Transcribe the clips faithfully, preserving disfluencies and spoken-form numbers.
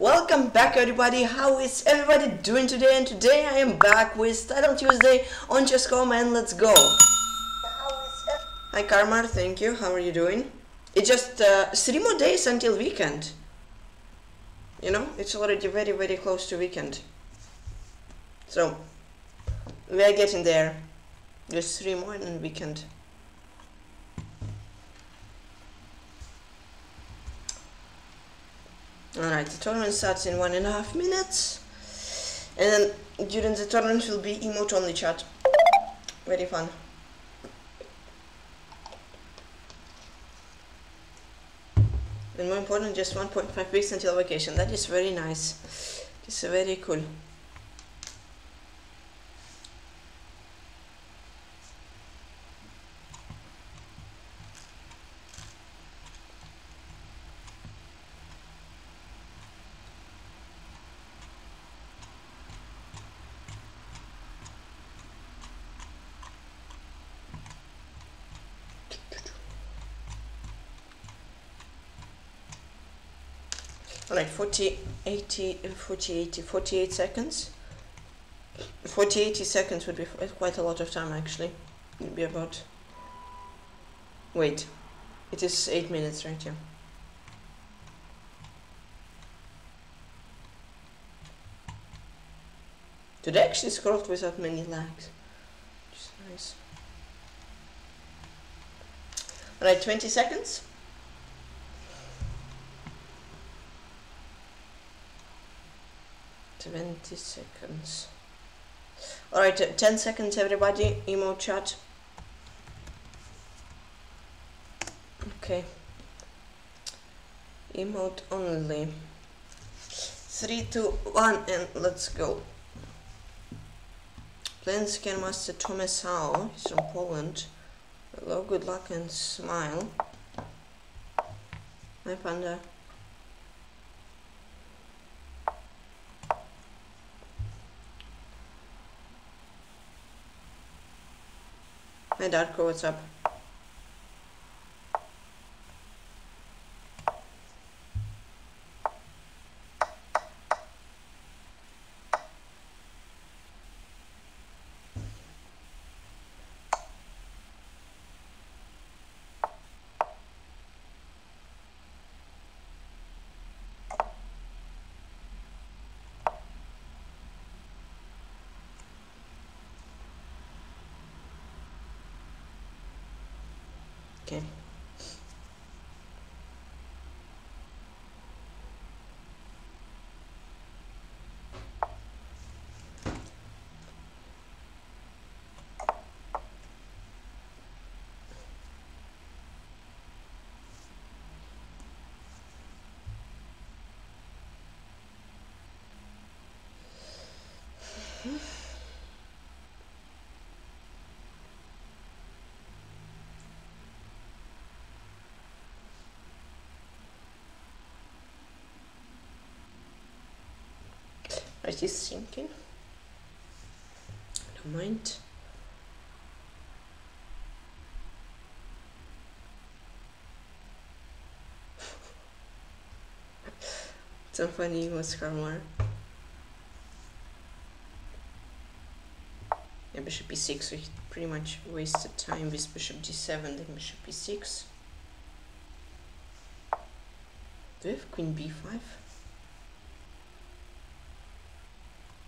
Welcome back everybody, how is everybody doing today? And today I am back with Titled Tuesday on chess dot com and let's go! Hi Karmar, thank you, how are you doing? It's just uh, three more days until weekend. You know, it's already very very close to weekend. So, we are getting there. Just three more and weekend. Alright, the tournament starts in one and a half minutes. And then during the tournament will be emote only chat. Very fun. And more important, just one point five weeks until vacation. That is very nice. It's very cool. Alright, forty, eighty, forty, eighty, forty-eight seconds. forty, eighty seconds would be quite a lot of time actually. It would be about... Wait, it is eight minutes right here. Today I actually scrolled without many lags, which is nice. Alright, twenty seconds. twenty seconds. Alright, uh, ten seconds everybody, emote chat. Okay. Emote only. three, two, one and let's go. Playing Scan Master Tomesao, he's from Poland. Hello, good luck and smile. Hi Panda. Hi Darko, what's up? Okay. It is sinking. Don't mind. So funny, it was Karmar. Yeah, bishop e six, we pretty much wasted time with bishop g seven, then bishop e six. Do we have queen b five?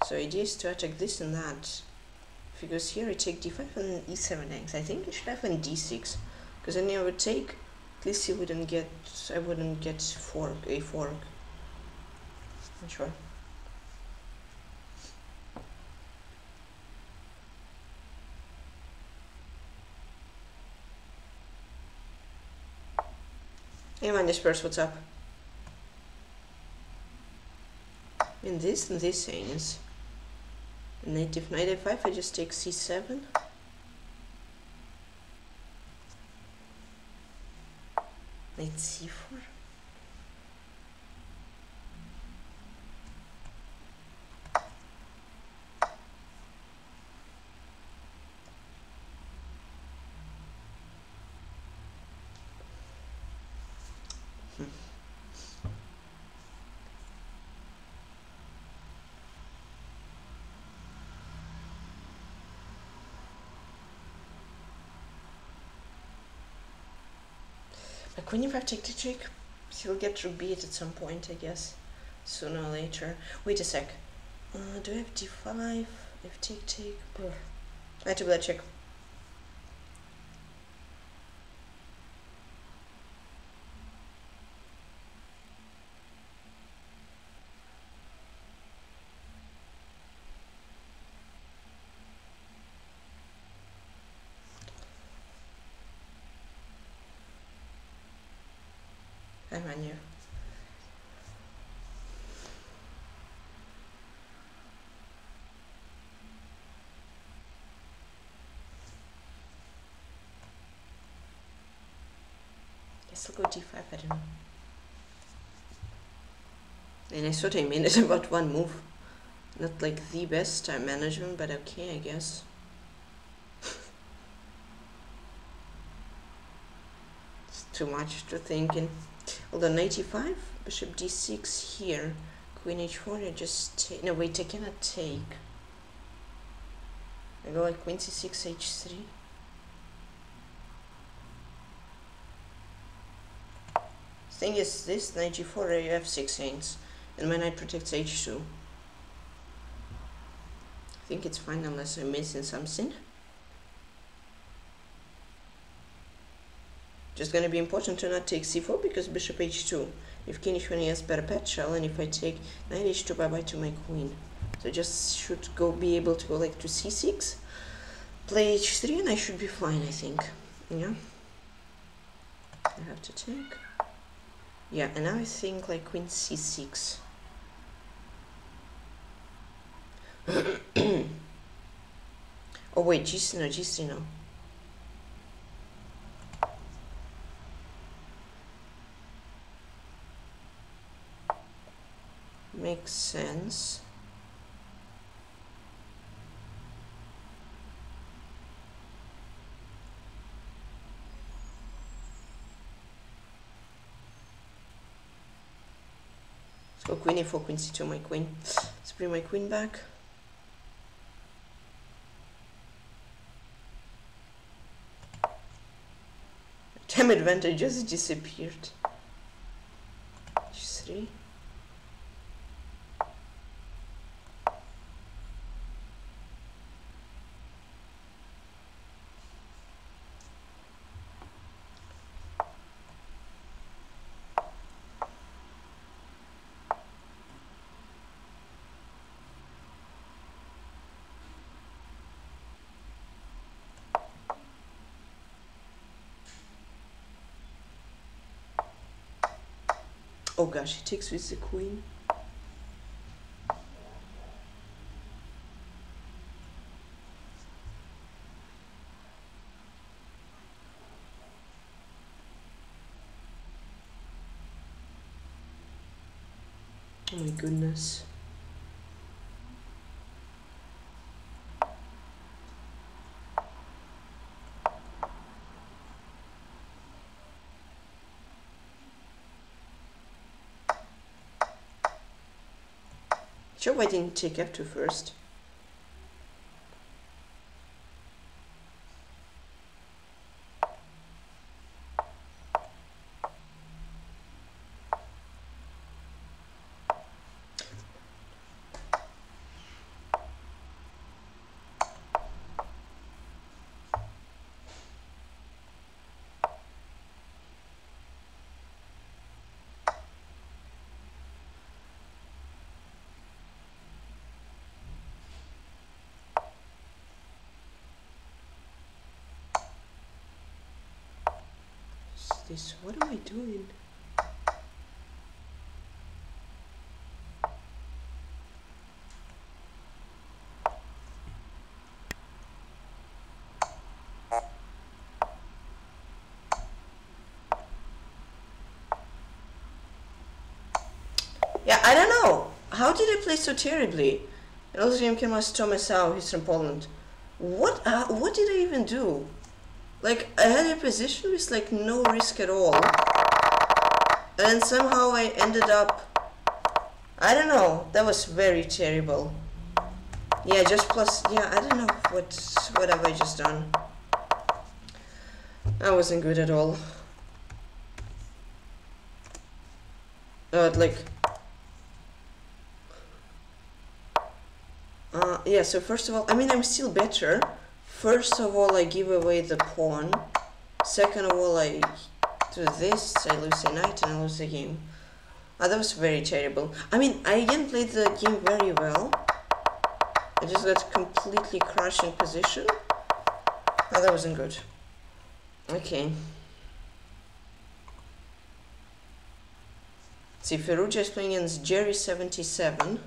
So idea is to attack this and that. If he goes here, I take d five and e seven eggs. I think he should have an d six, because then I would take. At least he wouldn't get. I wouldn't get fork a fork. Not sure. Hey man, disperse. What's up? In this and this aims. Knight f nine, I just take c seven. Knight c four. Hmm. A queen five take the check. He'll get rook beat at some point, I guess. Sooner or later. Wait a sec. Uh, do I have d five? If take take. Oh. I have to blood check. I'll go d five, I don't know. And I thought I made it about one move. Not like the best time management, but okay, I guess. It's too much to think in. Although knight e five, bishop d six here, queen h four, I just take. No, wait, I cannot take. I go like queen c six, h three. Thing is, this knight g four, you have six ends, and my knight protects h two. I think it's fine unless I'm missing something. Just gonna be important to not take c four because bishop h two. If king h one, he has better pet shell, and if I take knight h two, bye bye to my queen. So just should go be able to go like to c six, play h three, and I should be fine, I think. Yeah. I have to take. Yeah, and now I think like queen c six. Oh wait, g three, no, g three, no. Makes sense. Oh, queen e four, queen c two, my queen. Let's bring my queen back. Time advantage just disappeared. h three. Oh gosh, he takes with the queen. Oh my goodness. Sure, why didn't take f two first? This, what am I doing? Yeah, I don't know. How did I play so terribly? And also him came as Tomesao, he's from Poland. What uh, what did I even do? Like, I had a position with like no risk at all, and somehow I ended up, I don't know, that was very terrible. Yeah, just plus, yeah, I don't know what, what have I just done. That wasn't good at all. Uh, like. Uh, yeah, so first of all, I mean, I'm still better. First of all, I give away the pawn. Second of all, I do this, I lose a knight, and I lose the game. Ah, that was very terrible. I mean, I again played the game very well. I just got completely crushed in position. Ah, that wasn't good. Okay. Let's see, Firouzja is playing against Jerry seventy seven.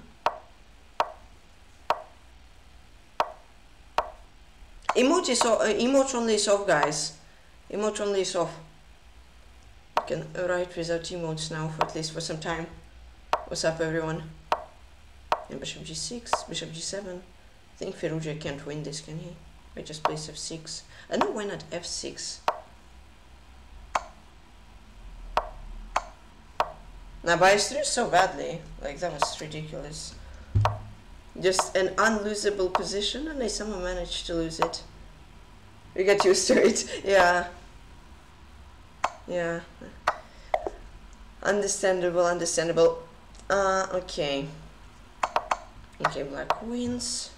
Emote is off, uh, emote only is off, guys. Emote only is off. You can write without emotes now, for at least for some time. What's up, everyone? And bishop g six, bishop g seven. I think Firouzja can't win this, can he? I just plays f six. I know, why not f six? Now, but I threw so badly. Like, that was ridiculous. Just an unlosable position, and I somehow managed to lose it. We got used to it. Yeah. Yeah. Understandable, understandable. Uh, okay. Okay, black wins.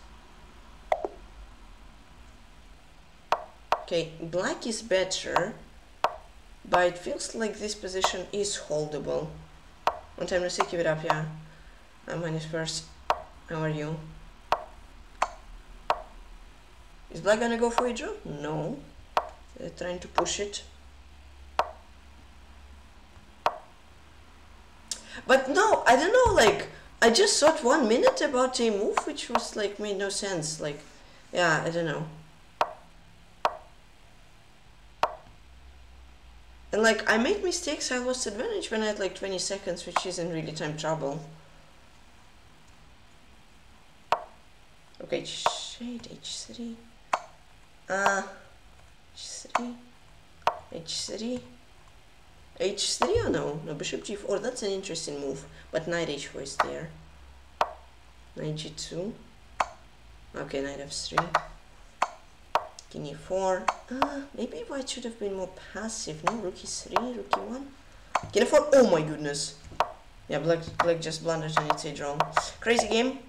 Okay, black is better, but it feels like this position is holdable. One time to say, give it up, yeah. Uh, minus first. How are you? Is black gonna go for a draw? No. They're trying to push it. But no, I don't know, like, I just thought one minute about a move which was like made no sense. Like, yeah, I don't know. And like, I made mistakes, I lost advantage when I had like twenty seconds, which isn't really time trouble. Okay, h eight, h three, uh, h three, h three, h three, or no, no, bishop g four, that's an interesting move, but knight h four is there, knight g two, okay, knight f three, king e four, uh, maybe white should have been more passive, no, rook e three, rook e one, king e four, oh my goodness, yeah, black, black just blundered and it's a draw, crazy game.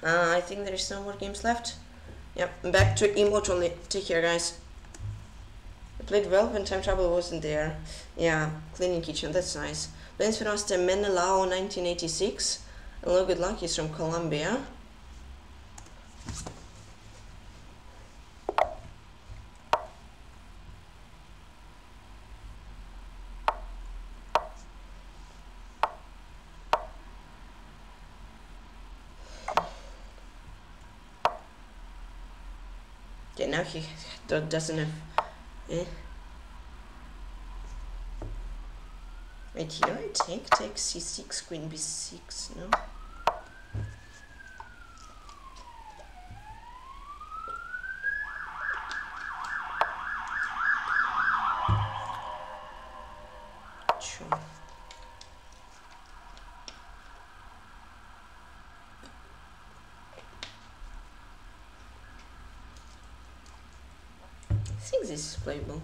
Uh, I think there is no more games left. Yep, back to emote only. Take care, guys. I played well when time trouble wasn't there. Yeah, cleaning kitchen, that's nice. Thanks for us to Menelao nineteen eighty-six. Hello, good luck, he's from Colombia. Now he doesn't have eh. Wait, here I take take c six, queen b six, no? I think this is playable.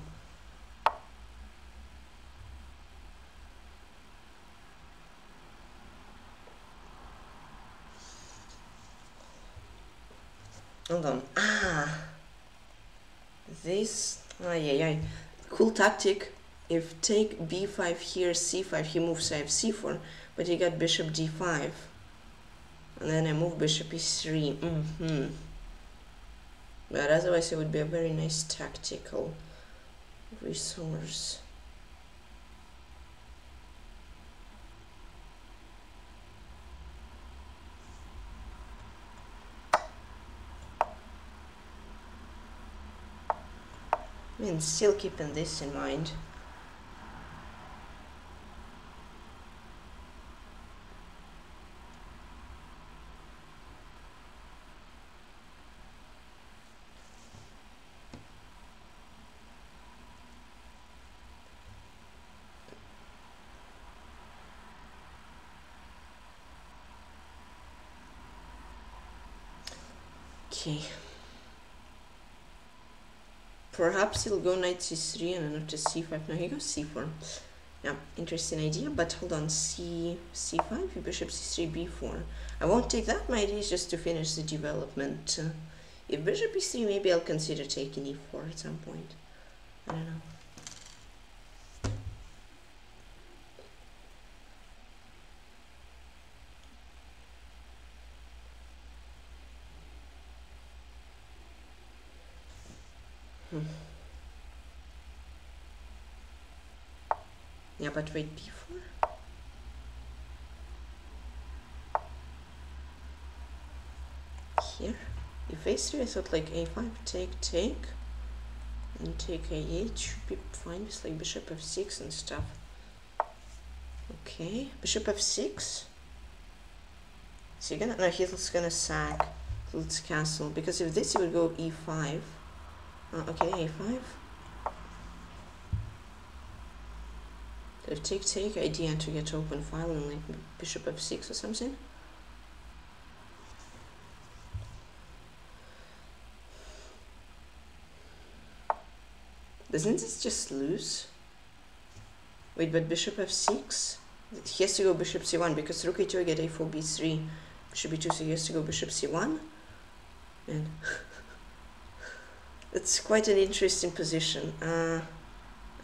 Hold on. Ah, this. Ah, yeah, yeah. Cool tactic. If take b five here, c five, he moves. I have c four, but he got bishop d five, and then I move bishop e three. Mm-hmm. But otherwise it would be a very nice tactical resource. I mean, still keeping this in mind. Perhaps he'll go knight c three and another c five. No, he goes c four. Yeah, interesting idea, but hold on, c c five, bishop c three, b four. I won't take that. My idea is just to finish the development. Uh, if bishop e three, maybe I'll consider taking e four at some point. I don't know. Yeah, but wait, b four? Here? If a three, I thought like a five, take, take, and take a eight should be fine with like bishop f six and stuff. Okay, bishop f six? Is he gonna? No, he's gonna sack. Let's castle, because if this, he would go e five. Uh, okay, a five. If take take idea to get open file and like bishop f six or something. Doesn't this just lose? Wait, but bishop f six? He has to go bishop c one because rook a two, get a four, b three, bishop b two, so he has to go bishop c one. And it's quite an interesting position. Uh,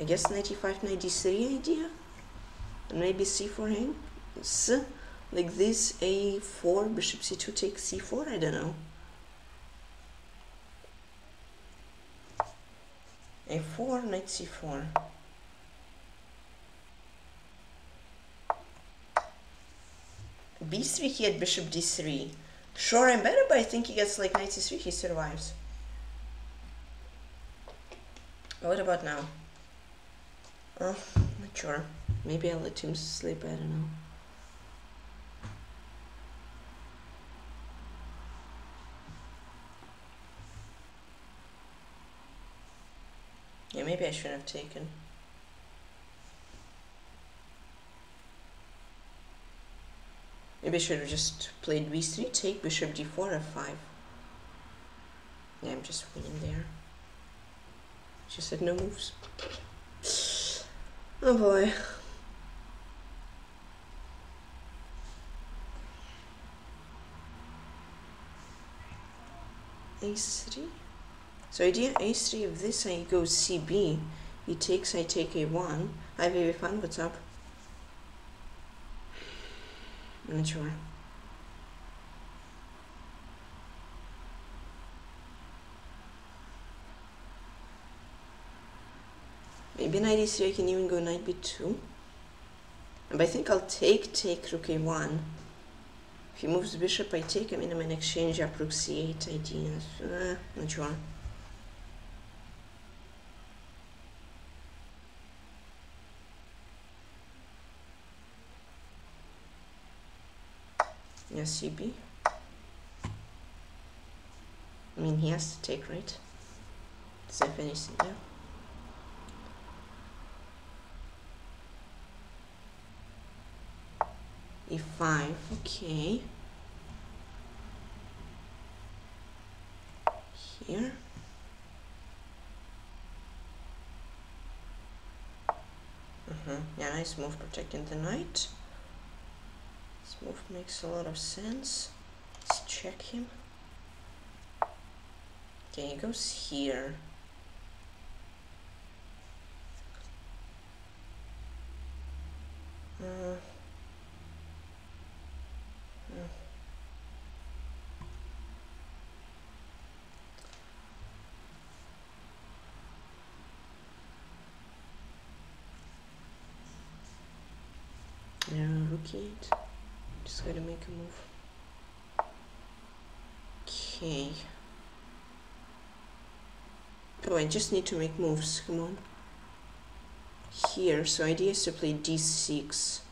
I guess ninety-five ninety-three idea, and maybe c four hangs like this, a four, bishop c two, take c four, I don't know. a four, knight c four. b three, he had bishop d three. Sure, I'm better, but I think he gets like knight c three, he survives. What about now? Uh, not sure. Maybe I'll let him sleep, I don't know. Yeah, maybe I shouldn't have taken. Maybe I should have just played b three, take bishop d four, f five. Yeah, I'm just winning there. She said no moves. Oh boy. a three. So idea a three, if this I go c b, he takes, I take a one. Hi baby fun, what's up? I'm not sure. Maybe knight e three, I can even go knight b two. But I think I'll take, take, rook a one. If he moves bishop, I take. I mean, I'm an exchange up rook c eight ideas. Uh, not sure. Yeah, c b. I mean, he has to take, right? So I finish it, yeah. e five, okay. Here. Uh-huh. Yeah, nice move protecting the knight. This move makes a lot of sense. Let's check him. Okay, he goes here. Uh, Yeah, rook eight. Just gotta make a move. Okay. Oh, I just need to make moves. Come on. Here, so idea is to play d six.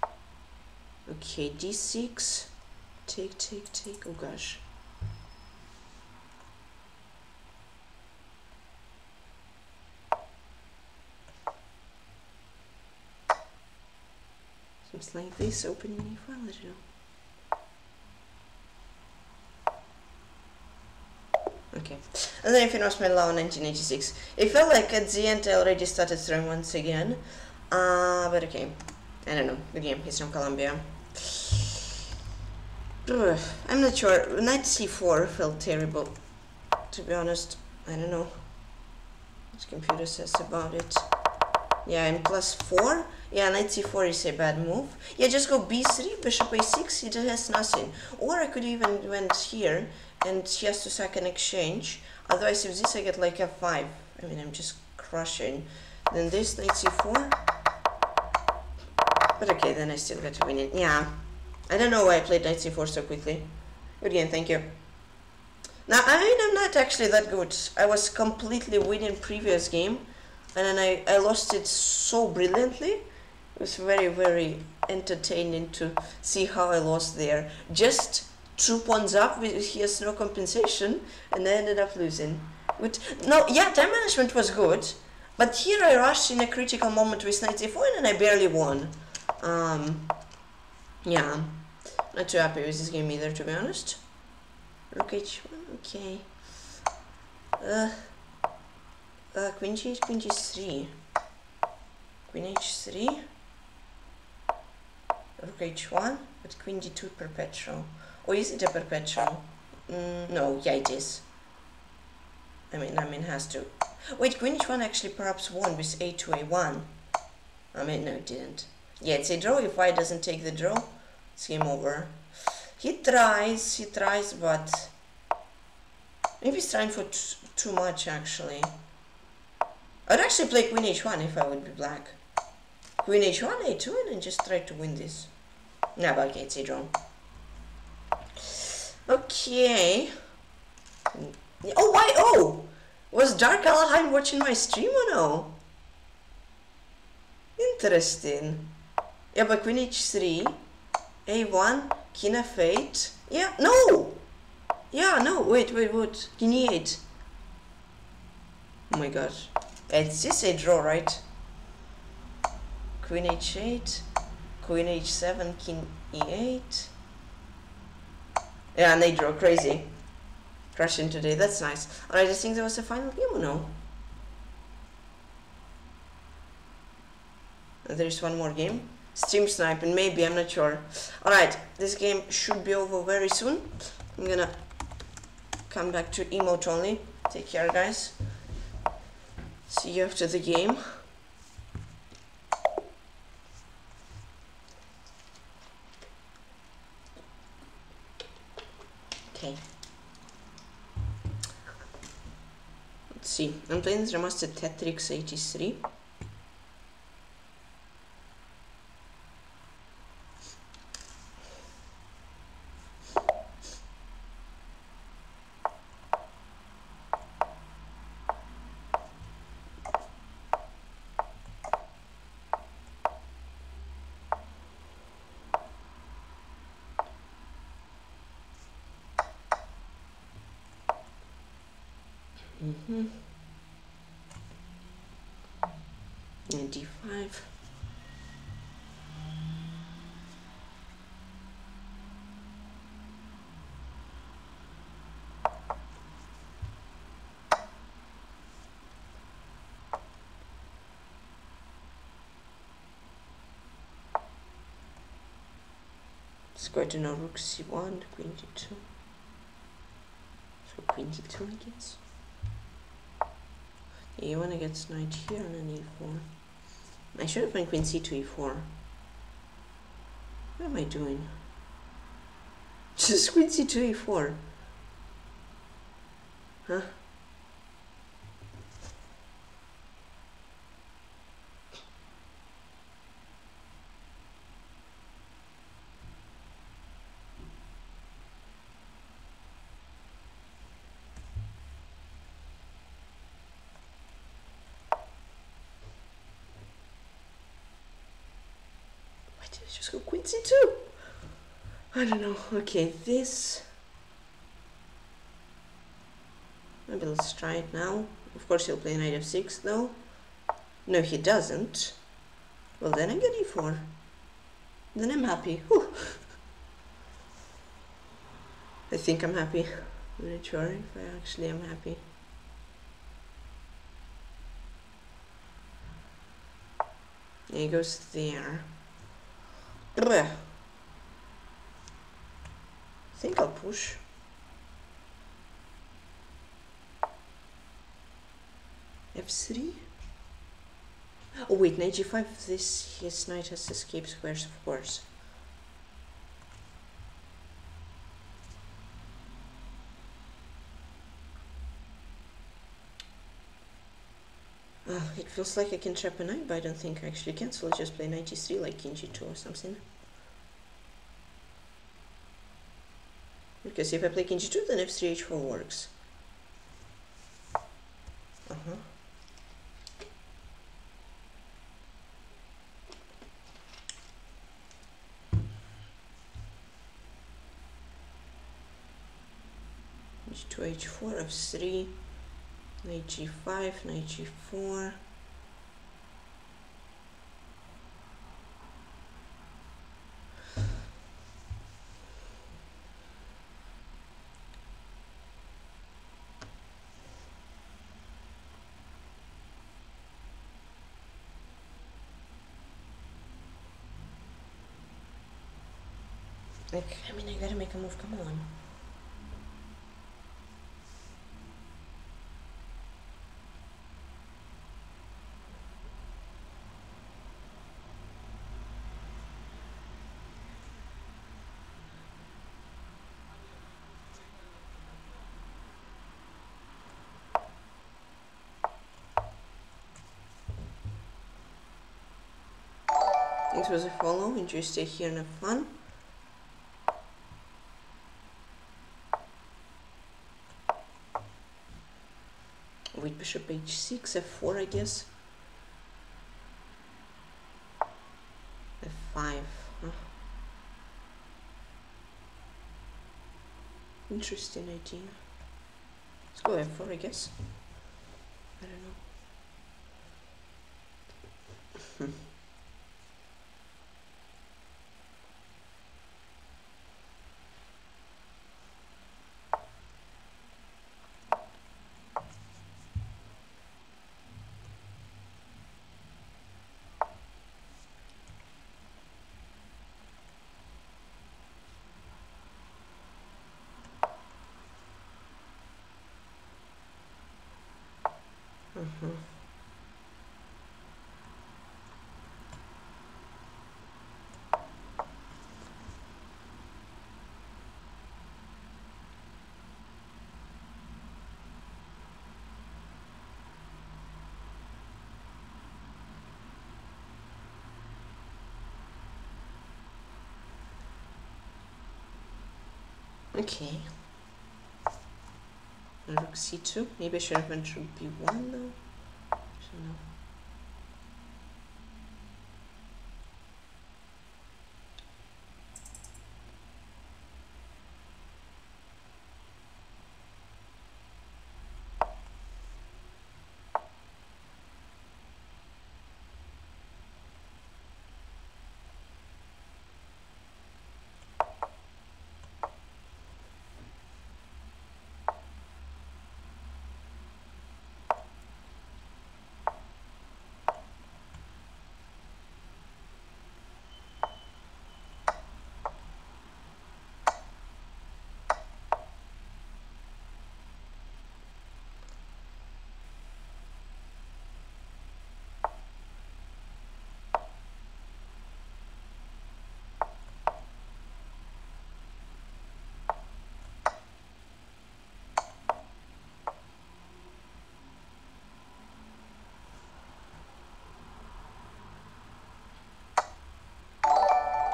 Okay, d six. Take, take, take. Oh gosh. Seems like this. Open a new file. I don't know. Okay. And then if it was Menelao nineteen eighty-six. It felt like at the end I already started throwing once again. Uh, but okay. I don't know the game. He's from Colombia. Ugh, I'm not sure. Knight c four felt terrible, to be honest. I don't know what the computer says about it. Yeah, and plus four. Yeah, knight c four is a bad move. Yeah, just go b three, bishop a six. It has nothing. Or I could even went here, and he has to sack an exchange. Otherwise, if this, I get like f five. I mean, I'm just crushing. Then this knight c four. But okay, then I still got to win it. Yeah, I don't know why I played knight c four so quickly. Good game, thank you. Now, I mean, I'm not actually that good. I was completely winning previous game. And then I, I lost it so brilliantly. It was very, very entertaining to see how I lost there. Just two pawns up, with, he has no compensation, and I ended up losing. But, no, yeah, time management was good, but here I rushed in a critical moment with knight c four and I barely won. Um, yeah, not too happy with this game either, to be honest. Rook h one, okay. Uh, Uh, queen g eight, queen g three, queen h three, rook h one, but queen g two perpetual. Or is it a perpetual? Mm, no, yeah it is. I mean, I mean has to. Wait, queen h one actually perhaps won with a two, a one. I mean, no it didn't. Yeah, it's a draw. If white doesn't take the draw, it's game over. He tries, he tries, but maybe he's trying for t too much actually. I'd actually play queen h one if I would be black. Queen h one, a two, and just try to win this. Nah, but okay, it's a draw. Okay. Oh, why? Oh! Was Dark Alaheim watching my stream or no? Interesting. Yeah, but queen h three, a one, king f eight. Yeah, no! Yeah, no, wait, wait, wait. King e eight. Oh my god. It's just a draw, right? Queen h eight, queen h seven, king e eight. Yeah, and they draw. Crazy. Crashing today, that's nice. Alright, I think there was a final game or no? There is one more game. Stream sniping, maybe, I'm not sure. Alright, this game should be over very soon. I'm gonna come back to emote only. Take care, guys. See you after the game. Okay. Let's see. I'm playing this remastered Tetrix eighty-three. Mm-hmm. And d five. Let's go to now rook c one, queen d two. So queen d two, I guess. a one against knight here and then e four. I should have been queen c two, e four. What am I doing? Just queen c two, e four. Huh? Just go queen c two. I don't know. Okay, this. Maybe let's try it now. Of course, he'll play knight f six though. No, he doesn't. Well, then I get e four. Then I'm happy. Whew. I think I'm happy. I'm not sure if I actually am happy. And he goes there. Blech. I think I'll push. F three? Oh wait, knight g five, this his knight has escaped squares, of course. Oh, it feels like I can trap a knight, but I don't think I actually can, so let's just play knight g three like king g two or something. Because if I play king g two, then f three h four works. Uh-huh. g two, h four, f three, knight g five, knight g four. Like, I mean, I gotta make a move, come on. It was a follow, enjoy, stay here and have fun. Bishop h six, f four, I guess. f five. Huh? Interesting idea. Let's go f four, I guess. I don't know. Okay. Rook c two. Maybe I should have went through b one though. I don't know.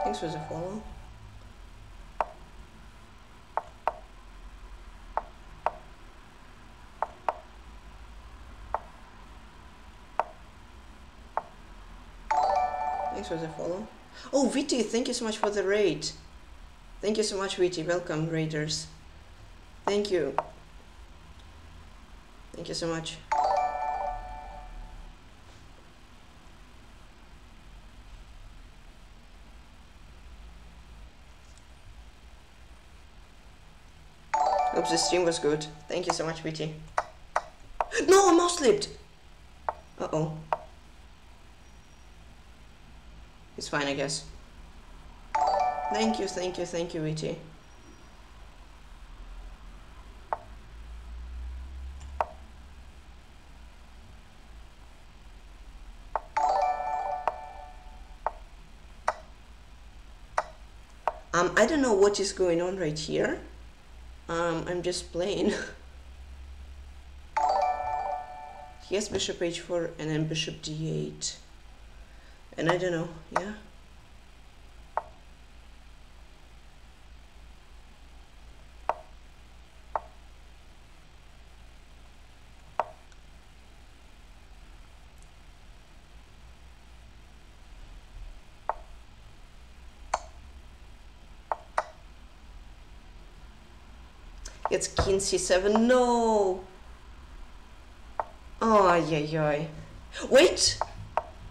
This was a follow. This was a follow. Oh, Viti, thank you so much for the raid. Thank you so much, Viti. Welcome, raiders. Thank you. Thank you so much. The stream was good. Thank you so much, B T. No, I mouse slipped. Uh oh. It's fine, I guess. Thank you, thank you, thank you, Richie. Um, I don't know what is going on right here. Um, I'm just playing. Yes, bishop h four and then bishop d eight. And I don't know, yeah. It's king c seven. No. Oh yeah, yeah. Wait,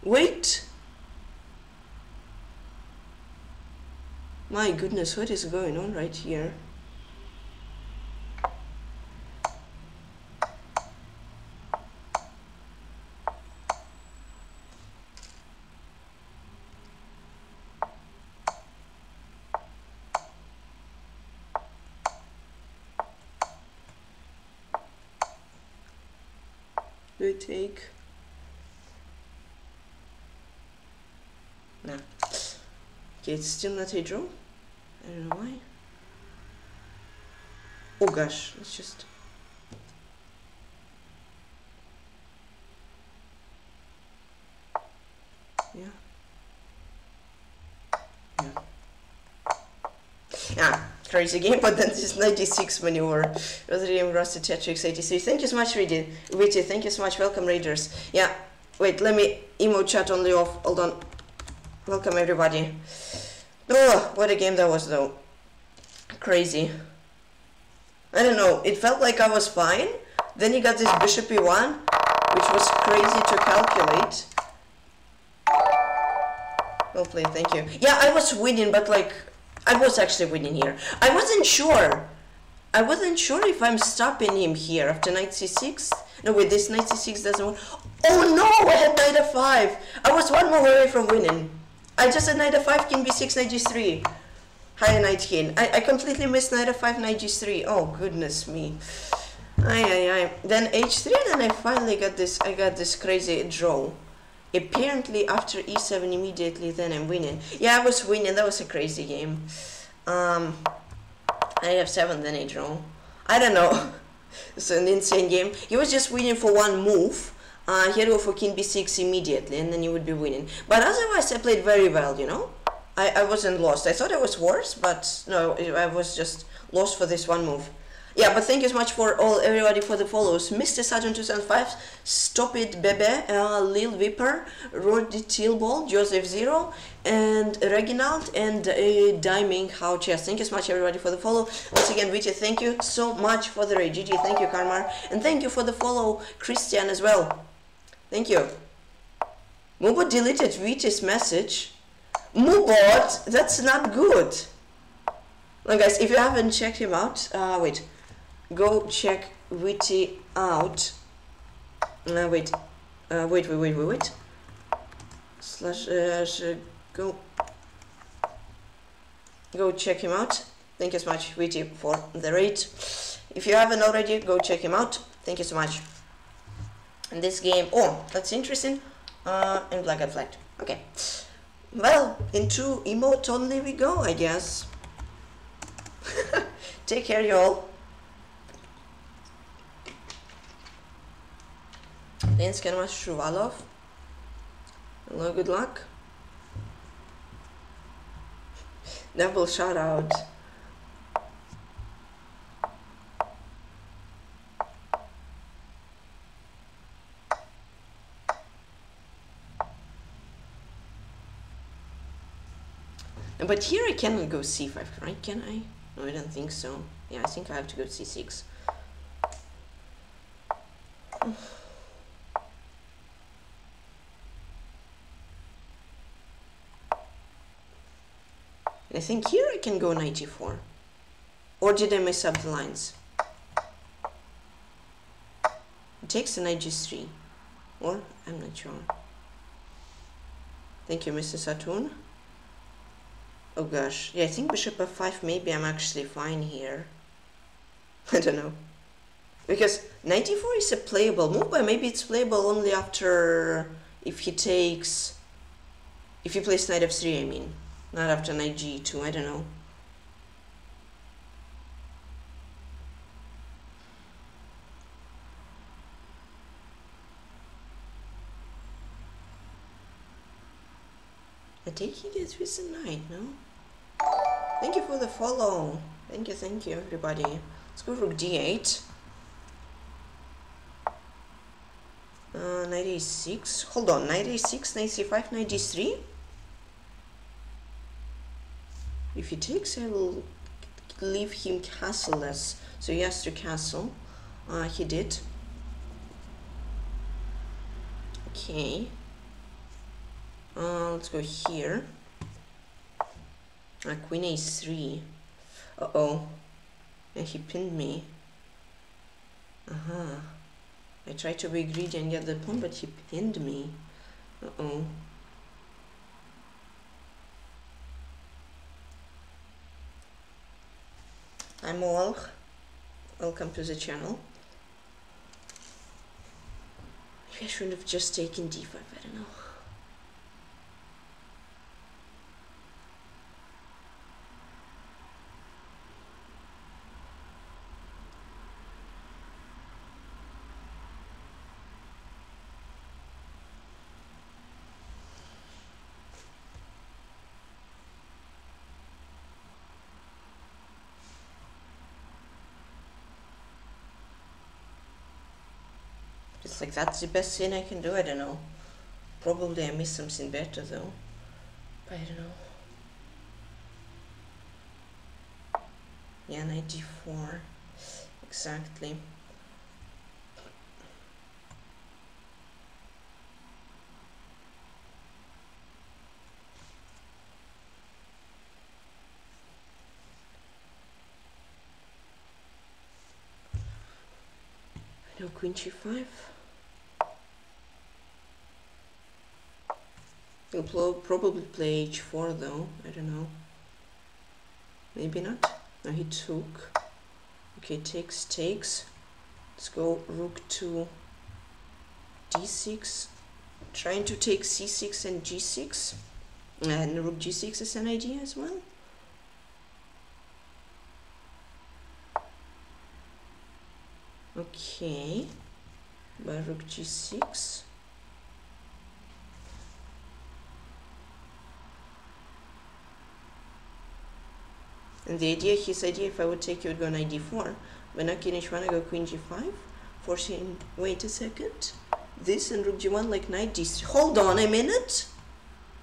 wait. My goodness, what is going on right here? Take nah. Okay, it's still not a draw. I don't know why. Oh gosh, it's just yeah, yeah. Ah, crazy game, but then this ninety-six maneuver. Rosarium Rusty Tetrix eighty-three. Thank you so much, Richie. Thank you so much. Welcome, Raiders. Yeah, wait, let me emo chat only off. Hold on. Welcome, everybody. Oh, what a game that was, though. Crazy. I don't know. It felt like I was fine. Then you got this bishop e one, which was crazy to calculate. Well played, thank you. Yeah, I was winning, but like, I was actually winning here. I wasn't sure. I wasn't sure if I'm stopping him here after knight c six. No, wait, this knight c six doesn't work. Oh no, I had knight f five. I was one move away from winning. I just had knight f five, king b six, knight g three. Hi, knight king. I, I completely missed knight f five, knight g three. Oh, goodness me. Aye, aye, aye. Then h three, and then I finally got this, I got this crazy draw. Apparently after e seven immediately, then I'm winning. Yeah, I was winning. That was a crazy game. Um, I have seven, then I draw. I don't know. It's an insane game. He was just winning for one move. Uh, he had to go for king b six immediately, and then he would be winning. But otherwise, I played very well, you know? I, I wasn't lost. I thought I was worse, but no, I was just lost for this one move. Yeah, but thank you so much for all, everybody, for the follows. Mister Sergeant two seven five, Stop It Bebe, uh, Lil Viper, Roddy Tilball, Joseph Zero, and Reginald, and uh, Diming How Chess. Thank you so much, everybody, for the follow. Once again, Richie, thank you so much for the raid. G G, thank you, Karmar. And thank you for the follow, Christian, as well. Thank you. Mubot deleted Richie's message. Mubot, that's not good. Now, guys, if you haven't checked him out, uh, wait. Go check Richie out. Uh, wait. Uh, wait, wait, wait, wait, wait. Slash, uh, go. Go check him out. Thank you so much, Richie, for the raid. If you haven't already, go check him out. Thank you so much. And this game, oh, that's interesting. Uh, and black and flat. Okay. Well, into emote only we go, I guess. Take care, y'all. Thanks, Karma Shuvalov. Hello, good luck. Double shout out. But here I cannot go c five, right? Can I? No, I don't think so. Yeah, I think I have to go to c six. I think here I can go knight e four. Or did I mess up the lines? It takes a knight g three. Or I'm not sure. Thank you, Mister Saturn. Oh gosh, yeah, I think bishop f five, maybe I'm actually fine here. I don't know. Because ninety-four is a playable move, but maybe it's playable only after, if he takes, if he plays knight f three, I mean. Not after knight g two, I don't know. I think he gets with the knight, no? Thank you for the follow. Thank you, thank you, everybody. Let's go rook d eight. Uh, knight a six. Hold on, knight a six, knight c five, knight d three. If he takes, I will leave him castleless. So he has to castle. Uh, he did. Okay. Uh, let's go here. Uh, queen a three. Uh oh. And he pinned me. Uh huh. I tried to be greedy and get the pawn, but he pinned me. Uh oh. I'm Oleg. Welcome to the channel. Maybe I shouldn't have just taken d five. I don't know. Like that's the best thing I can do, I don't know. Probably I missed something better though. But I don't know. Yeah, knight d four. Exactly. No, queen g five. He'll probably play h four though, I don't know. Maybe not. No, he took. Okay, takes, takes. Let's go rook to d six. Trying to take c six and g six. And rook g six is an idea as well. Okay, but rook g six. And the idea, his idea, if I would take, you would go knight d four. But not king h one, I go queen g five, forcing, wait a second, this and rook g one, like knight d three. Hold on a minute!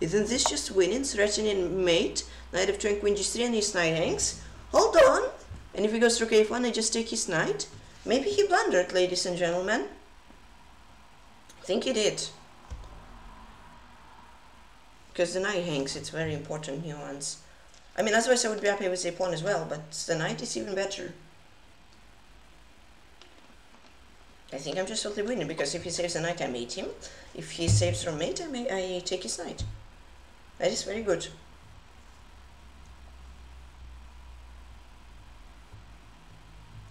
Isn't this just winning, threatening mate, knight f two and queen g three, and his knight hangs? Hold on! And if he goes rook a one, I just take his knight. Maybe he blundered, ladies and gentlemen. I think he did. Because the knight hangs, it's very important nuance. I mean, otherwise I would be happy with the pawn as well, but the knight is even better. I think I'm just totally winning, because if he saves the knight, I mate him. If he saves from mate, I, mate, I take his knight. That is very good.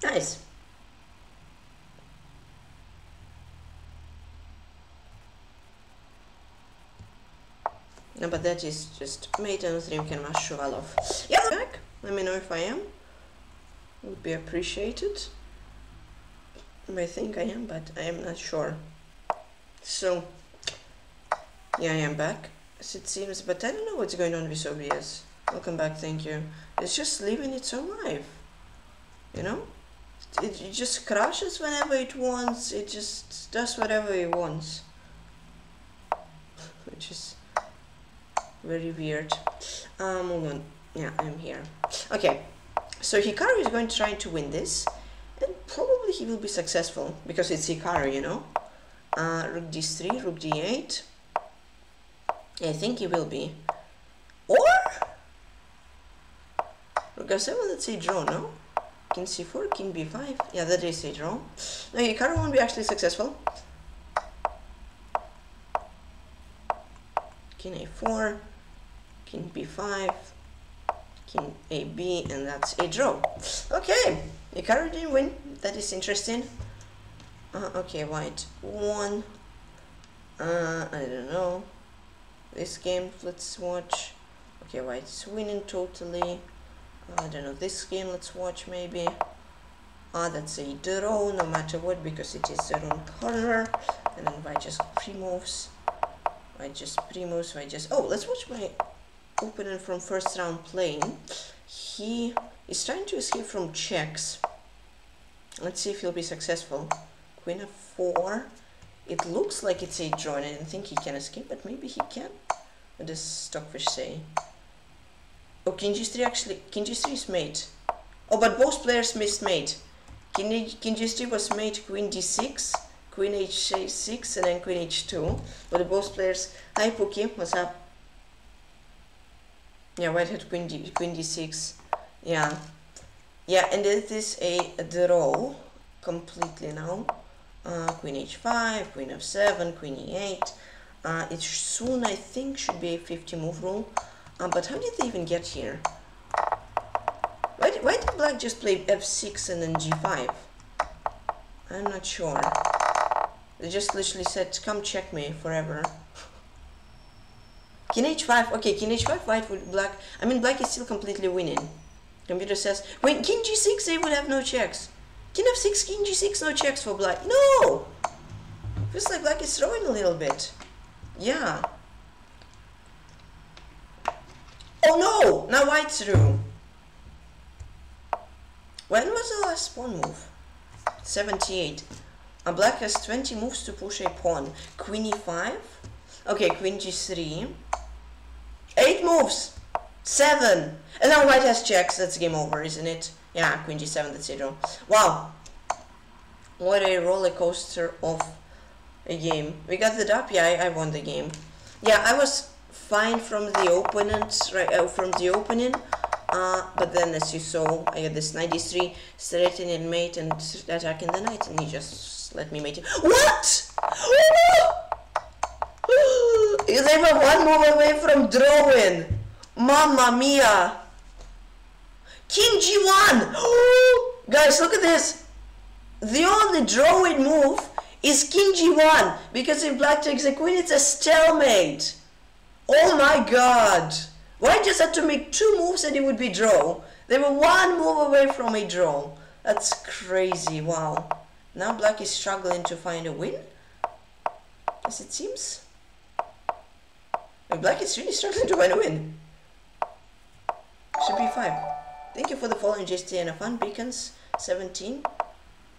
Nice. No, but that is just mate and Rimkin was Shuvalov. Yeah, back. Let me know if I am. Would be appreciated. I think I am, but I am not sure. So, yeah, I am back, as it seems. But I don't know what's going on with O B S. Welcome back, thank you. It's just living its own life. You know? It, it just crashes whenever it wants. It just does whatever it wants. Which is... very weird. Um, hold on. Yeah, I'm here. Okay, so Hikaru is going to try to win this, and probably he will be successful because it's Hikaru, you know. Uh, rook d three, rook d eight. I think he will be. Or rook f seven. Let's say draw, no. King c four, king b five. Yeah, that is a draw. No, Hikaru won't be actually successful. king a four, king b five, king a b, and that's a draw. Okay, Hikaru didn't win, that is interesting. Uh, okay, white won. Uh, I don't know. This game, let's watch. Okay, white's winning totally. I don't know, this game, let's watch maybe. Ah, uh, that's a draw, no matter what, because it is their own corner. And then white just pre-moves. White just pre-moves, white just... Oh, let's watch my opponent from first round playing. He is trying to escape from checks. Let's see if he'll be successful. Queen f four. It looks like it's a draw, and I think he can escape, but maybe he can. What does Stockfish say? Oh, king g three actually. King g three is mate. Oh, but both players missed mate. King, king g three was mate. Queen d six, queen h six, and then queen h two. But both players. Hi, Pookie. What's up? Yeah, white had queen d queen d six. Yeah, yeah, and it is a draw completely now. Uh, queen h five, queen f seven, queen e eight. Uh, it soon, I think, should be a fifty move rule. Uh, but how did they even get here? Why did, why did black just play f six and then g five? I'm not sure. They just literally said, come check me forever. King h five, okay, king h five, white would black. I mean, black is still completely winning. Computer says, when king g six, they would have no checks. King f six, king g six, no checks for black. No! Feels like black is throwing a little bit. Yeah. Oh no! Now white threw. When was the last pawn move? seventy-eight. And black has twenty moves to push a pawn. Queen e five. Okay, queen g three. eight moves! seven! And now white has checks. That's game over, isn't it? Yeah, queen g seven, that's a draw. Wow! What a roller coaster of a game. We got the dub, yeah, I, I won the game. Yeah, I was fine from the opponents, right, uh, from the opening, uh, but then as you saw, I got this ninety-three, threatening and mate and attacking the knight, and he just let me mate it. What?! They were one move away from drawing! Mamma mia! King g one! Guys, look at this! The only drawing move is king g one, because if black takes a queen, it's a stalemate! Oh my god! White just had to make two moves and it would be draw. They were one move away from a draw. That's crazy, wow. Now black is struggling to find a win, as it seems. And black is really struggling to find a win. Should be five. Thank you for the following J S T N of Unbeacons seventeen.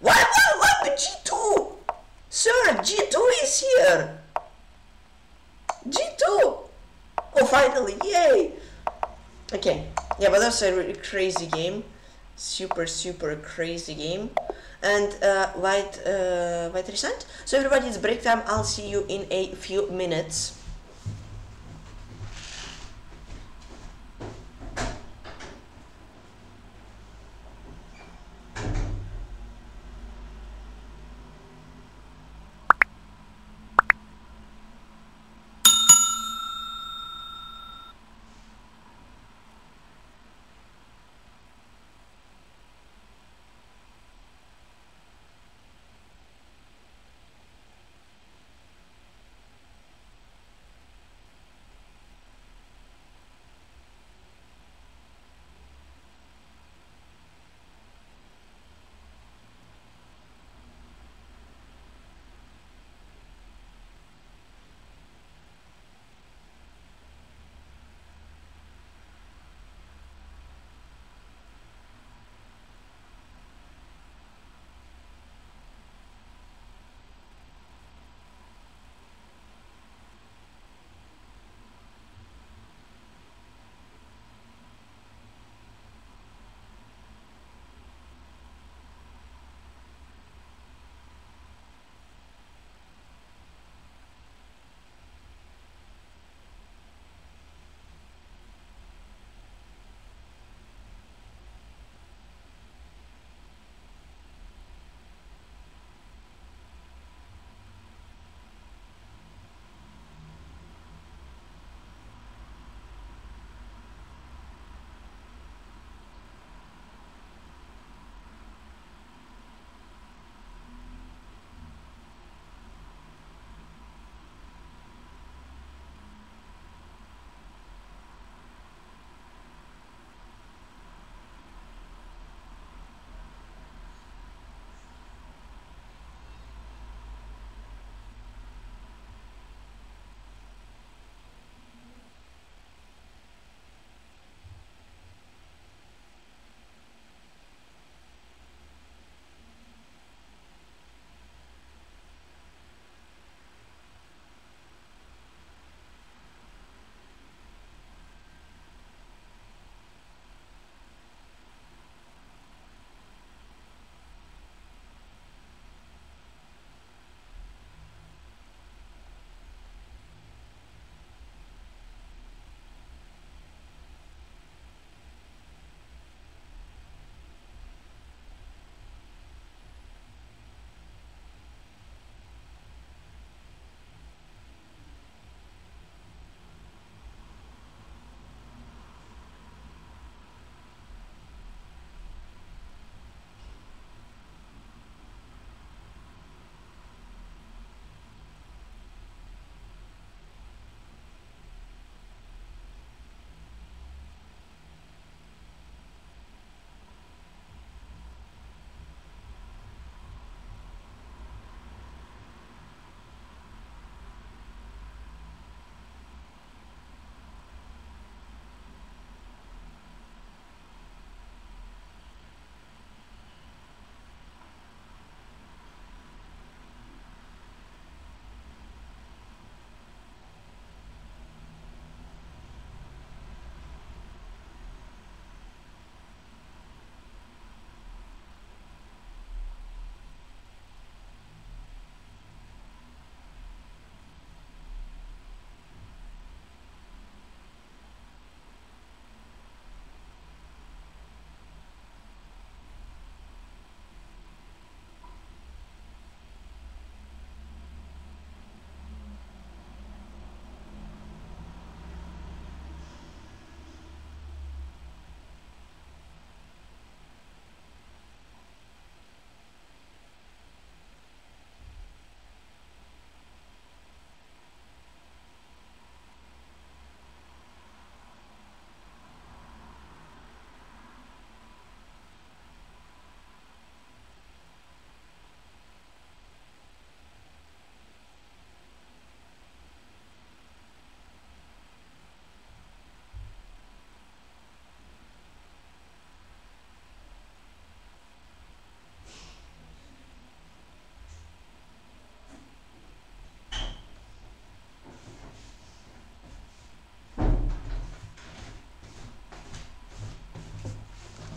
What? What? What? G two! Sir, G two is here! G two! Oh, finally! Yay! Okay. Yeah, but that was a really crazy game. Super, super crazy game. And uh, white, uh, white resigned. So, everybody, it's break time. I'll see you in a few minutes.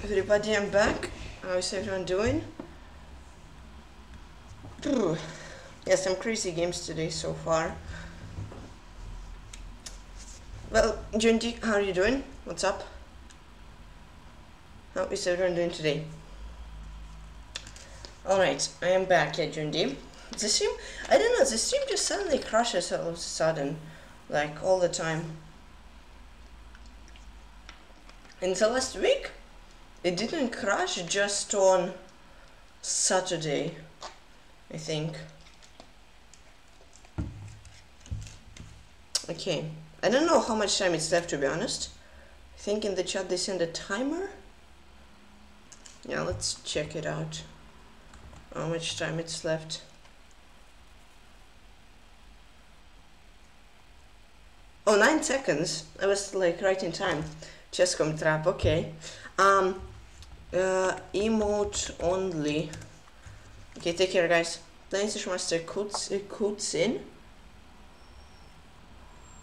Everybody, I'm back. How is everyone doing? Yeah, some crazy games today so far. Well, Jundy, how are you doing? What's up? How is everyone doing today? Alright, I am back, yeah, Jundy. The stream, I don't know, the stream just suddenly crashes all of a sudden, like all the time. In the last week, it didn't crash, just on Saturday, I think. Okay, I don't know how much time it's left, to be honest. I think in the chat they send a timer. Yeah, let's check it out. How much time it's left. Oh, nine seconds. I was like right in time. Chess dot com trap, okay. Um, uh, emote only. Okay, take care, guys. Playing Session Master Kutsin.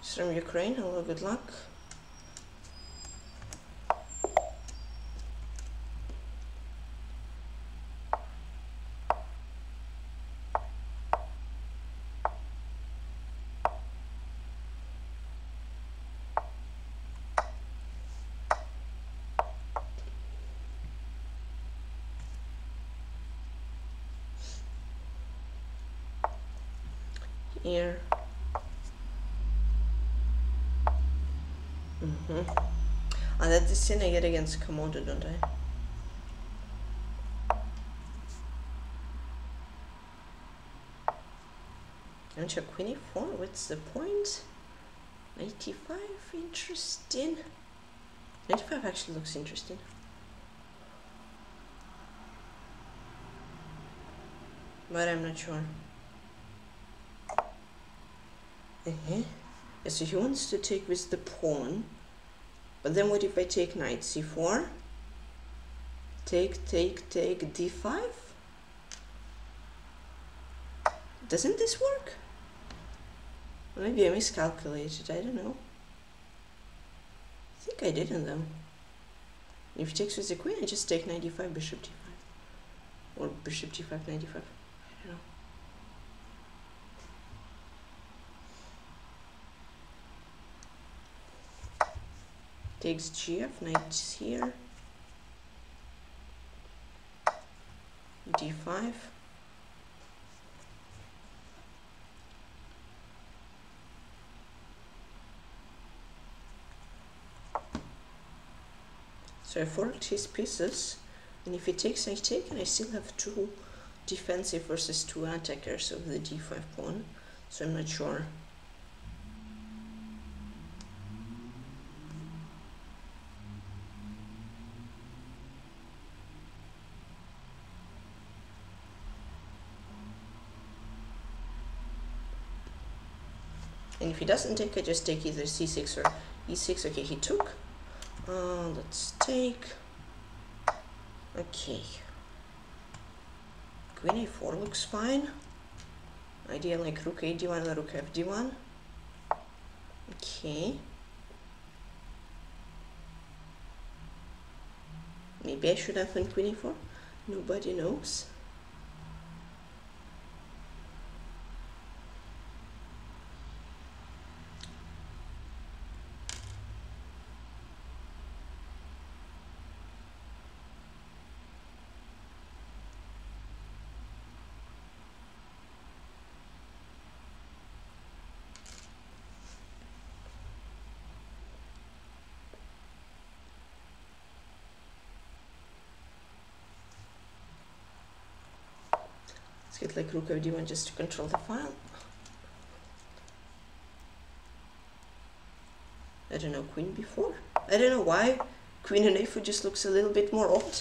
He's from Ukraine. Hello, good luck. Here. Mm-hmm. Oh, that's the sin I get against Komodo, don't I? Don't you have queen e four? What's the point? ninety-five? Interesting. ninety-five actually looks interesting. But I'm not sure. Uh-huh. Yeah, so he wants to take with the pawn, but then what if I take knight c four? Take, take, take d five? Doesn't this work? Maybe I miscalculated, I don't know. I think I didn't though. If he takes with the queen, I just take knight d five, bishop d five. Or bishop d five, knight d five. I don't know. Takes g f, knight's here, d five, so I forked his pieces, and if he takes I take, and I still have two defensive versus two attackers of the d five pawn, so I'm not sure. And if he doesn't take, I just take either c six or e six. Okay, he took. Uh, let's take. Okay. Queen a four looks fine. Idea like rook a d one, rook f d one. Okay. Maybe I should have went queen a four. Nobody knows. Get like rook f d one just to control the file. I don't know, queen b four? I don't know why queen and a four just looks a little bit more odd.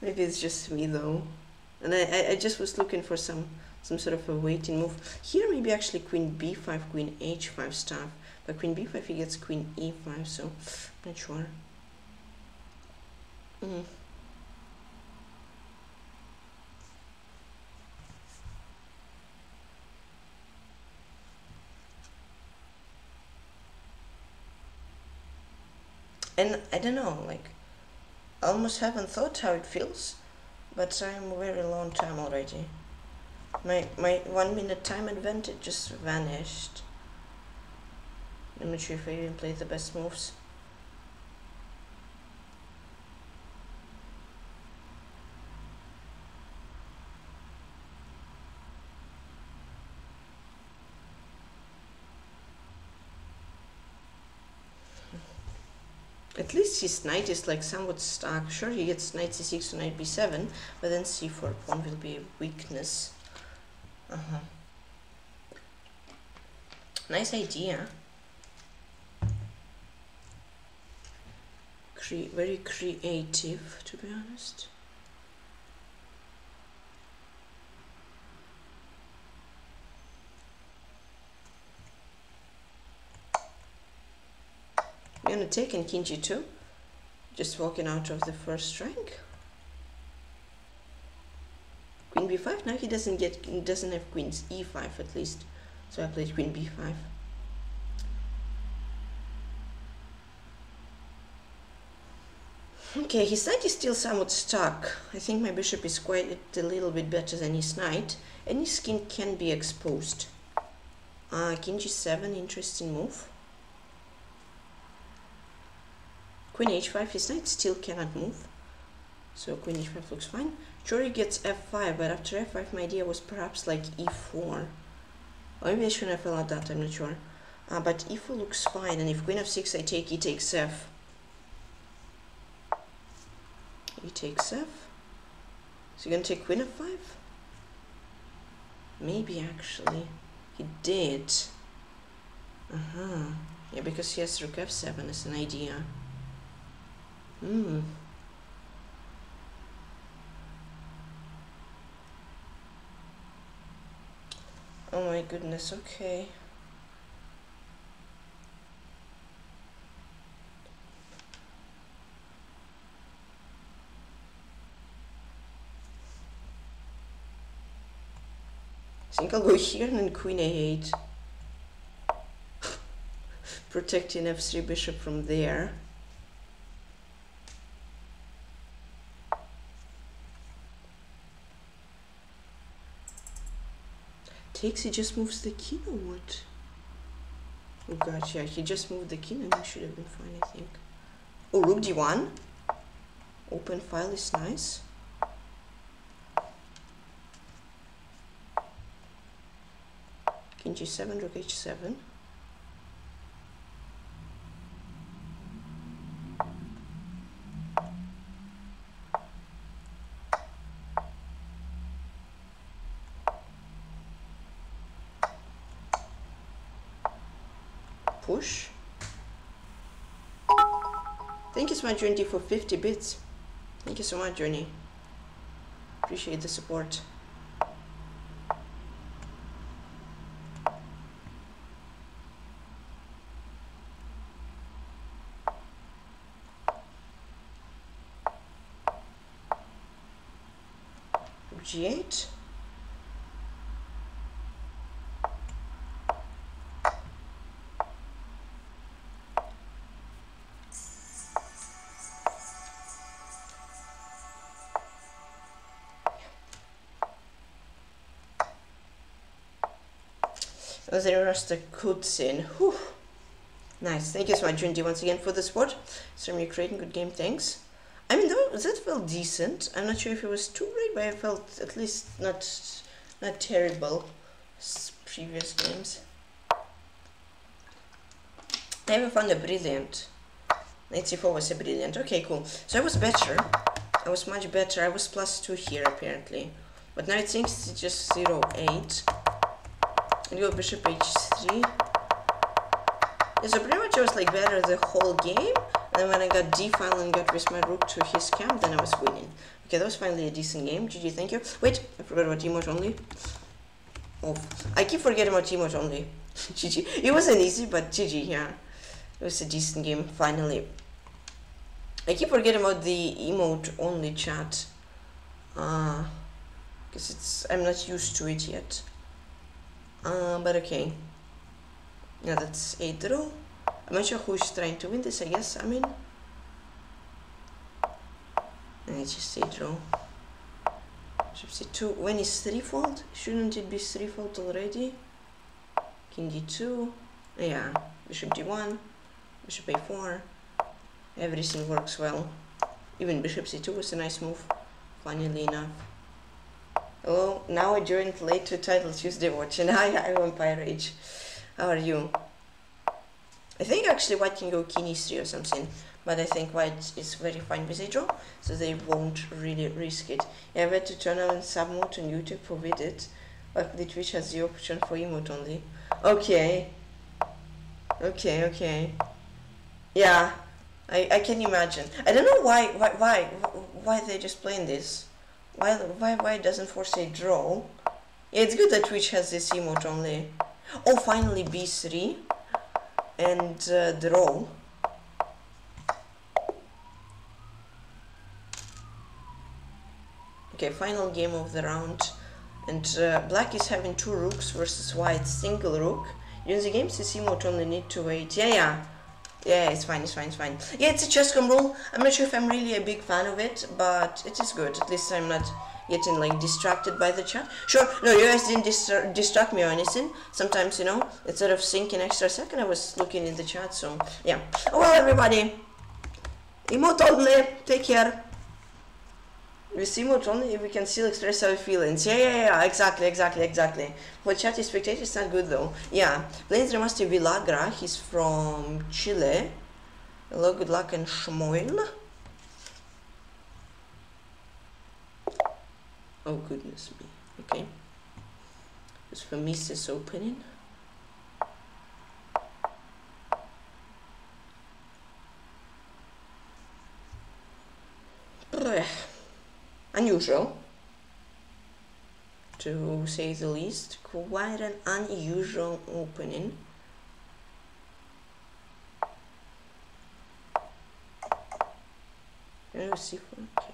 Maybe it's just me though. And I, I, I just was looking for some, some sort of a waiting move. Here maybe actually queen b five, queen h five stuff. But queen b five he gets queen e five, so I'm not sure. Mm. And I don't know, like, I almost haven't thought how it feels, but I'm very long time already. My my one minute time advantage just vanished. I'm not sure if I even played the best moves. At least his knight is like somewhat stuck. Sure, he gets knight c six or knight b seven, but then c four pawn will be a weakness. Uh-huh. Nice idea. Cre very creative, to be honest. I'm gonna take in king g two, just walking out of the first rank. Queen b five. Now he doesn't get doesn't have queens e five at least, so I played queen b five. Okay, his knight is still somewhat stuck. I think my bishop is quite a little bit better than his knight, and his king can be exposed. Uh, king g seven, interesting move. Queen h five, his knight still cannot move, so queen h five looks fine. Sure, he gets f five, but after f five my idea was perhaps like e four. Or maybe I shouldn't have allowed that, I'm not sure. Uh, but e four looks fine, and if queen f six I take, he takes f. He takes f. So you're gonna take queen f five? Maybe actually. He did. Uh-huh. Yeah, because he has rook f seven as an idea. Hmm. Oh my goodness, okay. I think I'll go here and then queen a eight. Protecting f three bishop from there. Takes, he just moves the king or what? Oh god, yeah, he just moved the king and he should have been fine, I think. Oh, rook d one. Open file is nice. King g seven, rook h seven. Thank you so much, Journey, for fifty bits. Thank you so much, Journey. Appreciate the support. G eight. The rest of cutscene. Whew. Nice. Thank you so much, Jundy, once again for the support. So you're creating good game. Thanks. I mean, that, that felt decent. I'm not sure if it was too great, but I felt at least not not terrible as previous games. I even found a brilliant. ninety-four was a brilliant. Okay, cool. So I was better. I was much better. I was plus two here apparently, but now it thinks it's just zero eight. And go bishop h three. Yeah, so pretty much I was like better the whole game, and when I got d file and got with my rook to his camp, then I was winning. Okay, that was finally a decent game. G G, thank you. Wait, I forgot about emote only. Oh, I keep forgetting about emote only. G G. It wasn't easy, but G G, yeah. It was a decent game, finally. I keep forgetting about the emote only chat. Uh, because it's, I'm not used to it yet. Uh, but okay, yeah, that's a draw. I'm not sure who's trying to win this, I guess. I mean, it's just a draw. G two, when it's threefold, shouldn't it be threefold already? King d two, yeah, bishop d one, bishop a four, everything works well. Even bishop c two was a nice move, funnily enough. Hello, now I joined late to Titled Tuesday watch, and I am Vampire Rage. How are you? I think actually white can go king e three or something, but I think white is very fine with a draw, so they won't really risk it. Yeah, I had to turn on sub mode on YouTube, forbid it, but the Twitch has the option for emote only. Okay. Okay, okay. Yeah, I, I can imagine. I don't know why, why, why, why they're just playing this. Why, why, why it doesn't force a draw? Yeah, it's good that Twitch has this emote only. Oh, finally b three and uh, draw. Okay, final game of the round, and uh, black is having two rooks versus white single rook. During the game, C C mode only need to wait. Yeah, yeah, yeah. It's fine. It's fine. It's fine. Yeah, it's a chess dot com rule. I'm not sure if I'm really a big fan of it, but it is good. At least I'm not getting like distracted by the chat. Sure. No, you guys didn't distra distract me or anything. Sometimes, you know, instead of thinking extra second, I was looking in the chat. So yeah. Oh, well, everybody. Emote only. Take care. With emote only, we can still express our feelings. Yeah, yeah, yeah, exactly, exactly, exactly. For chatty spectators, it's not good though. Yeah, playing the master Villagra, he's from Chile. Hello, good luck, and Shmoil. Oh, goodness me. Okay. It's for me, this opening. Unusual, to say the least. Quite an unusual opening. Can you see for okay?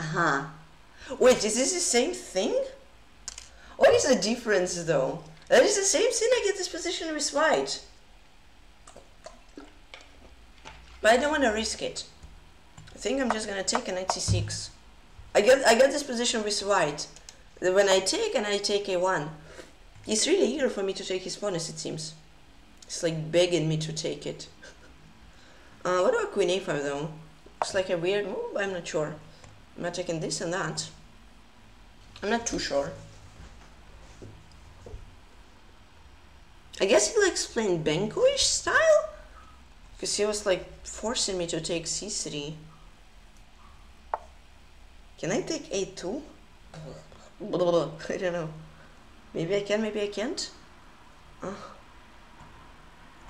Aha! Uh-huh. Wait, is this the same thing? What is the difference though? That is the same thing. I get this position with white, but I don't want to risk it. I think I'm just gonna take an ninety-six. I get I get this position with white. When I take and I take a one, it's really eager for me to take his pawn, as it seems. It's like begging me to take it. Uh, what about queen a five though? Looks like a weird move. I'm not sure. Am I taking this and that? I'm not too sure. I guess he likes playing Benko-ish style, because he was like forcing me to take c three. Can I take a two? I don't know. Maybe I can, maybe I can't. Uh,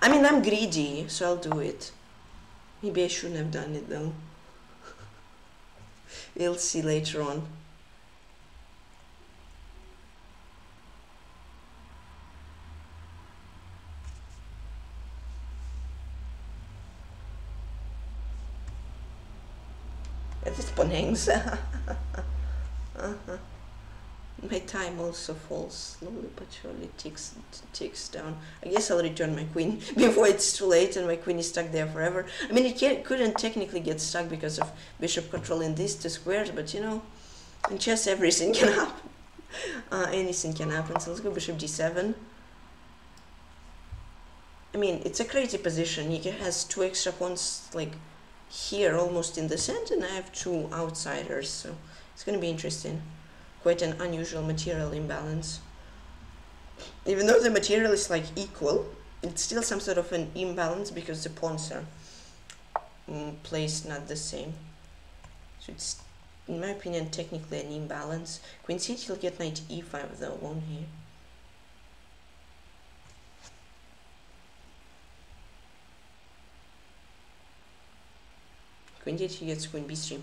I mean, I'm greedy, so I'll do it. Maybe I shouldn't have done it though. We'll see later on. This pawn hangs. Uh-huh. My time also falls slowly but surely, ticks, ticks down. I guess I'll return my queen before it's too late and my queen is stuck there forever. I mean, it can't, couldn't technically get stuck because of bishop controlling these two squares, but you know, in chess everything can happen. Uh, anything can happen, so let's go bishop d seven. I mean, it's a crazy position. He has two extra pawns, like, here almost in the center, and I have two outsiders, so it's gonna be interesting. Quite an unusual material imbalance. Even though the material is like equal, it's still some sort of an imbalance because the pawns are um, placed not the same. So it's, in my opinion, technically an imbalance. Queen c, he'll get knight e five though, won't he? Queen d eight, he gets queen b three.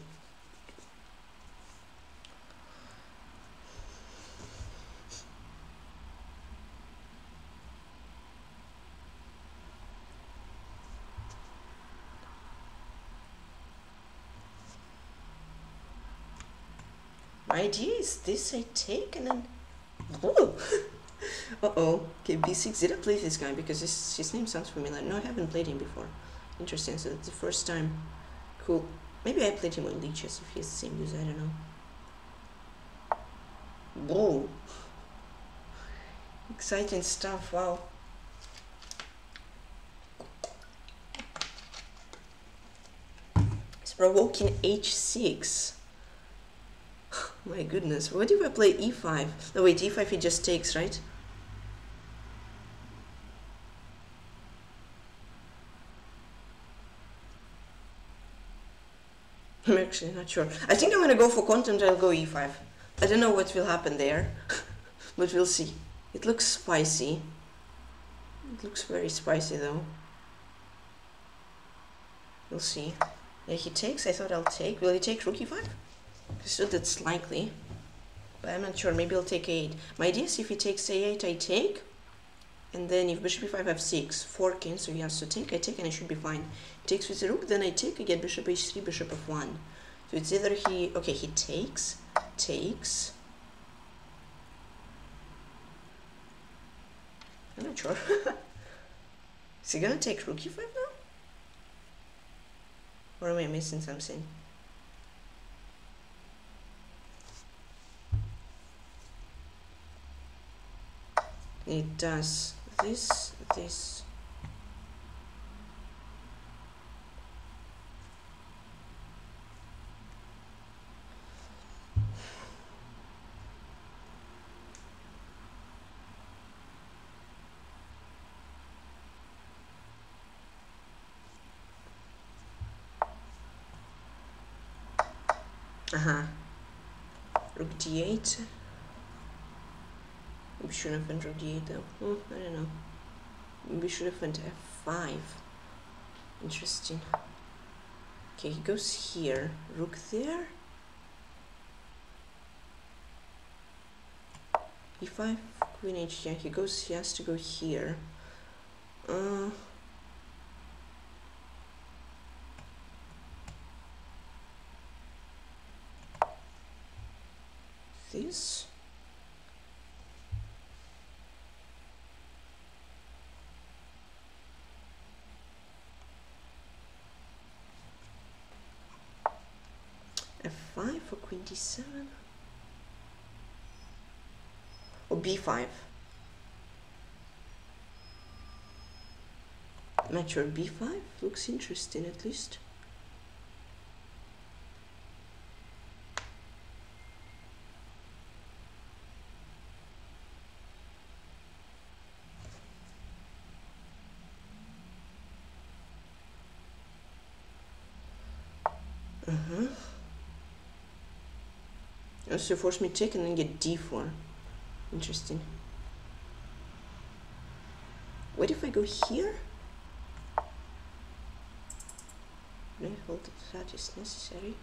My idea is this: I take and then. Oh, uh oh. Okay, b six. Did I play this guy? Because his his name sounds familiar. No, I haven't played him before. Interesting, so that's the first time. Cool. Maybe I played him on League Chess if he's the same user, I don't know. Whoa. Exciting stuff, wow. It's provoking h six. My goodness, what if I play e five? No, wait, e five he just takes, right? I'm actually not sure. I think I'm gonna go for content, I'll go e five. I don't know what will happen there, but we'll see. It looks spicy. It looks very spicy though. We'll see. Yeah, he takes, I thought I'll take. Will he take rook e five? So that's likely. But I'm not sure, maybe I'll take a eight. My idea is if he takes a eight, I take. And then if bishop e five, f six, forking, so he has to take, I take and I should be fine. He takes with the rook, then I take, I get bishop h three, bishop f one. So it's either he, okay, he takes, takes. I'm not sure. Is he gonna take rook e five now? Or am I missing something? It does this, this. Uh-huh. Rook d eight. We should offend rook d eight though. Oh, I don't know. Maybe we should offend f five. Interesting. Okay, he goes here. Rook there. e five, queen h. Yeah, he goes. He has to go here. Uh. This. f five for queen d seven or b five. I'm not sure. b five looks interesting at least. So force me to take and then get d four. Interesting. What if I go here? May I hold it that is necessary?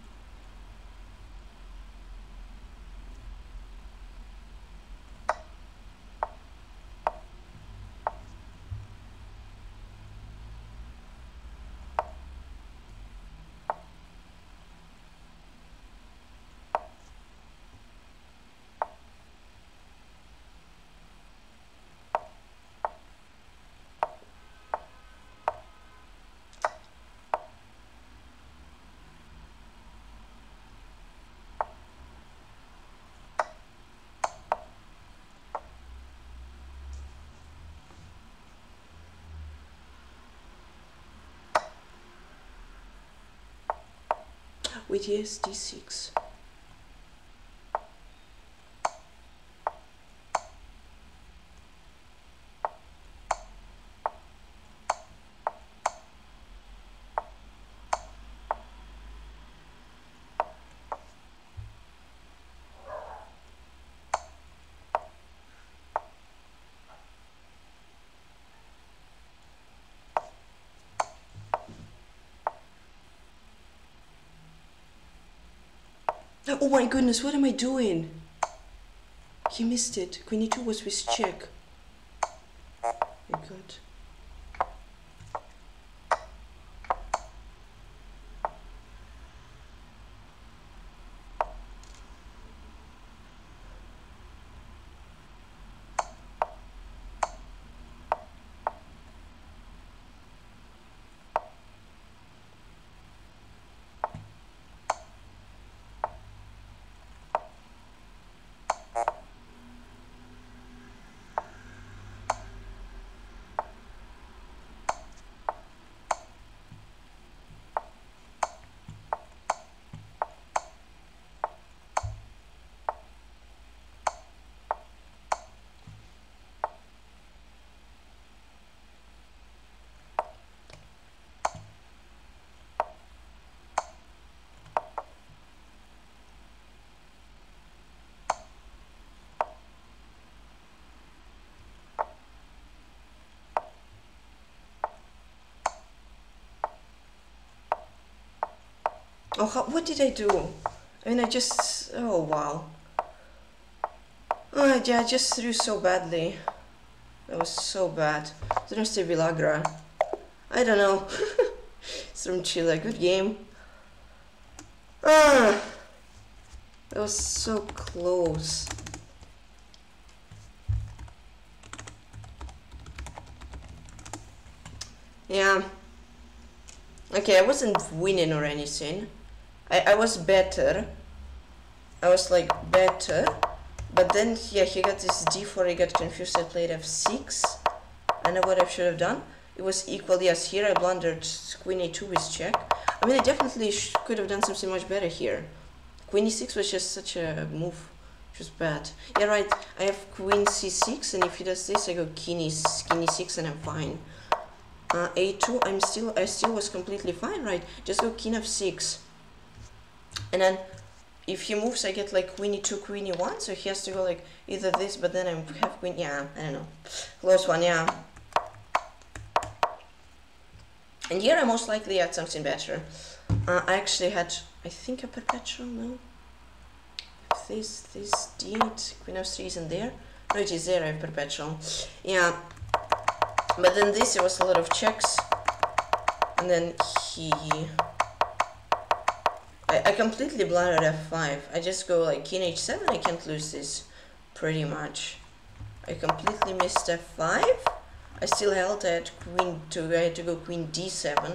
With yes, d six. Oh my goodness, what am I doing? He missed it. Queen e two was with check. Oh my god. Oh, how, what did I do? I mean, I just... Oh, wow. Oh, yeah, I just threw so badly. That was so bad. There's the Villagra. I don't know. It's from Chile. Good game. Ah, that was so close. Yeah. Okay, I wasn't winning or anything. I, I was better. I was like better. But then, yeah, he got this d four, he got confused, I played f six. I know what I should have done. It was equal, yes, here I blundered queen a two with check. I mean, I definitely sh could have done something much better here. Queen e six was just such a move, which was bad. Yeah, right, I have queen c six, and if he does this, I go king e six, and I'm fine. Uh, a two, I'm still, I still was completely fine, right? Just go king f six. And then... if he moves, I get like queen e two, queen e one, so he has to go like either this, but then I have queen, yeah, I don't know. Close one, yeah. And here I most likely had something better. Uh, I actually had, I think, a perpetual, no? This, this, d, queen f three isn't there. No, it is there, I have perpetual. Yeah. But then this, it was a lot of checks. And then he... I completely blundered f five. I just go like king h seven, I can't lose this, pretty much. I completely missed f five. I still held, I had queen to, I had to go queen d seven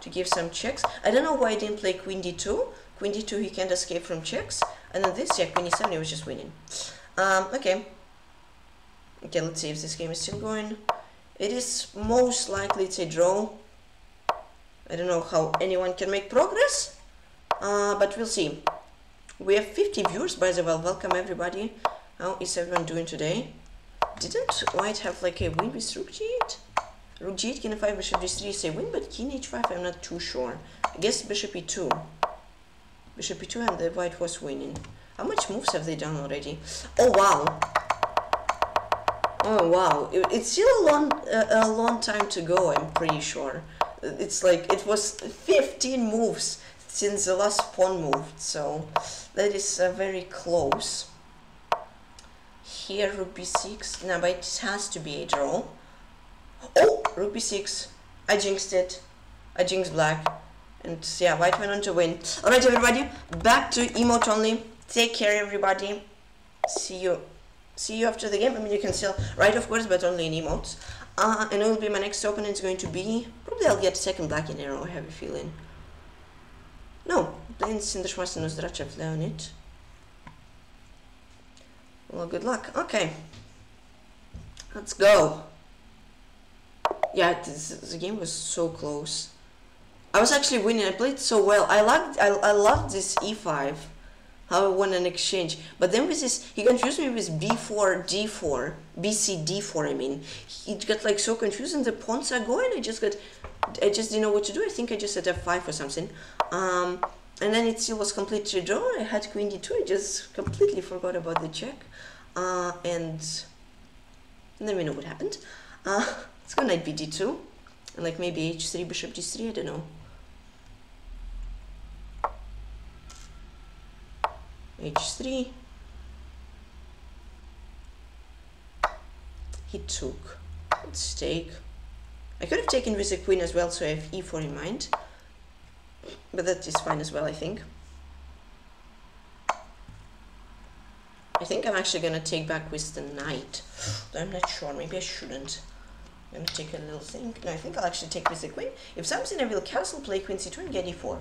to give some checks. I don't know why I didn't play queen d two. Queen d two, he can't escape from checks. And then this, yeah, queen e seven, he was just winning. Um, okay. Okay, let's see if this game is still going. It is most likely it's a draw. I don't know how anyone can make progress. Uh, but we'll see. We have fifty viewers, by the way. Welcome everybody. How is everyone doing today? Didn't White have like a win with rook g eight? Rook g eight, king f five, bishop d three is a win, but king h five I'm not too sure. I guess bishop e two. Bishop e two and the White was winning. How much moves have they done already? Oh wow! Oh wow! It, it's still a long, uh, a long time to go, I'm pretty sure. It's like, it was fifteen moves since the last pawn moved, so that is uh, very close. Here, rook b six. Now, but it has to be a draw. Oh, rook b six. I jinxed it. I jinxed black. And yeah, White went on to win. Alright, everybody, back to emote only. Take care, everybody. See you. See you after the game. I mean, you can still write, of course, but only in emotes. Uh, and it will be my next opponent is going to be. Probably I'll get second black in arrow, I have a feeling. No, playing stasOR four ik Nozdrachev Leonid. Well, good luck. Okay. Let's go. Yeah, this, the game was so close. I was actually winning. I played so well. I loved, I, I loved this e five. How I won an exchange. But then with this, he confused me with b four, d four. bc, d four, I mean. It got like so confusing. The pawns are going. I just got... I just didn't know what to do. I think I just had f five or something. Um, and then it still was completely drawn. I had queen d two. I just completely forgot about the check. Uh, and then we know what happened. Uh, it's gonna be d two. And like maybe h three, bishop d three. I don't know. h three. He took. Let's take. I could have taken with the queen as well, so I have e four in mind. But that is fine as well, I think. I think I'm actually gonna take back with the knight. I'm not sure, maybe I shouldn't. I'm gonna take a little thing. No, I think I'll actually take with the queen. If something, I will castle, play queen c two and get e four.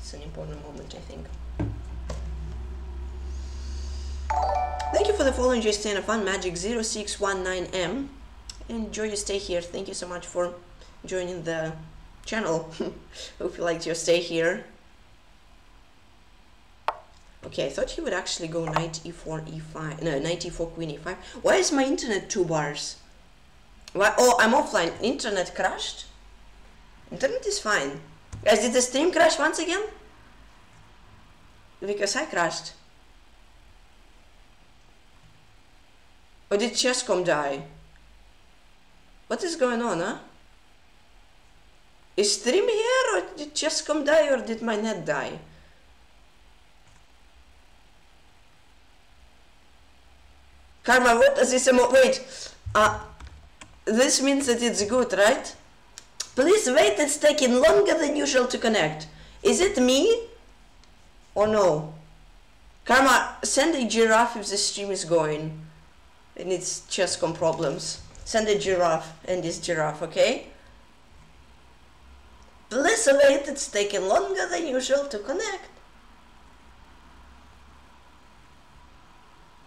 It's an important moment, I think. Thank you for the follow, enjoy staying fun, Magic zero six one nine M. Enjoy your stay here. Thank you so much for joining the channel. Hope you liked your stay here. Okay, I thought he would actually go knight e four, e five. No, knight e four, queen e five. Why is my internet two bars? Why? Oh, I'm offline. Internet crashed? Internet is fine. Guys, did the stream crash once again? Because I crashed. Or did Chess dot com die? What is going on, huh? Is stream here or did chess dot com die or did my net die? Karma, what is this emo- wait, uh, this means that it's good, right? Please wait, it's taking longer than usual to connect. Is it me? Or no? Karma, send a giraffe if the stream is going. And it's chess dot com problems. Send a giraffe and this giraffe, okay? Please wait, it's taking longer than usual to connect.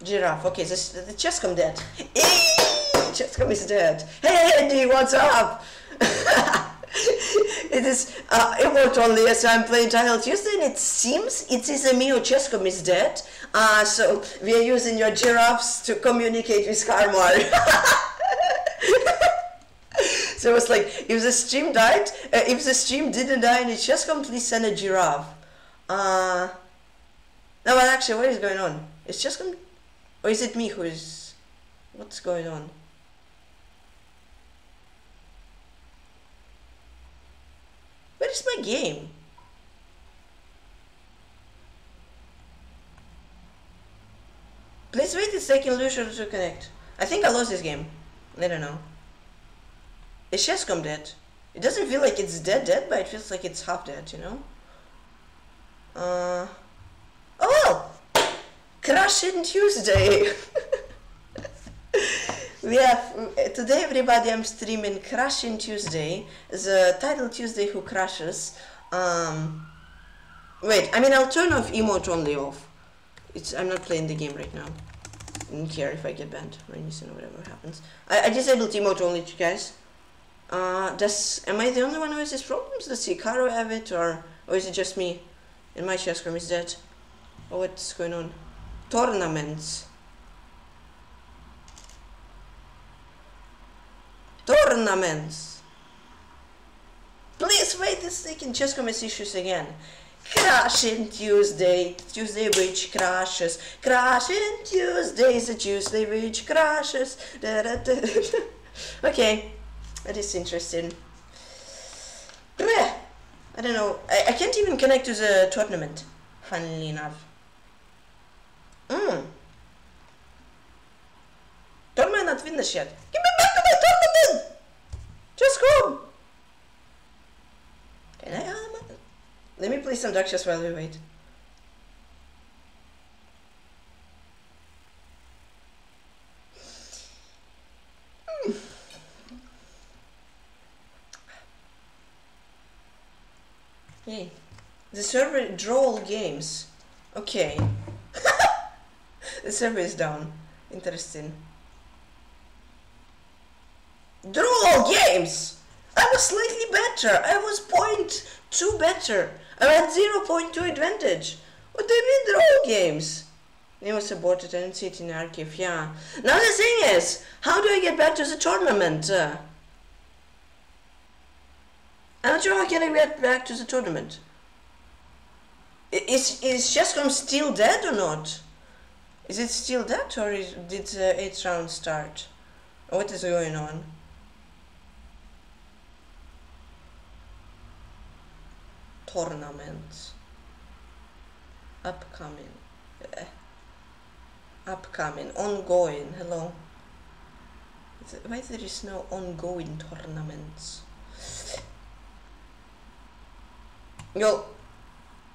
Giraffe, okay, this, the chess dot com dead. chess dot com is dead. Hey, Andy, what's up? It is uh, emote only as I'm playing Titled Tuesday, and it seems it is a Mio chess dot com is dead. Uh, so we are using your giraffes to communicate with Karmar. So it was like, if the stream died, uh, if the stream didn't die in the chess dot com, please send a giraffe. Uh, no, but actually, what is going on? Is chess dot com, or is it me who is? What's going on? Where is my game? Please wait, it's taking longer to connect. I think I lost this game. I don't know. Is chess dot com dead? It doesn't feel like it's dead dead, but it feels like it's half dead, you know? Uh Oh well! Crushing Tuesday! We have, today everybody, I'm streaming Crushing Tuesday, the Titled Tuesday who crushes. Um, wait, I mean I'll turn off emote only off. It's, I'm not playing the game right now. I don't care if I get banned or anything or whatever happens. I, I disabled emote only, guys. Uh, does, am I the only one who has these problems? Does Hikaru have it, or, or is it just me? And my chess dot com is dead. Oh, what's going on? Tournaments. Tournaments. Please wait a second, chess dot com has issues again. Crashing Tuesday, Tuesday which crashes. Crashing Tuesday is a Tuesday which crashes. Da, da, da, da. Okay, that is interesting. I don't know, I, I can't even connect to the tournament, funnily enough. Mm. Tournament not finished yet. Give me back to my tournament! Just go! Can I? Um, let me play some dark chess while we wait. Mm. Yay. The server draw all games. Okay. The server is down. Interesting. Draw all games! I was slightly better. I was zero point two better. I had zero point two advantage. What do you mean draw all games? They was aborted. I didn't see it in the archive. Yeah. Now the thing is, how do I get back to the tournament? Uh, I'm not sure how can I get back to the tournament. Is, is chess dot com still dead or not? Is it still dead or is, did the eighth round start? What is going on? Tournament. Upcoming. Uh, upcoming. Ongoing. Hello. Why there is no ongoing tournaments? Yo,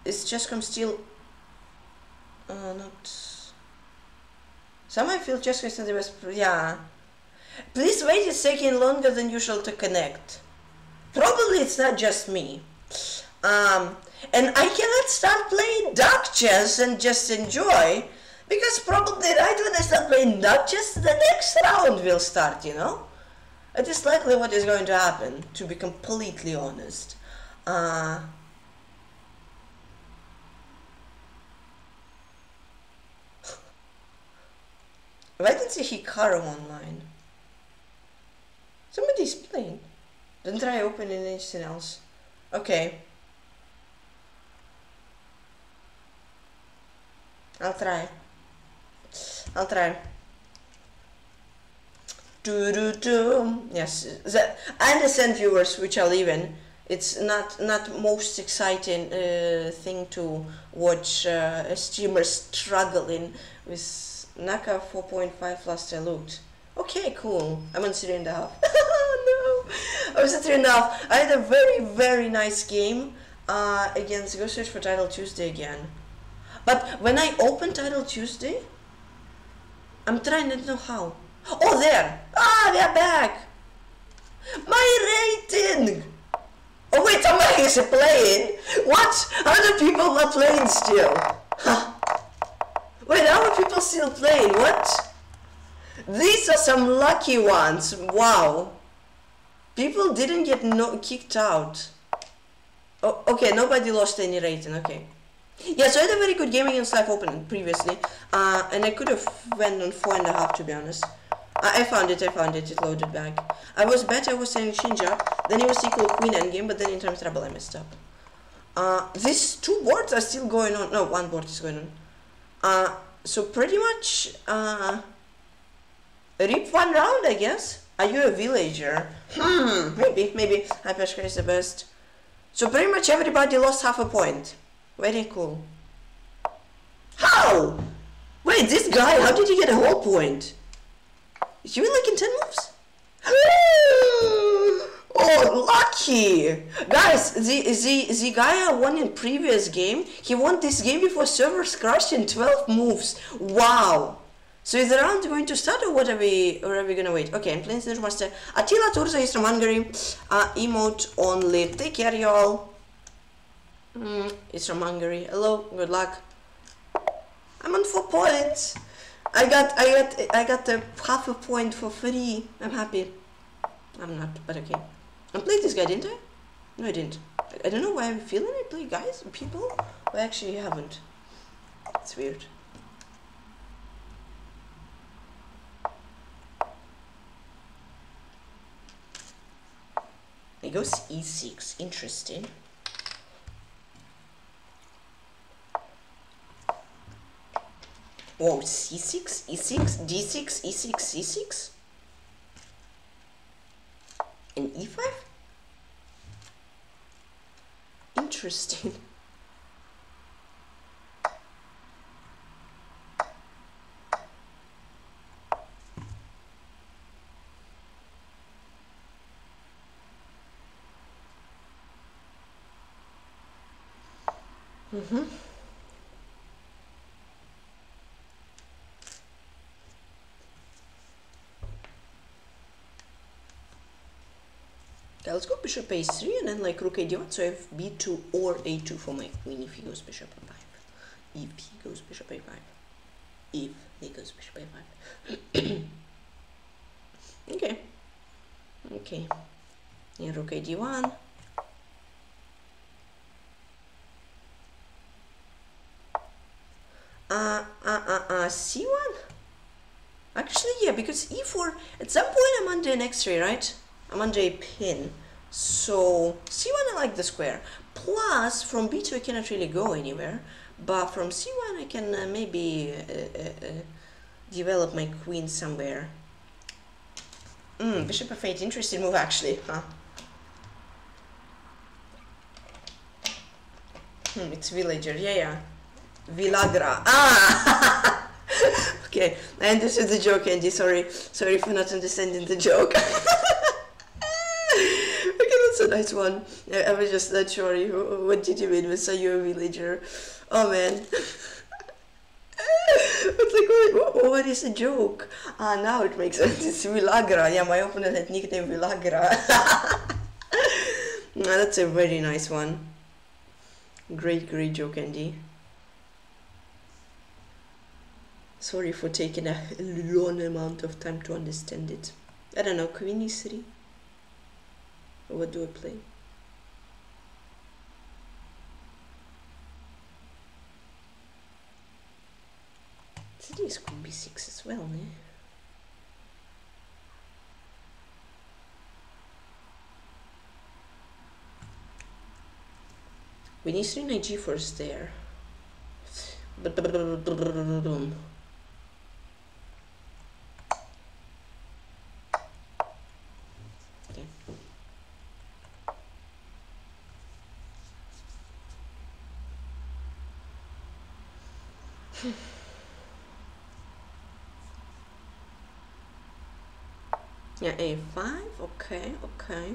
it's chess dot com still uh, not. Somehow I feel chess dot com is not the best. Yeah. Please wait, it's taking longer than usual to connect. Probably it's not just me. Um, and I cannot start playing dark chess and just enjoy, because probably right when I start playing dark chess, the next round will start, you know? It is likely what is going to happen, to be completely honest. Uh, Why didn't see Hikaru online? Somebody's playing. Don't try opening anything else. Okay. I'll try. I'll try. Do do do. Yes, the, I understand viewers which are leaving. It's not not most exciting uh, thing to watch uh, a streamer struggling with Naka four point five last I looked. Okay, cool. I'm on three and a half. No, I was at three and a half. I had a very very nice game uh, against. Go search for Titled Tuesday again. But when I open Titled Tuesday, I'm trying to know how. Oh, there! Ah, we are back. My rating. Oh wait, somebody is playing? What? Other people are playing still? Huh. Wait, other people still playing? What? These are some lucky ones. Wow. People didn't get no kicked out. Oh, okay, nobody lost any rating. Okay. Yeah, so I had a very good game against live opponent previously, uh, and I could have went on four and a half to be honest. I found it, I found it, it loaded back. I was better, I was selling Shinja, then it was equal queen endgame, but then in terms of trouble I messed up. Uh, these two boards are still going on, no, one board is going on. Uh, so pretty much, uh, rip one round, I guess. Are you a villager? Hmm, maybe, maybe, Hypershka is the best. So pretty much everybody lost half a point. Very cool. How? Wait, this guy, how did he get a whole point? You win like in ten moves? Oh, lucky! Guys, the, the, the guy I won in previous game, he won this game before servers crashed in twelve moves. Wow! So is the round going to start or what are we, or are we gonna wait? Okay, I'm playing Snitch Master. Attila Turza is from Hungary. Uh, emote only. Take care, y'all. Mm, it's from Hungary. Hello, good luck. I'm on four points. I got, I got, I got a half a point for free. I'm happy. I'm not, but okay. I played this guy, didn't I? No, I didn't. I, I don't know why I'm feeling I play guys, people. I actually haven't. It's weird. It goes e six. Interesting. Whoa, c six, e six, d six, e six, c six, and e five? Interesting. Mm-hmm. Okay, let's go bishop a three and then like rook a d one, so I have b two or a two for my queen if he goes bishop a five. If he goes bishop a five. If he goes bishop a five. Okay. Okay. Yeah, rook a d one. Uh, uh, uh, uh, c one? Actually, yeah, because e four, at some point I'm under an x-ray, right? I'm under a pin, so c one I like the square, plus from b two I cannot really go anywhere, but from c one I can uh, maybe uh, uh, uh, develop my queen somewhere. Mm, bishop f eight, interesting move actually, huh? Hmm, it's villager, yeah, yeah. Villagra, ah! Okay, I understood the joke, Andy, sorry, sorry for not understanding the joke. A nice one. I was just not sure. You, what did you mean with "Are you a villager"? Oh man, it's like what, what is a joke? Ah, now it makes sense. It's Villagra. Yeah, my opponent had nickname Villagra. No, that's a very nice one. Great, great joke, Andy. Sorry for taking a long amount of time to understand it. I don't know. Queen e three. What do I play? This could be six as well, eh? We need three knight g first there. Yeah, a five, okay, okay.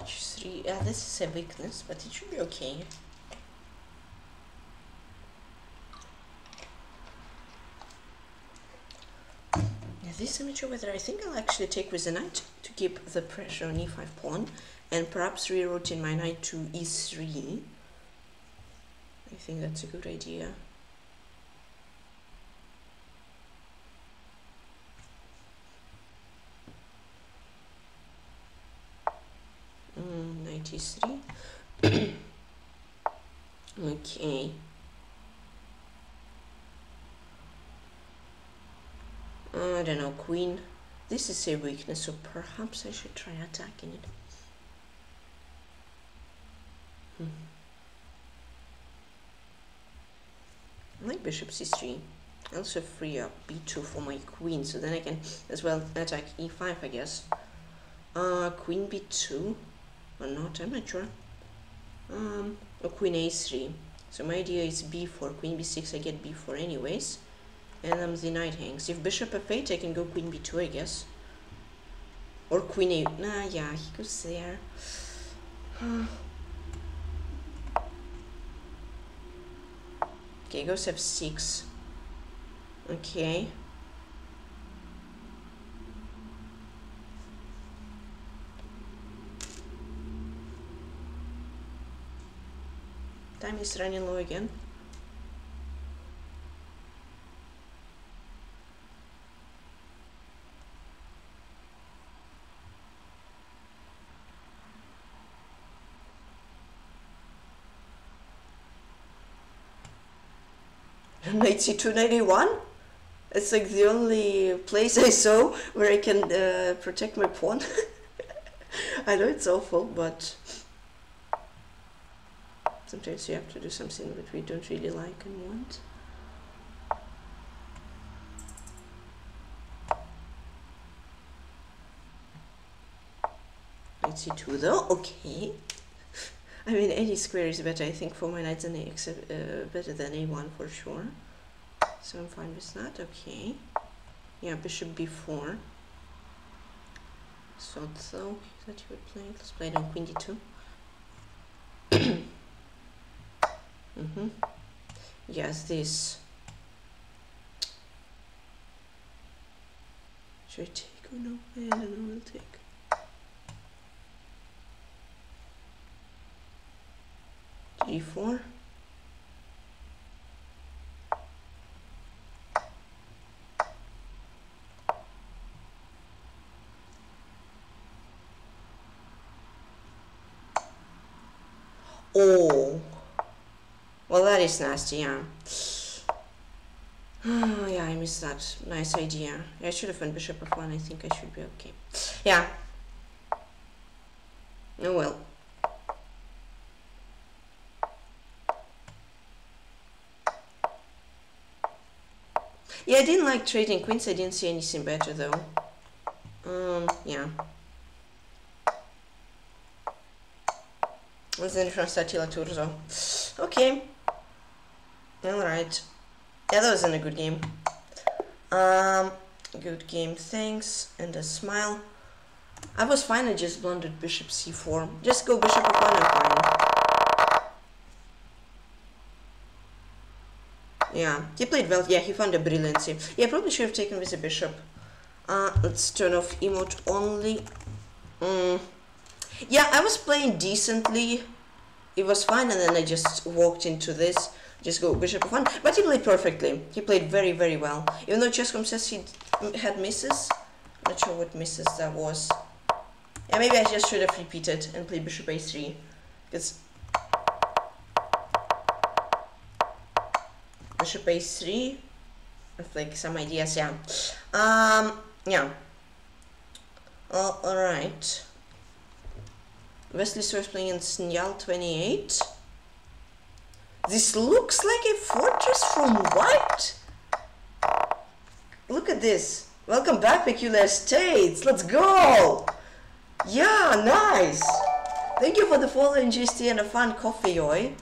H three, yeah, this is a weakness, but it should be okay. This image over there, I think I'll actually take with the knight to keep the pressure on e five pawn and perhaps rerouting my knight to e three. I think that's a good idea. Mm, knight e three. Okay. I don't know, queen. This is a weakness, so perhaps I should try attacking it. Hmm. Like bishop c three. Also free up b two for my queen, so then I can as well attack e five, I guess. Uh, queen b two, or not, I'm not sure. Um, or queen a three. So my idea is b four, queen b six, I get b four anyways. And um, the knight hangs. If bishop f eight, I can go queen b two, I guess. Or queen a... Nah, yeah, he goes there. Okay, goes f six. Okay. Time is running low again. ninety-two ninety-one. It's like the only place I saw where I can uh, protect my pawn. I know it's awful, but sometimes you have to do something that we don't really like and want. ninety-two though, okay. I mean, any square is better, I think, for my knight than a, except, uh, better than a one for sure. So I'm fine with that, okay. Yeah, bishop b four. So though that you were playing. Let's play it on queen d two. Mm-hmm. Yes, this. Should I take or no? I don't know, I'll take. g four. Oh, well, that is nasty, yeah. Oh, yeah, I missed that. Nice idea. I should have went bishop f one. I think I should be okay. Yeah. Oh, well. Yeah, I didn't like trading queens. I didn't see anything better though. Um, yeah. And then from Attila Turza. Okay. Alright. Yeah, that wasn't a good game. Um, good game, thanks. And a smile. I was fine, I just blundered bishop c four. Just go bishop f one, I'm fine. Yeah, he played well. Yeah, he found a brilliancy. Yeah, probably should have taken with the bishop. Uh, let's turn off emote only. Mm. Yeah, I was playing decently. It was fine, and then I just walked into this. Just go bishop f one. But he played perfectly. He played very, very well. Even though Chess dot com says he had misses. I'm not sure what misses that was. Yeah, maybe I just should have repeated and played bishop a three. Because... bishop a three, with like some ideas, yeah. Um, yeah. Oh, alright. Wesley Source playing in Yal twenty-eight. This looks like a fortress from white. look at this. Welcome back, Peculiar States. Let's go. Yeah, nice. Thank you for the following G S T and a fun coffee, oi.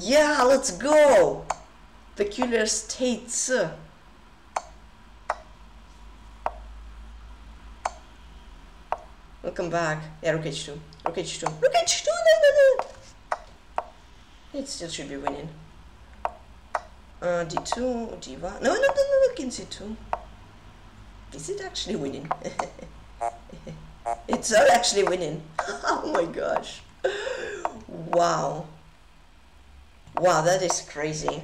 Yeah, let's go. Peculiar States. Welcome back. Yeah, rook h two. Rook h two. Rook h two. No, no, no. It still should be winning. Uh, d two, d one. No, no, no, no, look in c two. Is it actually winning? It's not actually winning. Oh my gosh. Wow. Wow, that is crazy.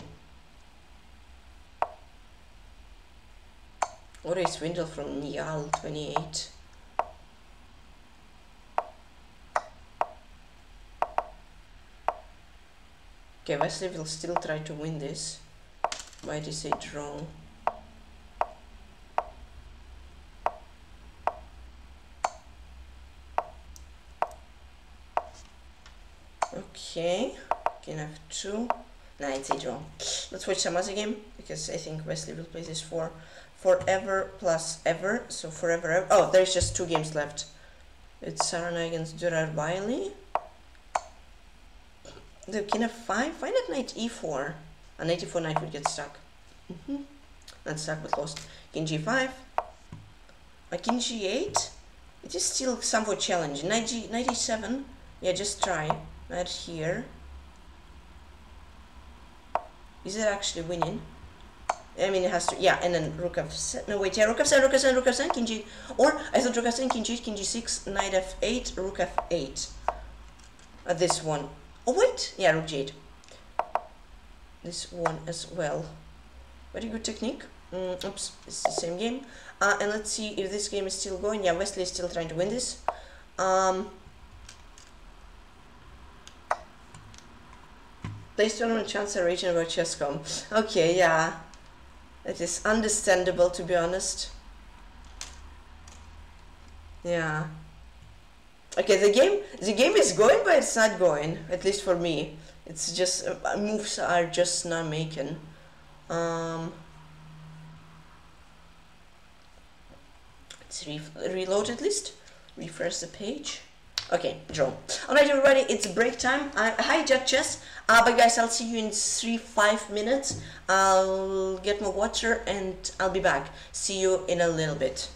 What is Swindle from Yal twenty-eight? Okay, Wesley will still try to win this. Might is it wrong? Okay, can have two. Nah, it's it wrong. Let's watch some other game because I think Wesley will play this for forever plus ever. So forever. Ever. Oh, there's just two games left. It's Sarana against Durar Bailey. The king of five, why not knight e four? A knight e four knight would get stuck. Mm-hmm. Not stuck, but lost. King g five. A king g eight. It is still somewhat challenging. Knight g knight e seven. Yeah, just try. Knight here. Is it actually winning? I mean, it has to. Yeah, and then rook f seven. No wait, yeah, rook f seven, rook f seven, rook f seven, king g. Or I thought rook f seven, king g, king g six, knight f eight, rook f eight. Uh, this one. Oh wait, yeah, rook g eight. This one as well. Very good technique. Mm, oops, it's the same game. Uh, and let's see if this game is still going. Yeah, Wesley is still trying to win this. Um, place tournament chance a region about Chess dot com. Okay, yeah, it is understandable to be honest. Yeah. Okay, the game, the game is going, but it's not going. At least for me, it's just uh, moves are just not making. Um, let's re reload at least. Refresh the page. Okay, draw. All right, everybody, it's break time. I hijacked chess. Uh, but guys, I'll see you in three five minutes. I'll get my water and I'll be back. See you in a little bit.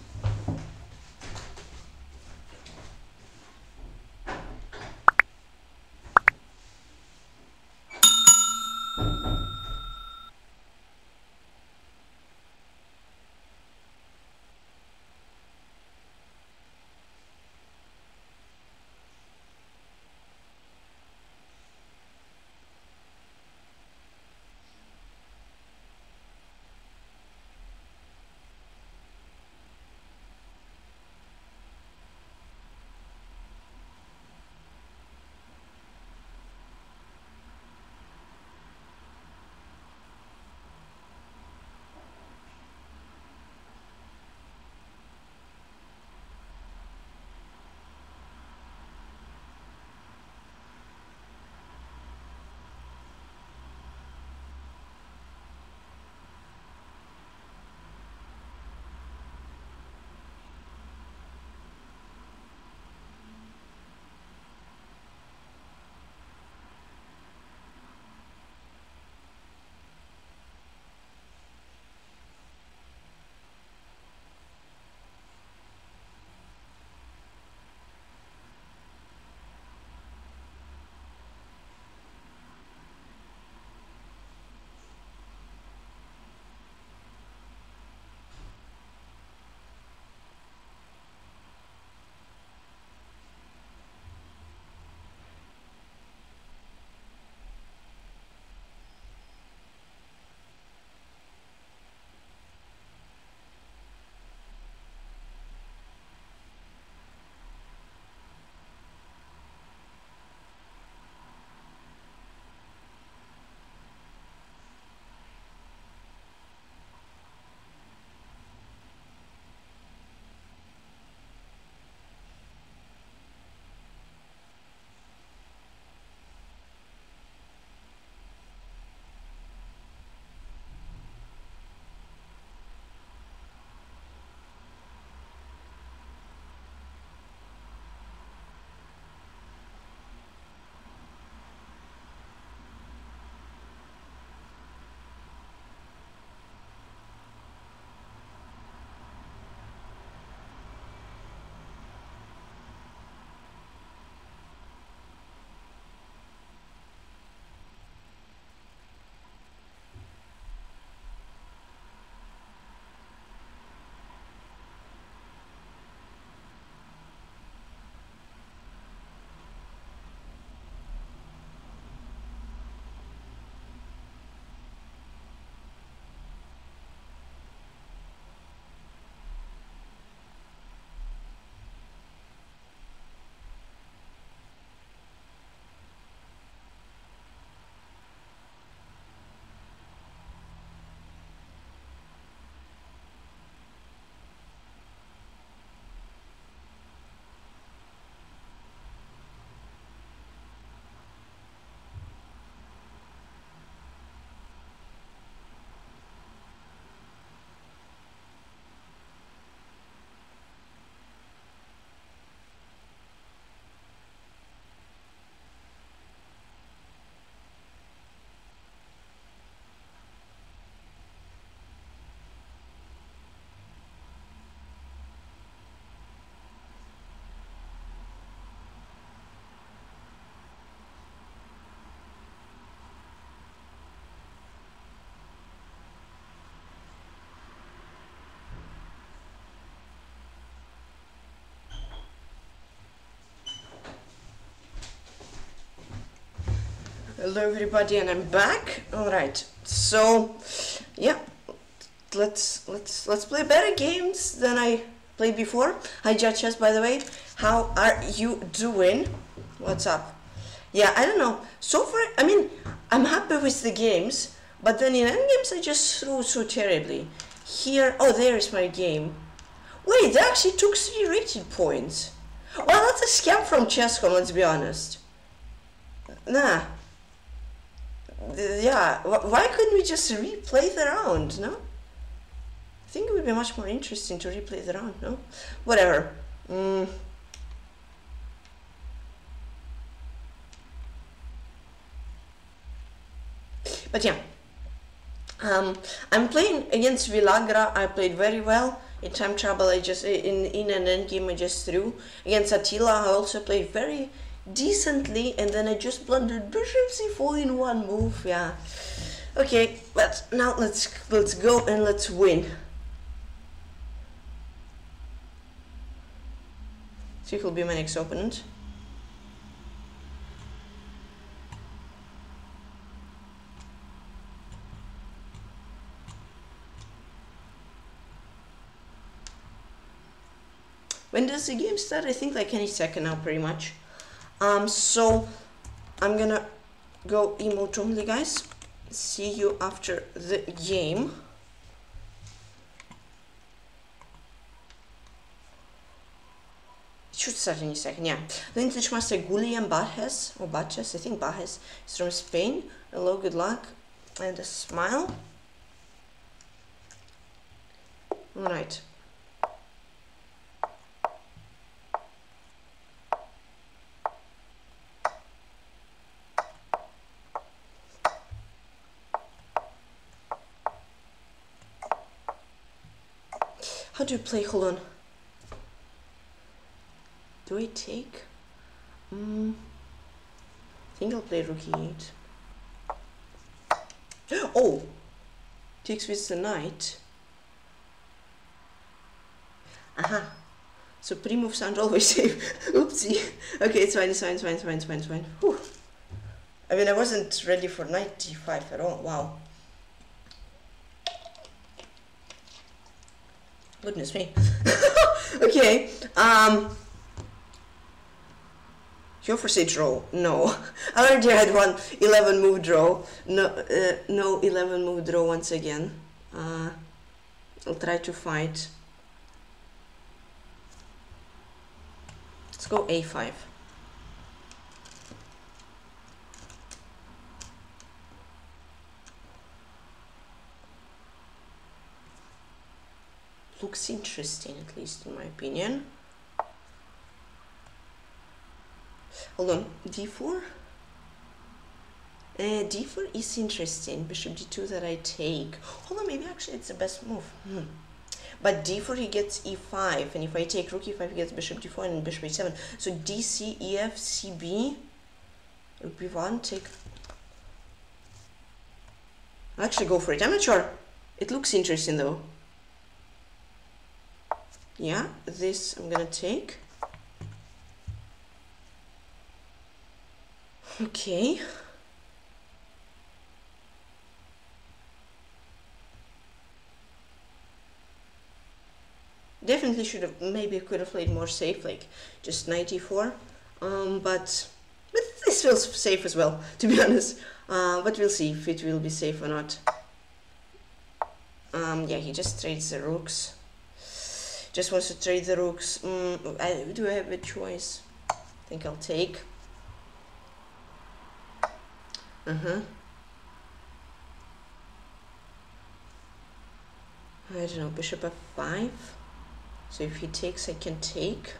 Hello everybody, and I'm back. All right, so yeah, let's let's let's play better games than I played before. Hi Judge Chess, by the way, how are you doing? What's up? Yeah, I don't know. So far, I mean, I'm happy with the games, but then in end games I just threw so terribly. Here, oh, there is my game. Wait, they actually took three rated points. Well, that's a scam from Chess dot com. Let's be honest. Nah. Yeah, why couldn't we just replay the round, no? I think it would be much more interesting to replay the round, no? Whatever. Mm. But yeah, um, I'm playing against Villagra. I played very well. In Time Trouble, I just, in, in an end game, I just threw. Against Attila, I also played very decently, and then I just blundered bishop c four in one move. Yeah, okay, but now let's let's go and let's win. So he'll be my next opponent. When does the game start? I think like any second now, pretty much. Um, so I'm gonna go emote only, guys. See you after the game. It should start any second, yeah. The English master Guillem Baches, or Baches, I think Baches, is from Spain. Hello, good luck, and a smile. Alright. How do you play? Hold on. Do I take? Mm, I think I'll play rook e eight. Oh! Takes with the knight. Aha! So pre moves aren't always safe. Oopsie! Okay, it's fine, it's fine, it's fine, it's fine, it's fine, it's fine. Whew. I mean, I wasn't ready for knight d five at all. Wow. Goodness me. Okay. Um. You for say draw? No. I already had one eleven move draw. No. Uh, no eleven move draw once again. Uh, I'll try to fight. Let's go a five. Looks interesting, at least in my opinion. Hold on, d four? Uh, d four is interesting. Bishop d two that I take. Hold on, maybe actually it's the best move. Hmm. But d four he gets e five, and if I take rook e five he gets bishop d four and bishop e seven. So dc, ef, cb, rook b one, take... I'll actually go for it, I'm not sure. It looks interesting though. Yeah, this I'm gonna take. Okay. Definitely should have, maybe could have played more safe, like just knight e four. Um, but, but this feels safe as well, to be honest. Uh, but we'll see if it will be safe or not. Um, yeah, he just trades the rooks. Just wants to trade the rooks. Mm, I, do I have a choice? I think I'll take. Uh-huh. I don't know, bishop f five. So if he takes, I can take.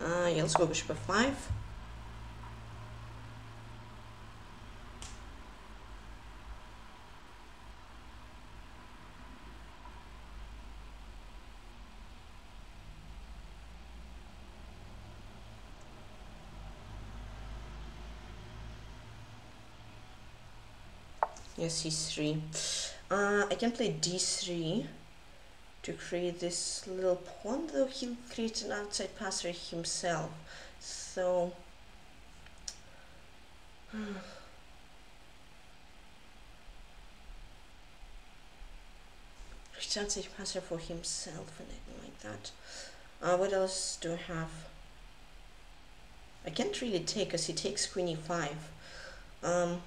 Uh, yeah, let's go bishop f five. c three. Uh, I can play d three to create this little pawn, though he'll create an outside passer himself. So Restarts a passer for himself and anything like that. Uh, what else do I have? I can't really take as he takes queen e five. Um,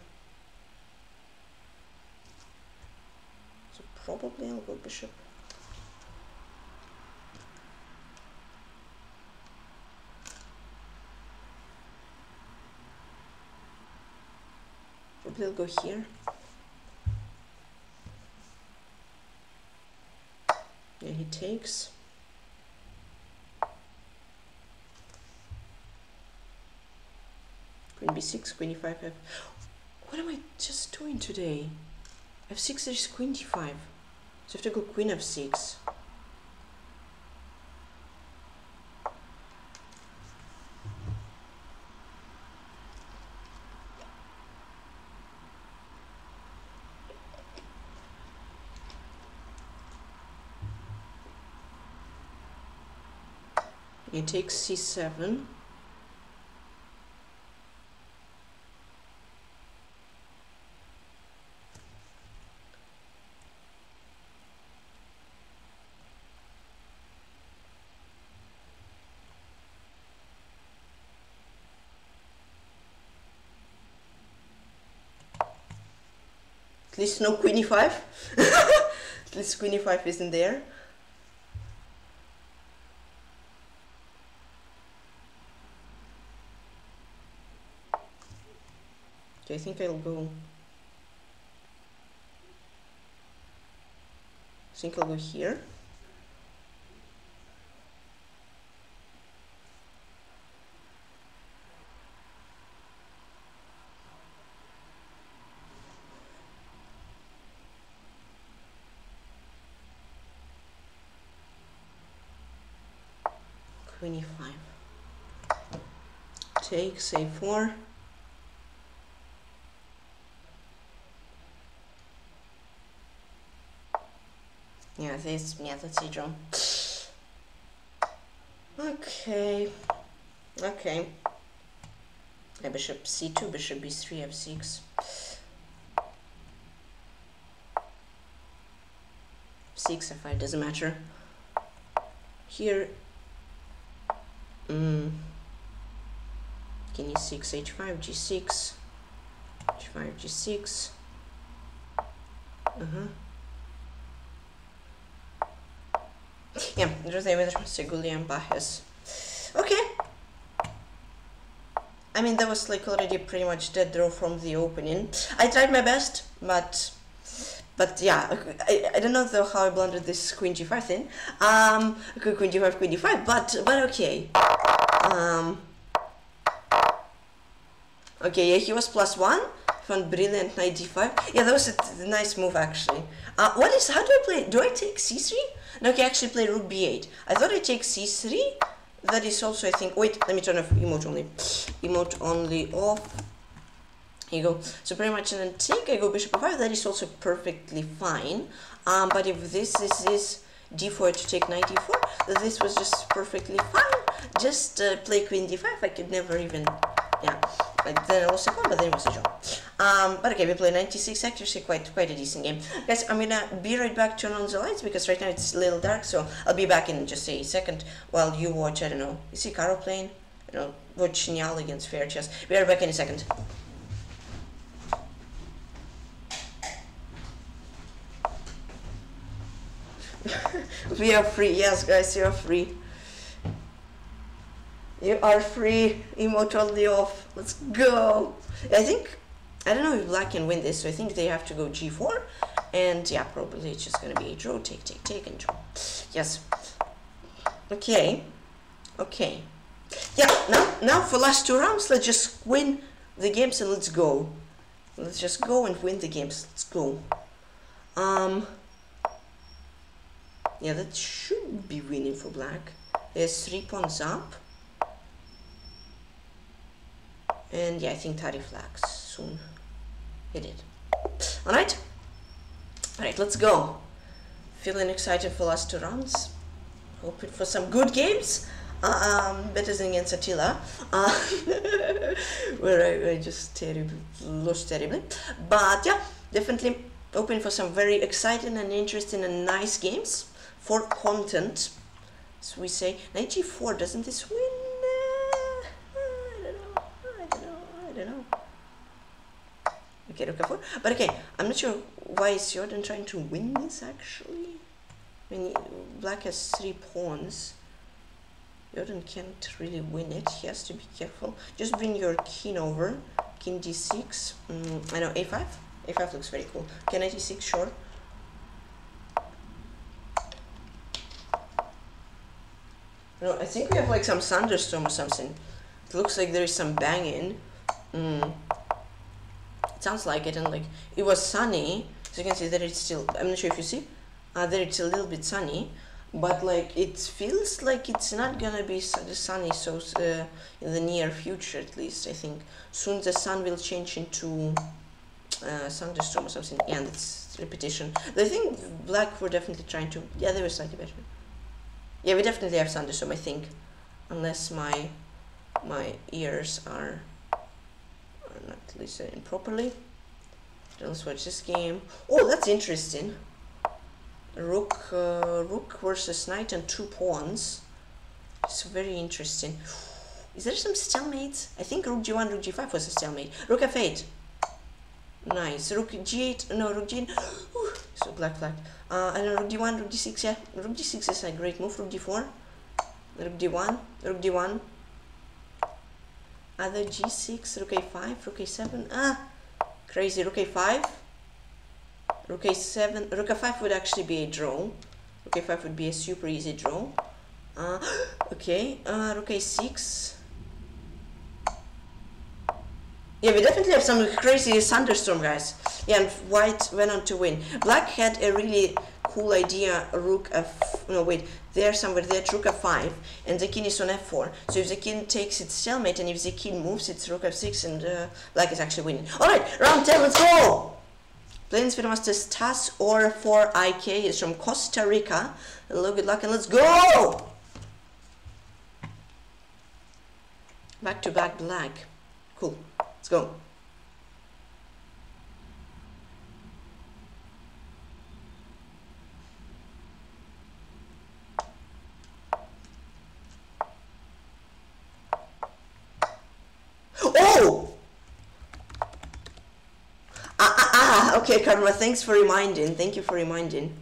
so probably I'll go bishop. Probably I'll go here. Yeah, he takes. Queen b six, queen e five, f. What am I just doing today? f six, there's queen d five. So I have to go queen f six. He takes c seven. At least no queen e five. At least queen e five isn't there. Okay, I think I'll go. I think I'll go here. Twenty-five. Take, say four. Yeah, this. Yeah, that's it, John. Okay. Okay. Yeah, bishop c two, bishop b three, f six. F six, f five, doesn't matter. Here. Mm. King e six, h five, g six, h five, g six. Uh-huh. Yeah, José Mr. Guillem Baches. Okay. I mean, that was like already pretty much dead draw from the opening. I tried my best, but but yeah, I, I don't know though how I blundered this queen g five thing. Um, queen g five, queen d five, but but okay. Um. Okay, yeah, he was plus one. Found brilliant knight d five. Yeah, that was a nice move actually. Uh, what is? How do I play? Do I take c three? No, okay, I actually play rook b eight. I thought I take c three. That is also, I think. Wait, let me turn off emote only. Emote only off. Here you go. So pretty much an take. I go bishop f five. That is also perfectly fine. Um, but if this is this d four to take knight d four, this was just perfectly fine. Just uh, play queen d five. I could never even. Yeah. Like, then I lost a pawn, but then it was a draw. Um, but okay, we play ninety-six, actually quite quite a decent game. Guys, I'm gonna be right back, turn on the lights, because right now it's a little dark, so I'll be back in just a second while you watch, I don't know, is Hikaru playing? I don't know, watch Yal against Vampire Rage. Be right back in a second. We are free, yes guys, you are free. You are free, emote totally off, let's go! I think, I don't know if Black can win this, so I think they have to go g four, and yeah, probably it's just gonna be a draw, take, take, take, and draw. Yes. Okay. Okay. Yeah, now, now for last two rounds, let's just win the games and let's go. Let's just go and win the games, let's go. Um. Yeah, that should be winning for Black. There's three pawns up. And yeah, I think Tari flags soon. He did. Alright. Alright, let's go. Feeling excited for last two rounds. Hoping for some good games. Um, bet is against Attila, uh, where I, I just terrib lost terribly, but yeah, definitely open for some very exciting and interesting and nice games for content, as we say. Ninety-four, doesn't this win? Uh, I don't know, I don't know, I don't know. Okay, rook f four, but okay, I'm not sure why is Jordan trying to win this actually. I mean, black has three pawns. Jordan can't really win it, he has to be careful. Just bring your king over, king d six, mm, I know, a five? a five looks very cool. Can I d six? Sure. No, I think we have like some thunderstorm or something. It looks like there is some banging. Mm. It sounds like it, and like, it was sunny, so you can see that it's still, I'm not sure if you see, uh, that it's a little bit sunny. But like it feels like it's not gonna be sunny so uh, in the near future, at least I think soon the sun will change into uh, thunderstorm or something, and it's repetition. I think black were definitely trying to, yeah, they were slightly better. Yeah, we definitely have thunderstorm, I think, unless my my ears are, are not listening properly. Don't watch this game. Oh, that's interesting. Rook, uh, rook versus knight and two pawns. It's very interesting. Is there some stalemates? I think rook g one, rook g five was a stalemate. Rook f eight. Nice. Rook g eight. No, rook g eight. So black flag. Uh, and rook d one, rook d six. Yeah, rook d six is a great move. Rook d four. Rook d one. Rook d one. Other g six. Rook a five. Rook a seven. Ah, crazy. Rook a five. Rook a seven, rook a five would actually be a draw. Rook a five would be a super easy draw. Uh, okay, uh, rook a six. Yeah, we definitely have some crazy thunderstorm, guys. Yeah, and white went on to win. Black had a really cool idea, rook f, no wait, there somewhere there, rook f five, and the king is on f four. So if the king takes its stalemate, and if the king moves, it's rook f six, and uh, black is actually winning. Alright, round ten, let's go! Playing this video master stas O R four I K is from Costa Rica. Hello, good luck, and let's go! Back to back black. Cool, let's go. Okay, Karmar, thanks for reminding. Thank you for reminding.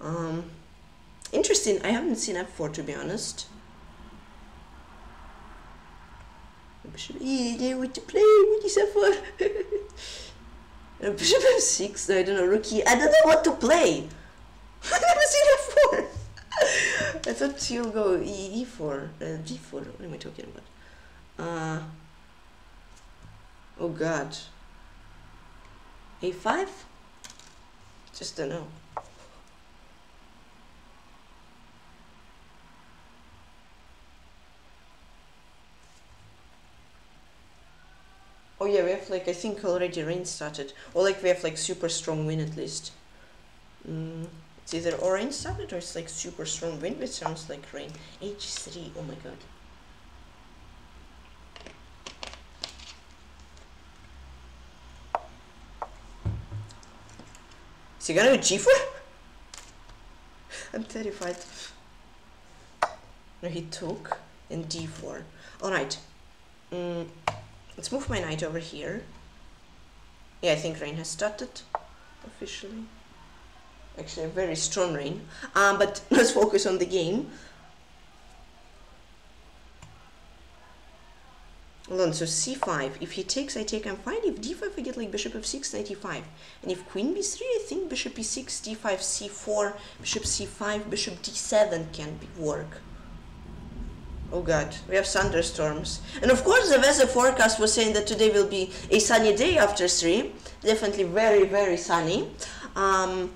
um, interesting. I haven't seen f four, to be honest. Bishop e, what to play? What is f four? Bishop f six. No, I don't know. Rookie. I don't know what to play. I never seen f four. I thought you'll go e e4, uh, g four. What am I talking about? Uh, oh God. a five. Just don't know. Oh yeah, we have like, I think already rain started, or like we have like super strong wind at least. Mm, it's either or rain started or it's like super strong wind, which sounds like rain. h three, oh my god. Is he gonna go g four? I'm terrified. No, he took, and d four. Alright. Mm. Let's move my knight over here. Yeah, I think rain has started officially. Actually, a very strong rain. Um, but let's focus on the game. Hold on, so c five. If he takes, I take, I'm fine. If d five, I get like bishop f six, knight e five. And if queen b three, I think bishop e six, d five, c four, bishop c five, bishop d seven can be work. Oh god, we have thunderstorms. And of course the weather forecast was saying that today will be a sunny day after three. Definitely very, very sunny. Um,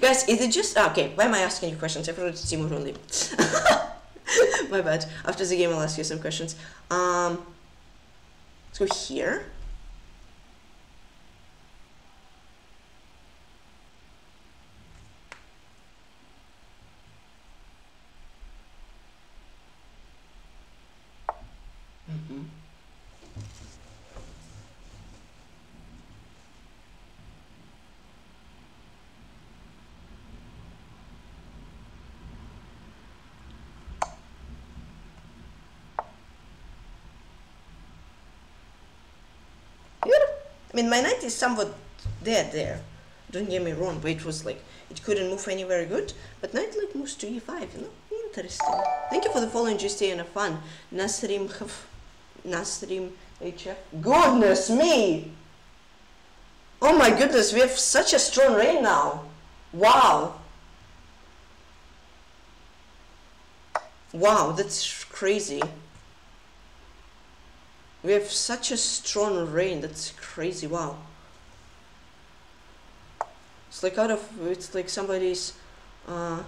Guys, is it just... Ah, okay, why am I asking you questions? I forgot to see more only. My bad. After the game, I'll ask you some questions. Um, let's go here. I mean, my knight is somewhat dead there, don't get me wrong, but it was like, it couldn't move anywhere good, but knight like moves to e five, you know, interesting. Thank you for the following G S T and a fun, Nasrim Hf, Nasrim H F, goodness me! Oh my goodness, we have such a strong rain now, wow! Wow, that's crazy. We have such a strong rain, that's crazy, wow. It's like out of, it's like somebody's, uh,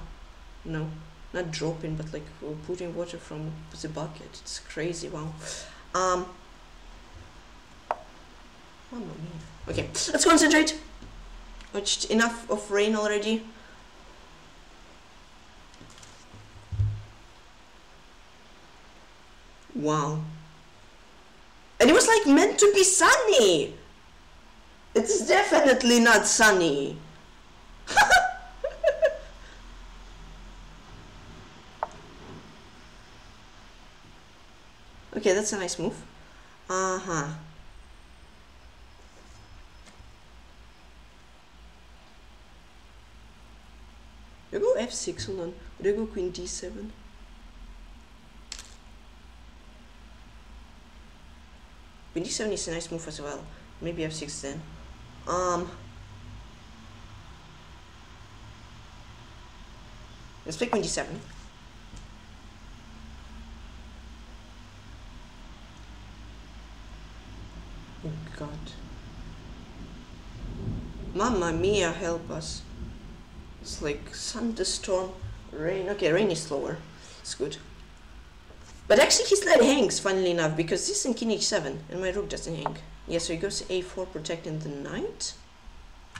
no, not dropping, but like putting water from the bucket, it's crazy, wow. Um, okay, let's concentrate. It's enough of rain already. Wow. And it was like meant to be sunny. It's definitely not sunny. Okay, that's a nice move. Uh-huh. Do I go f six, hold on. Do I go queen d seven? Queen d seven is a nice move as well. Maybe f six then. Um, let's play queen d seven. Oh god. Mamma mia, help us. It's like thunderstorm, rain. Okay, rain is slower. It's good. But actually his knight hangs, funnily enough, because this is in king h seven, and my rook doesn't hang. Yeah, so he goes a four, protecting the knight. I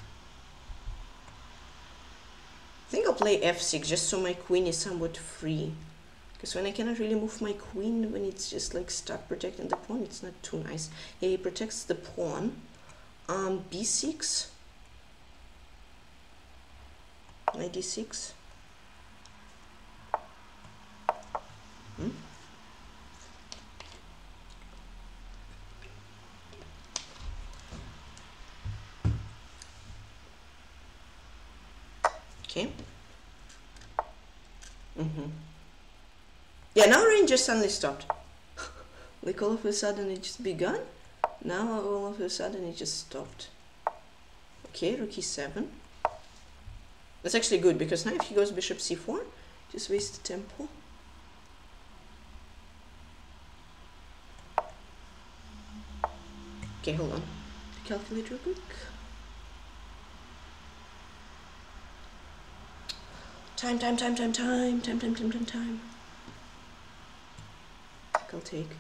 think I'll play f six, just so my queen is somewhat free. Because when I cannot really move my queen, when it's just like stuck protecting the pawn, it's not too nice. Yeah, he protects the pawn. Um, b six. Knight d six. Hmm? Okay. Mm-hmm. Yeah, now rain just suddenly stopped. Like all of a sudden it just begun. Now all of a sudden it just stopped. Okay, rook e seven. That's actually good because now if he goes bishop c four, just waste the tempo. Okay, hold on. Calculate real quick. Time, time, time, time, time, time, time, time, time, time. I think I'll take.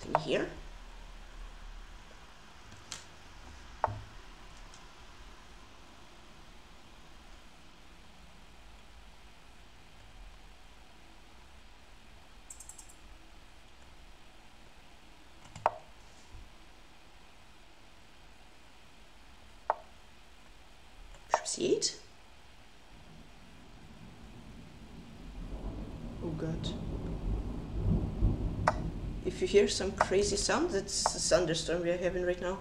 Thing here. Proceed. Oh god. If you hear some crazy sound, that's the thunderstorm we are having right now.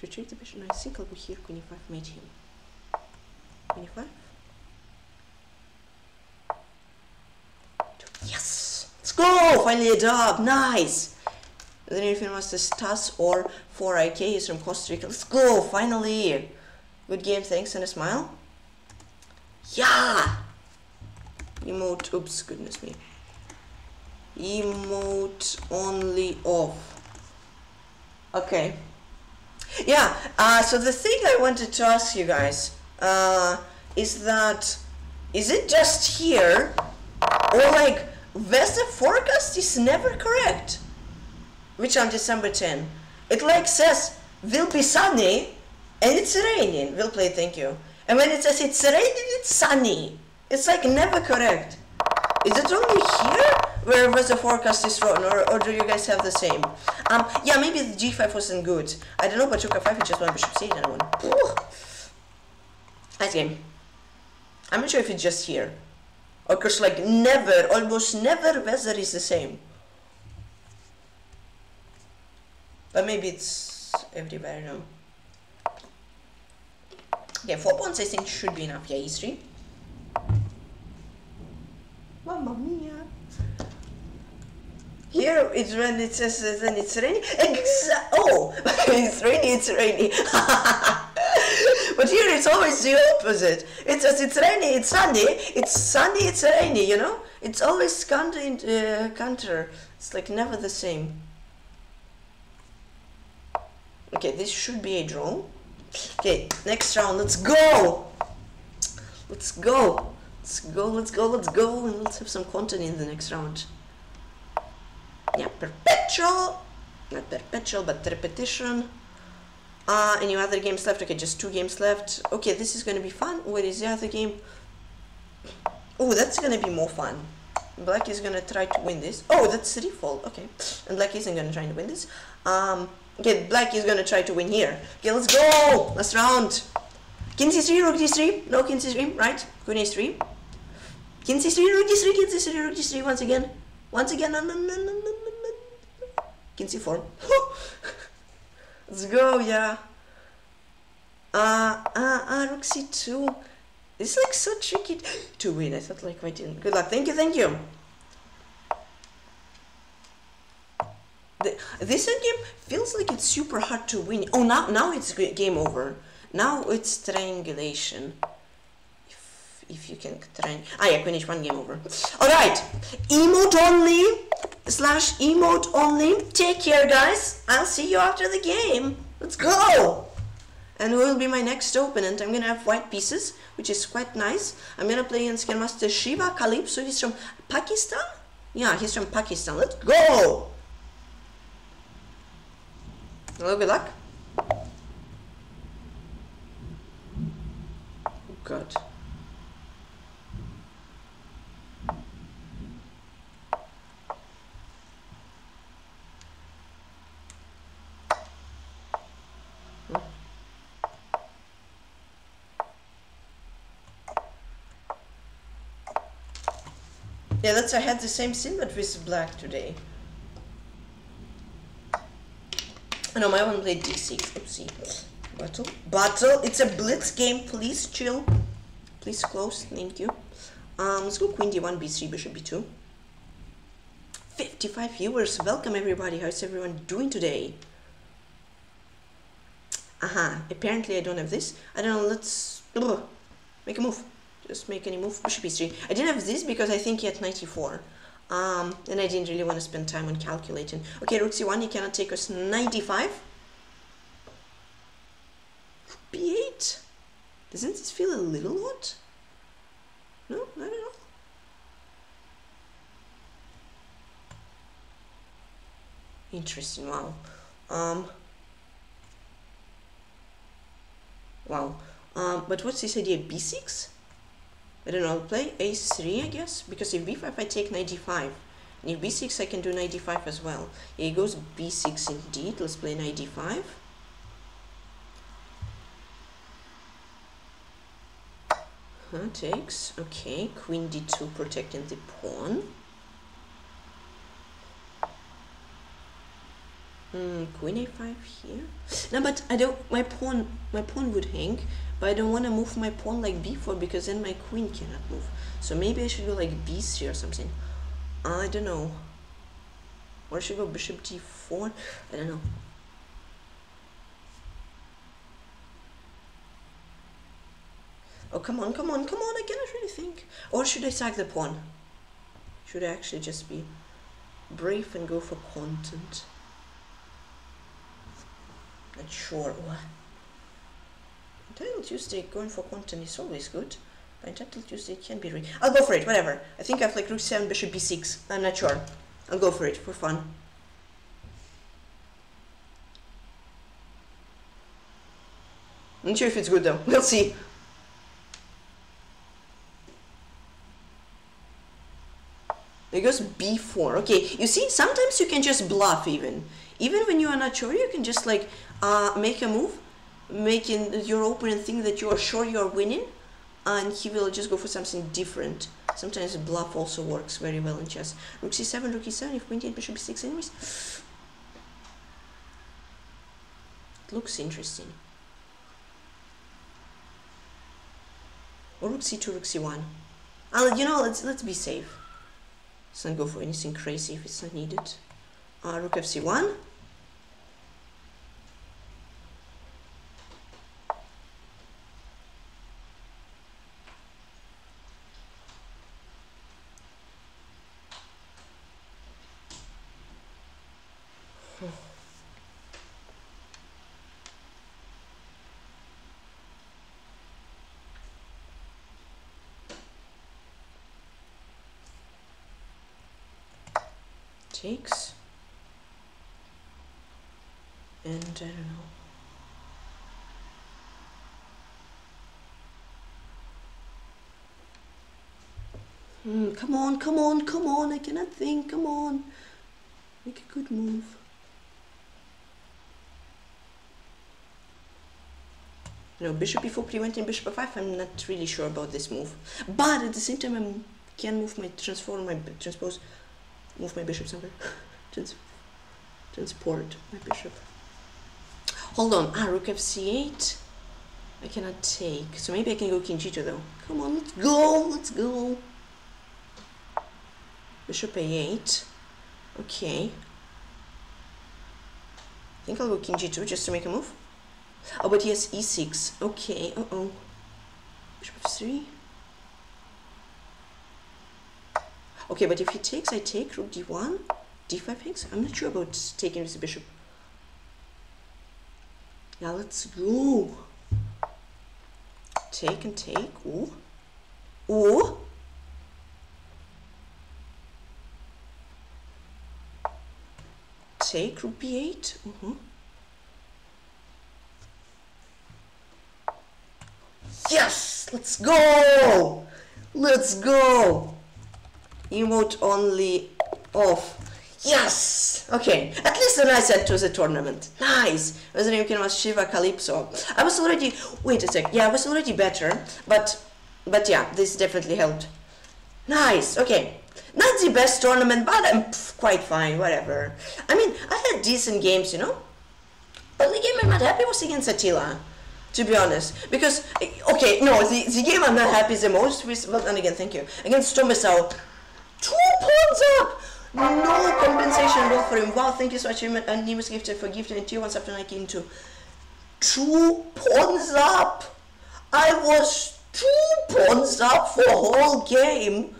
Retreat the bishop. No, I think I'll go here. Queen e five made him. Queen e five. Yes! Let's go! Finally a dub! Nice! Then if you must stas O R four I K is from Costa Rica. Let's go, finally! Good game, thanks, and a smile. Yeah! Emote, oops, goodness me. emote only off. Okay. Yeah, uh, so the thing I wanted to ask you guys uh, is that, is it just here, or like, weather forecast is never correct, which on December tenth, it like says, will be sunny, and it's raining, will play, thank you. And when it says it's raining, it's sunny. It's like never correct. Is it only here where weather forecast is wrong, or, or do you guys have the same? Um, yeah, maybe the g five wasn't good. I don't know, but took a five, it just won bishop c eight and I won. Ooh. Nice game. I'm not sure if it's just here. Or cause like never, almost never weather is the same. But maybe it's everywhere now. Okay, four pawns I think should be enough. Yeah, e three. Mamma mia. Here it's when it says uh, then it's rainy. Exa oh, it's rainy, it's rainy. But here it's always the opposite. It says it's rainy, it's sunny, it's sunny, it's rainy, you know? It's always counter, uh, counter. It's like never the same. Okay, this should be a draw. Okay, next round, let's go! Let's go! Let's go, let's go, let's go, and let's have some content in the next round. Yeah, perpetual! Not perpetual, but repetition. Uh, any other games left? Okay, just two games left. Okay, this is gonna be fun. Where is the other game? Oh, that's gonna be more fun. Black is gonna try to win this. Oh, that's three fold, okay. And black isn't gonna try to win this. Um, okay, black is gonna try to win here. Okay, let's go! Last round! King c three, rook d three, no king c three, right? Queen a three. King c three, rook d three, king c three, rook d three, once again. Once again, no, no, no, no, no, no. King c four. Let's go, yeah. Uh, uh, uh, rook c two. It's like so tricky to win. I thought, like, wait, good luck. Thank you, thank you. The, this game feels like it's super hard to win. Oh, now, now it's game over. Now it's triangulation. If you can try, ah yeah, queen h one, game over. All right, emote only slash emote only. Take care, guys. I'll see you after the game. Let's go. And who will be my next opponent? I'm gonna have white pieces, which is quite nice. I'm gonna play against Game Master SHIVACalypso. He's from Pakistan. Yeah, he's from Pakistan. Let's go. Hello, good luck. Oh God. Yeah, that's, I had the same scene, but with black today. Oh, no, my one played d six. Oopsie. Battle. Battle. It's a blitz game. Please chill. Please close. Thank you. Um, let's go queen d one, b three, bishop b two. fifty-five viewers. Welcome, everybody. How's everyone doing today? Aha. Uh-huh. Apparently, I don't have this. I don't know. Let's ugh, make a move. Just make any move, bishop e three. I didn't have this because I think he had ninety-four. Um, and I didn't really want to spend time on calculating. Okay, rook c one, he cannot take us ninety-five. b eight? Doesn't this feel a little odd? No, not at all. Interesting, wow. Um, wow. Um, but what's this idea, b six? I don't know, I'll play a three, I guess, because if b five I take ninety-five, and if b six I can do ninety-five as well. Here goes b six indeed, let's play ninety-five. Huh, takes, okay, queen d two protecting the pawn. Mm, queen a five here. No, but I don't, my pawn, my pawn would hang. But I don't want to move my pawn like b four because then my queen cannot move. So maybe I should go like b three or something. I don't know. Or I should go bishop d four. I don't know. Oh, come on, come on, come on. I cannot really think. Or should I sack the pawn? Should I actually just be... brief and go for content. Not sure what. Titled Tuesday going for content is always good. By Titled Tuesday can be read. I'll go for it, whatever. I think I have like rook seven, bishop b six. I'm not sure. I'll go for it for fun. Not sure if it's good though. We'll see. It goes b four. Okay, you see, sometimes you can just bluff even. Even when you are not sure, you can just like uh, make a move, making your opponent think that you are sure you are winning, and he will just go for something different. Sometimes bluff also works very well in chess. Rook c seven, rook e seven, if queen d eight, bishop b six anyways. It looks interesting. Or rook c two, rook c one. Uh, you know, let's, let's be safe. Let's not go for anything crazy if it's not needed. Uh, rook f c one. Takes. And I don't know. Hmm, come on, come on, come on, I cannot think, come on. Make a good move. No, bishop e four preventing bishop f five, I'm not really sure about this move. But at the same time I can move my transform my transpose move my bishop somewhere. Trans transport my bishop. Hold on. Ah, rook f c eight. I cannot take. So maybe I can go king g two though. Come on, let's go. Let's go. Bishop a eight. Okay. I think I'll go king g two just to make a move. Oh, but yes, e six. Okay. Uh oh. Bishop f three. Okay, but if he takes, I take rook d one, d five takes. I'm not sure about taking with the bishop. Yeah, let's go. Take and take. Ooh. Ooh. Take rook b eight. Mm-hmm. Yes! Let's go! Let's go! Emote only off. Yes! Okay, at least a nice end to the tournament. Nice! Whether you can watch SHIVACalypso. I was already... Wait a sec. Yeah, I was already better. But, but yeah, this definitely helped. Nice! Okay. Not the best tournament, but I'm quite fine. Whatever. I mean, I had decent games, you know? Only game I'm not happy was against Attila. To be honest, because... Okay, no, the, the game I'm not happy the most with... Well, and again, thank you. Against Tomesao. Two pawns up! No compensation roll for him. Wow, thank you so much, and Nimbus Gifted for gifting it to you once after Nike two. Two pawns up! I was two pawns up for a whole game.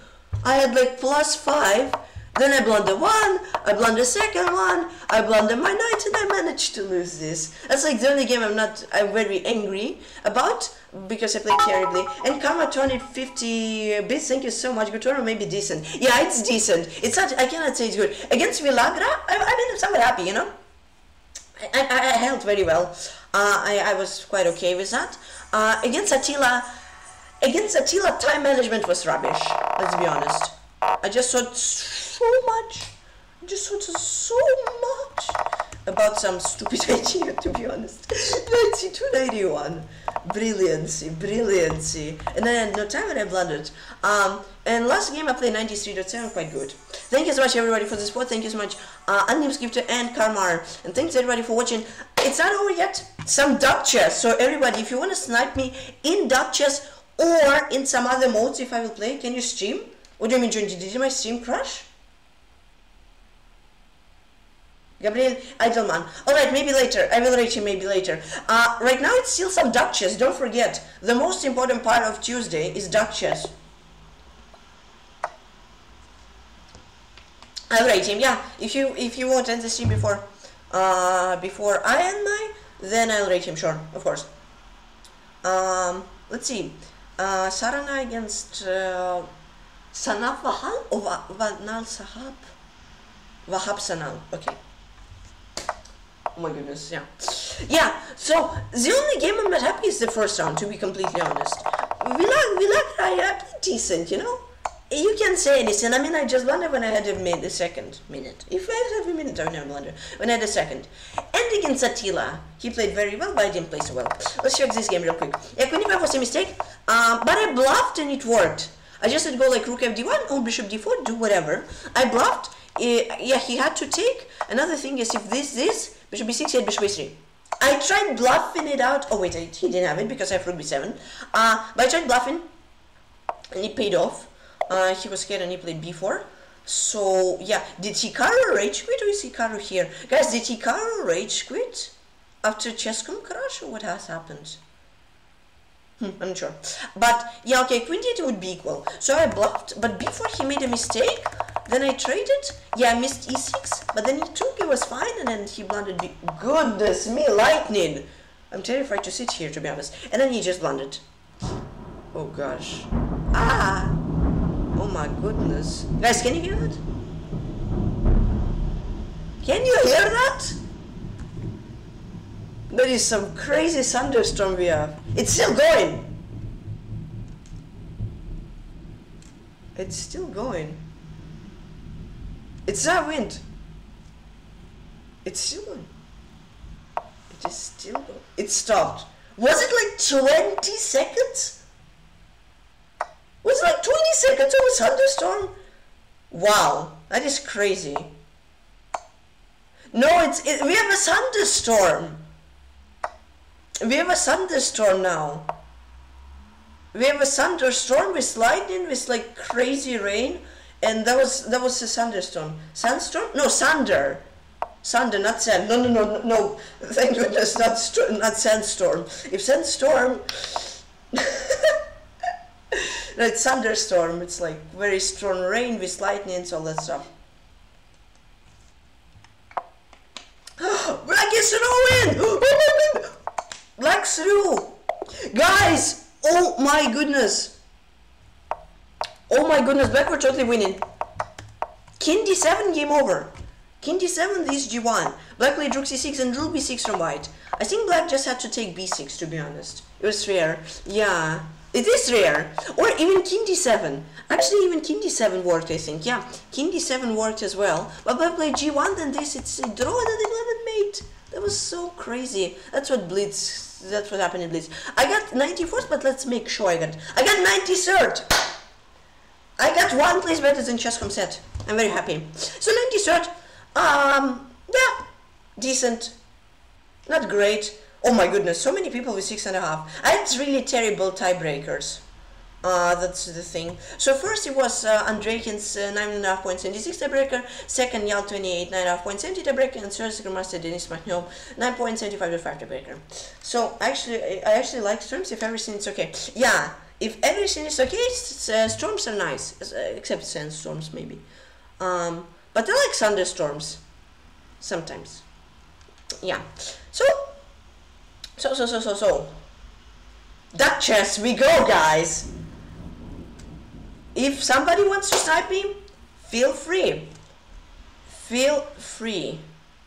I had like plus five, then I blundered one, I blundered second one, I blundered my knight, and I managed to lose this. That's like the only game I'm not, I'm very angry about. Because I played terribly. And Karmar turned it fifty bits. Thank you so much. Good tournament, maybe decent. Yeah, it's decent. It's not. I cannot say it's good. Against Villagra, I, I mean, I'm somewhat happy, you know. I, I, I held very well. Uh, I, I was quite okay with that. Uh, against Attila, against Attila, time management was rubbish. Let's be honest. I just thought so much. I just thought so much about some stupid idea. To be honest, ninety-two ninety-one. Brilliancy, brilliancy, and then I had no time and I blundered. Um, and last game I played ninety-three point seven, quite good. Thank you so much everybody for the support, thank you so much uh, Unnamed Gifter and Karmar, and thanks everybody for watching. It's not over yet, some dub chess, so everybody, if you want to snipe me in dub chess or in some other modes if I will play, can you stream? What do you mean, did my stream crash? Gabriel Eidelman. Alright, maybe later. I will reach him maybe later. Uh, right now it's still some duck chess. Don't forget, the most important part of Tuesday is duck chess. I'll rate him. Yeah, if you if you want to end the stream before uh, before I end mine, then I'll rate him. Sure, of course. Um, let's see. Uh, Sarana against uh, Sanaf Vahal or Vanal Sahab? Wahab Sanal. Okay. Oh my goodness, yeah. Yeah, so the only game I'm not happy is the first round, to be completely honest. Villagra, I played decent, you know? You can't say anything. I mean, I just blundered when I had a, minute, a second minute. If I had a minute, I would never blunder. When I had a second. And against Attila, he played very well, but I didn't play so well. Let's check this game real quick. Yeah, queen f five was a mistake, um, but I bluffed and it worked. I just had to go like rook f d one or bishop d four, do whatever. I bluffed. Uh, yeah, he had to take. Another thing is if this, this, bishop b six, he had bishop b three. I tried bluffing it out. Oh wait, I, he didn't have it because I have rook b seven. Uh, but I tried bluffing, and it paid off. Uh, he was scared and he played b four. So yeah, did Hikaru rage quit or is Hikaru here? Guys, did Hikaru rage quit after Chess dot com crash or what has happened? Hmm, I'm not sure. But yeah, okay, queen d eight would be equal. So I bluffed, but before he made a mistake. Then I traded. Yeah, I missed e six, but then he took. It was fine, and then he blundered. B Goodness me, lightning! I'm terrified to sit here, to be honest. And then he just blundered. Oh gosh. Ah! Oh my goodness, guys, can you hear that? Can you hear that? There is some crazy thunderstorm we have. It's still going. It's still going. It's not wind. It's still going. It is still going. It stopped. Was it like twenty seconds? Was it like twenty seconds of a thunderstorm? Wow, that is crazy. No, it's it, we have a thunderstorm. We have a thunderstorm now. We have a thunderstorm with lightning, with like crazy rain. And that was that was a thunderstorm. Sandstorm? No, thunder. Thunder, not sand. No, no, no, no. Thank goodness, not not sandstorm. If sandstorm, no, it's thunderstorm. It's like very strong rain with lightning and all that stuff. Black is through in. Black through, guys. Oh my goodness. Oh my goodness, Black were totally winning. King d seven, game over. King d seven, this g one. Black played rook c six and drew b six from white. I think Black just had to take b six, to be honest. It was rare. Yeah, it is rare. Or even king d seven. Actually, even king d seven worked, I think. Yeah, king d seven worked as well. But Black played g one, then this, it's a draw that eleven mate. That was so crazy. That's what Blitz, that's what happened in Blitz. I got ninety-fourth, but let's make sure I got, I got ninety-third. I got one place better than Chess dot com set. I'm very happy. So ninety-third, um, yeah, decent, not great. Oh my goodness, so many people with six and a half. I had really terrible tiebreakers. Uh, that's the thing. So first it was uh, Andrejkin's uh, nine and a half points seventy-six tiebreaker. Second, Yal twenty-eight nine and a half points seventy tiebreaker, and third, Grandmaster Denis Makhno nine points seventy-five tiebreaker. So actually, I actually like streams if everything is okay. Yeah. If everything is okay, uh, storms are nice, except sandstorms maybe. Um, but I like thunderstorms sometimes. Yeah. So, so, so, so, so, so. Duck chess, we go, guys. If somebody wants to snipe me, feel free. Feel free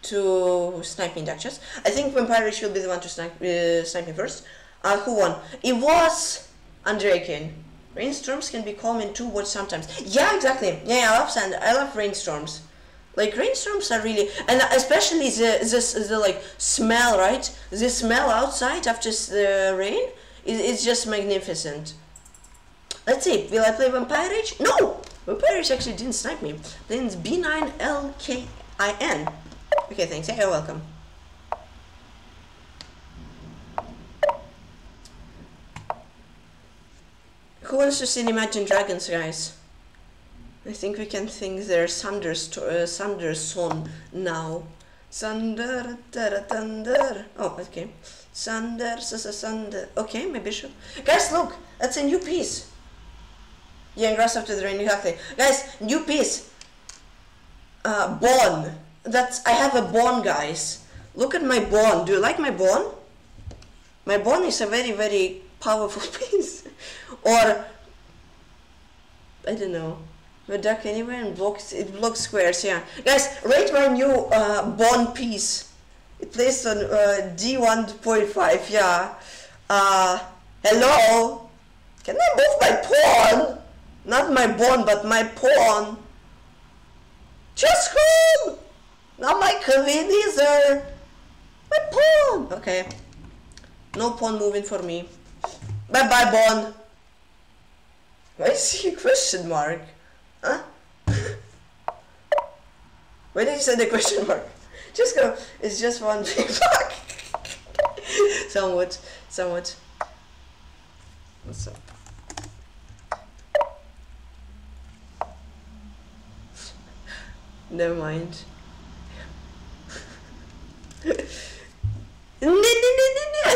to snipe me in duck chess. I think Vampire Rage will be the one to snipe, uh, snipe me first. Uh, who won? It was Nozdrachev. Rainstorms can be calm and two words sometimes. Yeah, exactly. Yeah, yeah, I love sand. I love rainstorms. Like rainstorms are really, and especially the this the like smell, right? The smell outside after the rain is it's just magnificent. Let's see. Will I play Vampire Rage? No, Vampire Rage actually didn't snipe me. Then it's B nine L K I N. Okay, thanks. Hey, you're welcome. Who wants to see Imagine Dragons, guys? I think we can think there's thunder, uh, thunder song now. Thunder, thunder, thunder. Oh, okay. Thunder, thunder. Okay, my bishop. Guys, look, that's a new piece. Yeah, and grass after the rain, exactly. Guys, new piece. Uh, Bon. That's, I have a Bon, guys. Look at my Bon. Do you like my Bon? My Bon is a very, very powerful piece. Or, I don't know. The duck anywhere and blocks, it blocks squares, yeah. Guys, rate my new uh, Bon piece. It plays on uh, D one point five, yeah. Uh, hello? Can I move my pawn? Not my Bon, but my pawn. Just home! Not my queen either. My pawn! Okay. No pawn moving for me. Bye bye, Bon. Why is he a question mark? Huh? Why did you send a question mark? Just go. It's just one big fuck. Somewhat. Somewhat. What's up? Never mind. No, no, no, no, no. I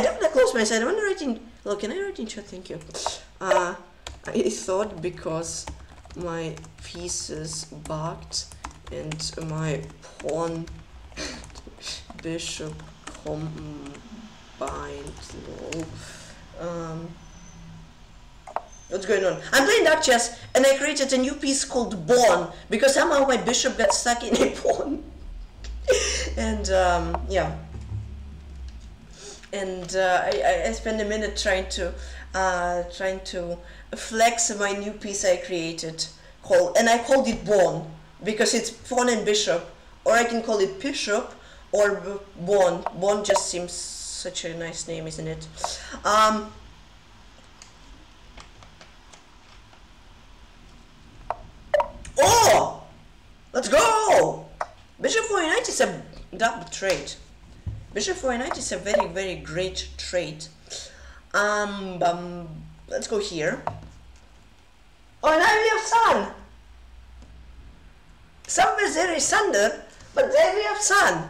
don't want to close my side. I want to write in. Look, can I write in chat? Thank you. Uh, I thought because my pieces bugged and my pawn bishop combined. No. Um, what's going on? I'm playing dark chess and I created a new piece called Bon because somehow my bishop got stuck in a pawn. And um, yeah. And uh, I, I spent a minute trying to uh, trying to flex my new piece I created, call, and I called it Bon because it's pawn and bishop, or I can call it bishop or Bon. Bon just seems such a nice name, isn't it? Um, oh, let's go! Bishop four knight is a double trade. Bishop four knight is a very, very great trade. Um, um, let's go here. Oh, now we have sun! Somewhere there is thunder, but there we have sun!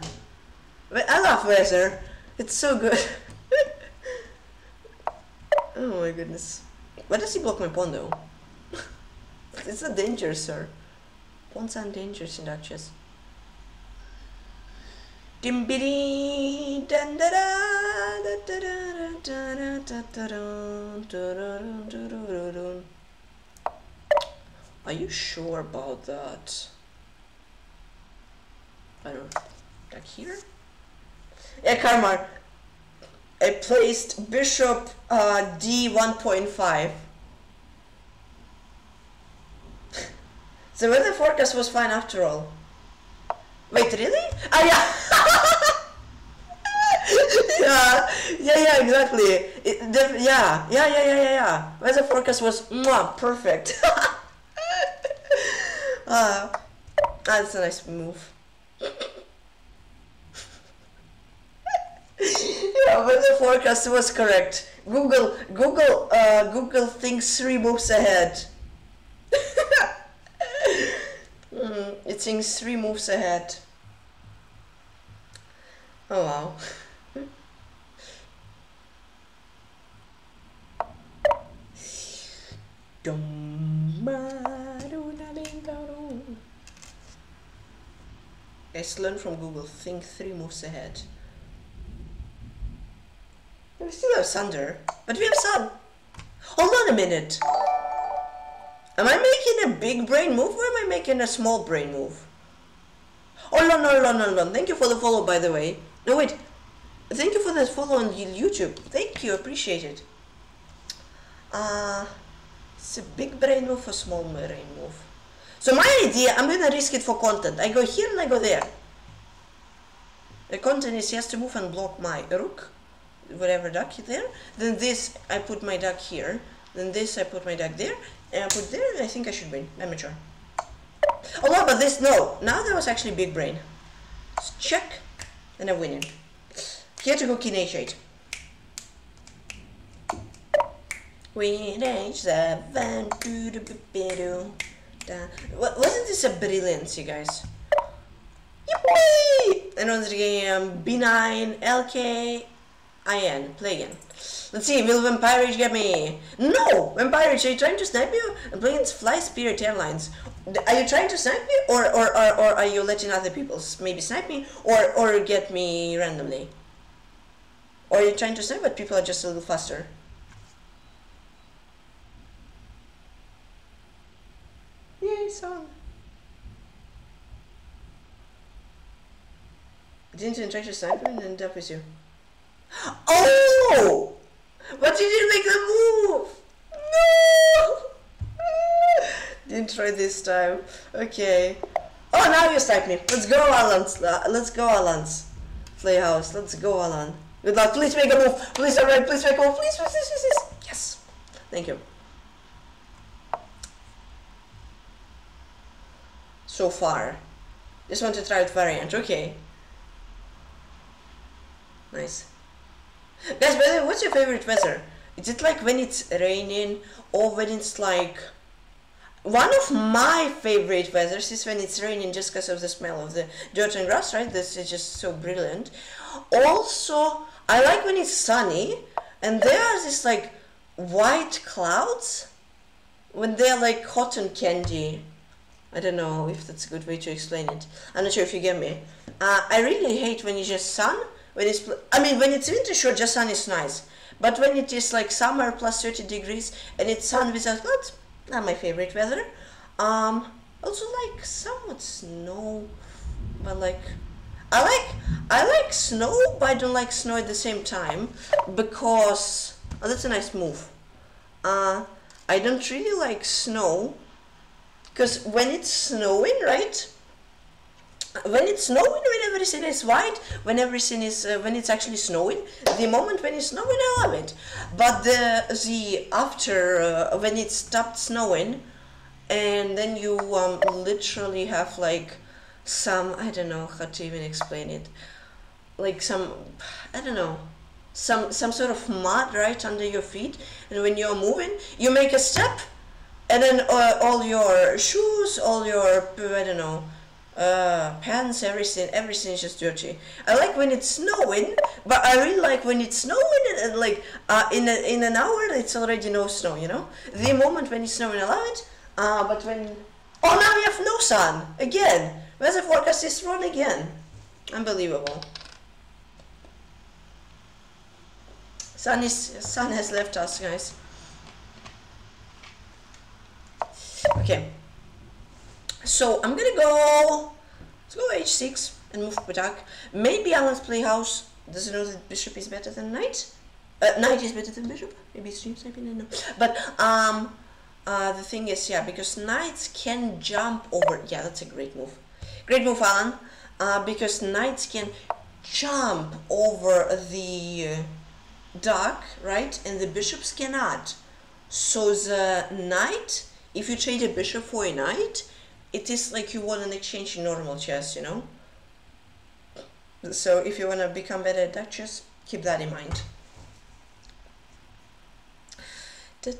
I love weather. It's so good. Oh my goodness. Why does he block my pawn though? It's not dangerous, sir. Pawns aren't dangerous in dark chess. Dimbidi dan da da da da da da da da da. Are you sure about that? I don't back here? Yeah, Karmar. I placed bishop uh, D one point five. The weather forecast was fine after all. Wait, really? Ah, yeah! Yeah, yeah, yeah, exactly. It, the, yeah, yeah, yeah, yeah, yeah, yeah. Weather forecast was mwah, perfect. uh, that's a nice move. Yeah, weather forecast was correct. Google, Google, uh, Google thinks three moves ahead. Mm, it thinks three moves ahead. Oh wow. Let's learn from Google. Think three moves ahead. We still have thunder, but we have sun. Hold on a minute. Am I making a big brain move or am I making a small brain move? Oh no no no no no! Thank you for the follow, by the way. No wait, thank you for the follow on YouTube. Thank you, appreciate it. Uh, it's a big brain move or small brain move. So my idea, I'm gonna risk it for content. I go here and I go there. The content is just to move and block my rook, whatever duck there. Then this, I put my duck here. Then this, I put my duck there. And I put there, and I think I should win. I'm mature. Oh no, but this, no. Now that was actually big brain. Let's check, and I'm winning. Here to go king H eight. Queen H seven. Wasn't this a brilliance, you guys? Yippee! And once again, B nine L K I N, play again. Let's see, will Vampire Rage get me? No! Vampire Rage, are you trying to snipe you? I'm playing against Fly Spirit Airlines. Are you trying to snipe me? Or, or, or, or are you letting other people maybe snipe me? Or, or get me randomly? Or are you trying to snipe but people are just a little faster? Yay, song! Didn't you try to snipe me and end up with you? Oh! But you didn't make the move! No! Didn't try this time. Okay. Oh, now you snipe me. Let's go, Alan's. Let's go, Alan's Playhouse. Let's go, Alan. Good luck. Please make a move. Please, alright. Please make a move. Please, please, please, please. Yes. Thank you. So far. Just want to try it variant. Okay. Nice. Guys, by the way, what's your favorite weather? Is it like when it's raining or when it's like... One of my favorite weathers is when it's raining just because of the smell of the dirt and grass, right? This is just so brilliant. Also, I like when it's sunny and there are these like white clouds when they're like cotton candy. I don't know if that's a good way to explain it. I'm not sure if you get me. Uh, I really hate when it's just sun. When it's, I mean, when it's winter, sure, just sun is nice. But when it is like summer plus thirty degrees and it's sun without clouds, not my favorite weather. Um, also like somewhat snow, but like, I like, I like snow, but I don't like snow at the same time because, oh, that's a nice move. Uh, I don't really like snow because when it's snowing, right? When it's snowing, when everything is white, when everything is uh, when it's actually snowing, the moment when it's snowing, I love it. But the the after uh, when it stopped snowing, and then you um, literally have like some, I don't know how to even explain it, like some, I don't know, some some sort of mud right under your feet, and when you're moving, you make a step, and then uh, all your shoes, all your I don't know. Uh, pants, everything, everything is just dirty. I like when it's snowing, but I really like when it's snowing and, and like uh, in a, in an hour it's already no snow, you know. The moment when it's snowing, I love it. Uh, but when oh now we have no sun again. Weather forecast is wrong again. Unbelievable. Sun is sun has left us, guys. Okay. So I'm gonna go, let's go h six and move Patak. Maybe Alan's Playhouse doesn't know that bishop is better than knight. Uh, knight is better than bishop. Maybe it's stream sniping, I don't know. But um, uh, the thing is, yeah, because knights can jump over. Yeah, that's a great move. Great move, Alan. Uh, because knights can jump over the duck, right? And the bishops cannot. So the knight, if you trade a bishop for a knight, it is like you want an exchange in normal chess, you know? So if you want to become better at duck chess, keep that in mind. Now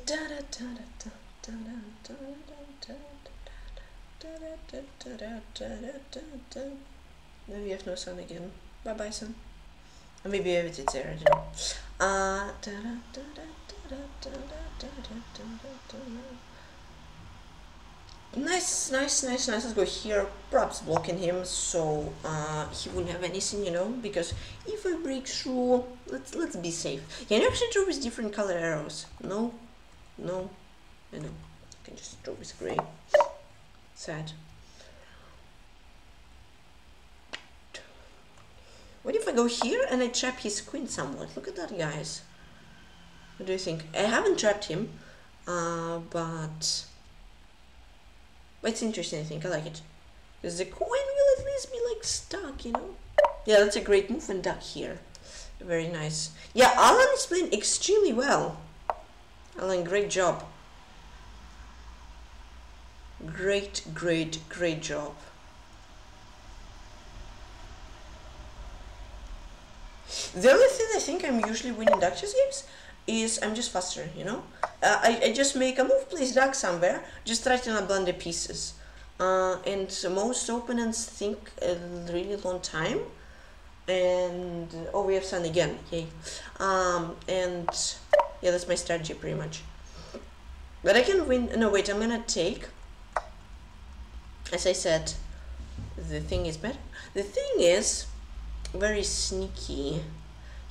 we have no sun again. Bye bye, sun. Or maybe it's there, I don't know. Uh, Nice, nice, nice, nice. Let's go here. Perhaps blocking him so uh, he wouldn't have anything, you know. Because if I break through, let's let's be safe. Can you actually draw with different color arrows? No, no, I know. I can just draw with gray. Sad. What if I go here and I trap his queen somewhat? Look at that, guys. What do you think? I haven't trapped him, uh, but. It's interesting, I think. I like it. Because the coin will at least be like stuck, you know? Yeah, that's a great move and duck here. Very nice. Yeah, Alan is playing extremely well. Alan, great job. Great, great, great job. The only thing I think I'm usually winning duck chess games is I'm just faster, you know? Uh, I, I just make a move, please duck somewhere, just try to not blunder pieces. Uh, and most opponents think a really long time, and and oh, we have sun again, yay. Um, and yeah, that's my strategy pretty much. But I can win. No, wait, I'm gonna take. As I said, the thing is better. The thing is very sneaky.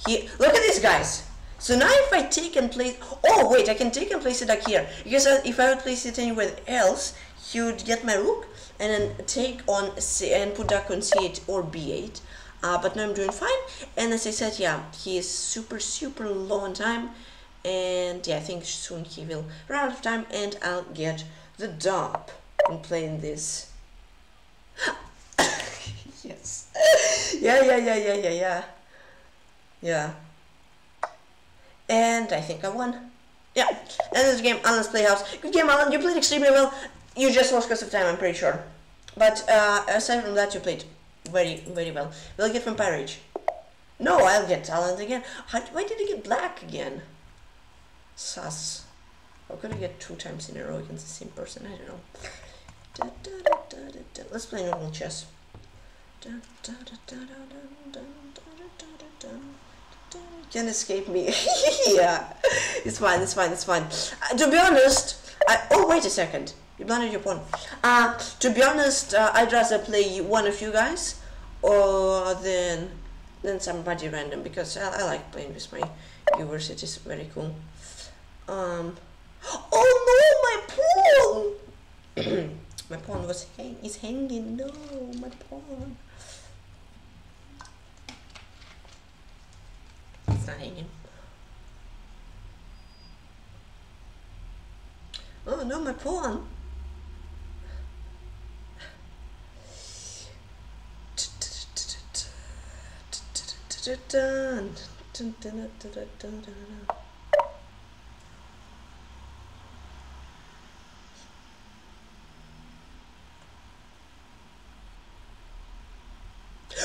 He, look at this, guys. So now if I take and place, oh wait, I can take and place it like here, because if I would place it anywhere else, he would get my rook and then take on C and put Darko on C eight or B eight. Uh, but now I'm doing fine, and as I said, yeah, he is super super low on time, and yeah, I think soon he will run out of time, and I'll get the dub in playing this. Yes. yeah, yeah, yeah, yeah, yeah, yeah, yeah. And I think I won. Yeah, and this game, Alan's Playhouse. Good game, Alan. You played extremely well. You just lost because of time, I'm pretty sure. But uh, aside from that, you played very, very well. Will I get Vampire Rage? No, I'll get Alan again. How, why did I get black again? Sus. How could I get two times in a row against the same person? I don't know. Da, da, da, da, da, da. Let's play normal chess. Can't escape me. Yeah, it's fine, it's fine, it's fine. Uh, to be honest, I, oh wait a second, you blinded your pawn. Uh, to be honest, uh, I'd rather play one of you guys or than, than somebody random, because I, I like playing with my viewers, it is very cool. Um, oh no, my pawn! My pawn was hang is hanging, no, my pawn. It's not hanging. Oh no, my pawn.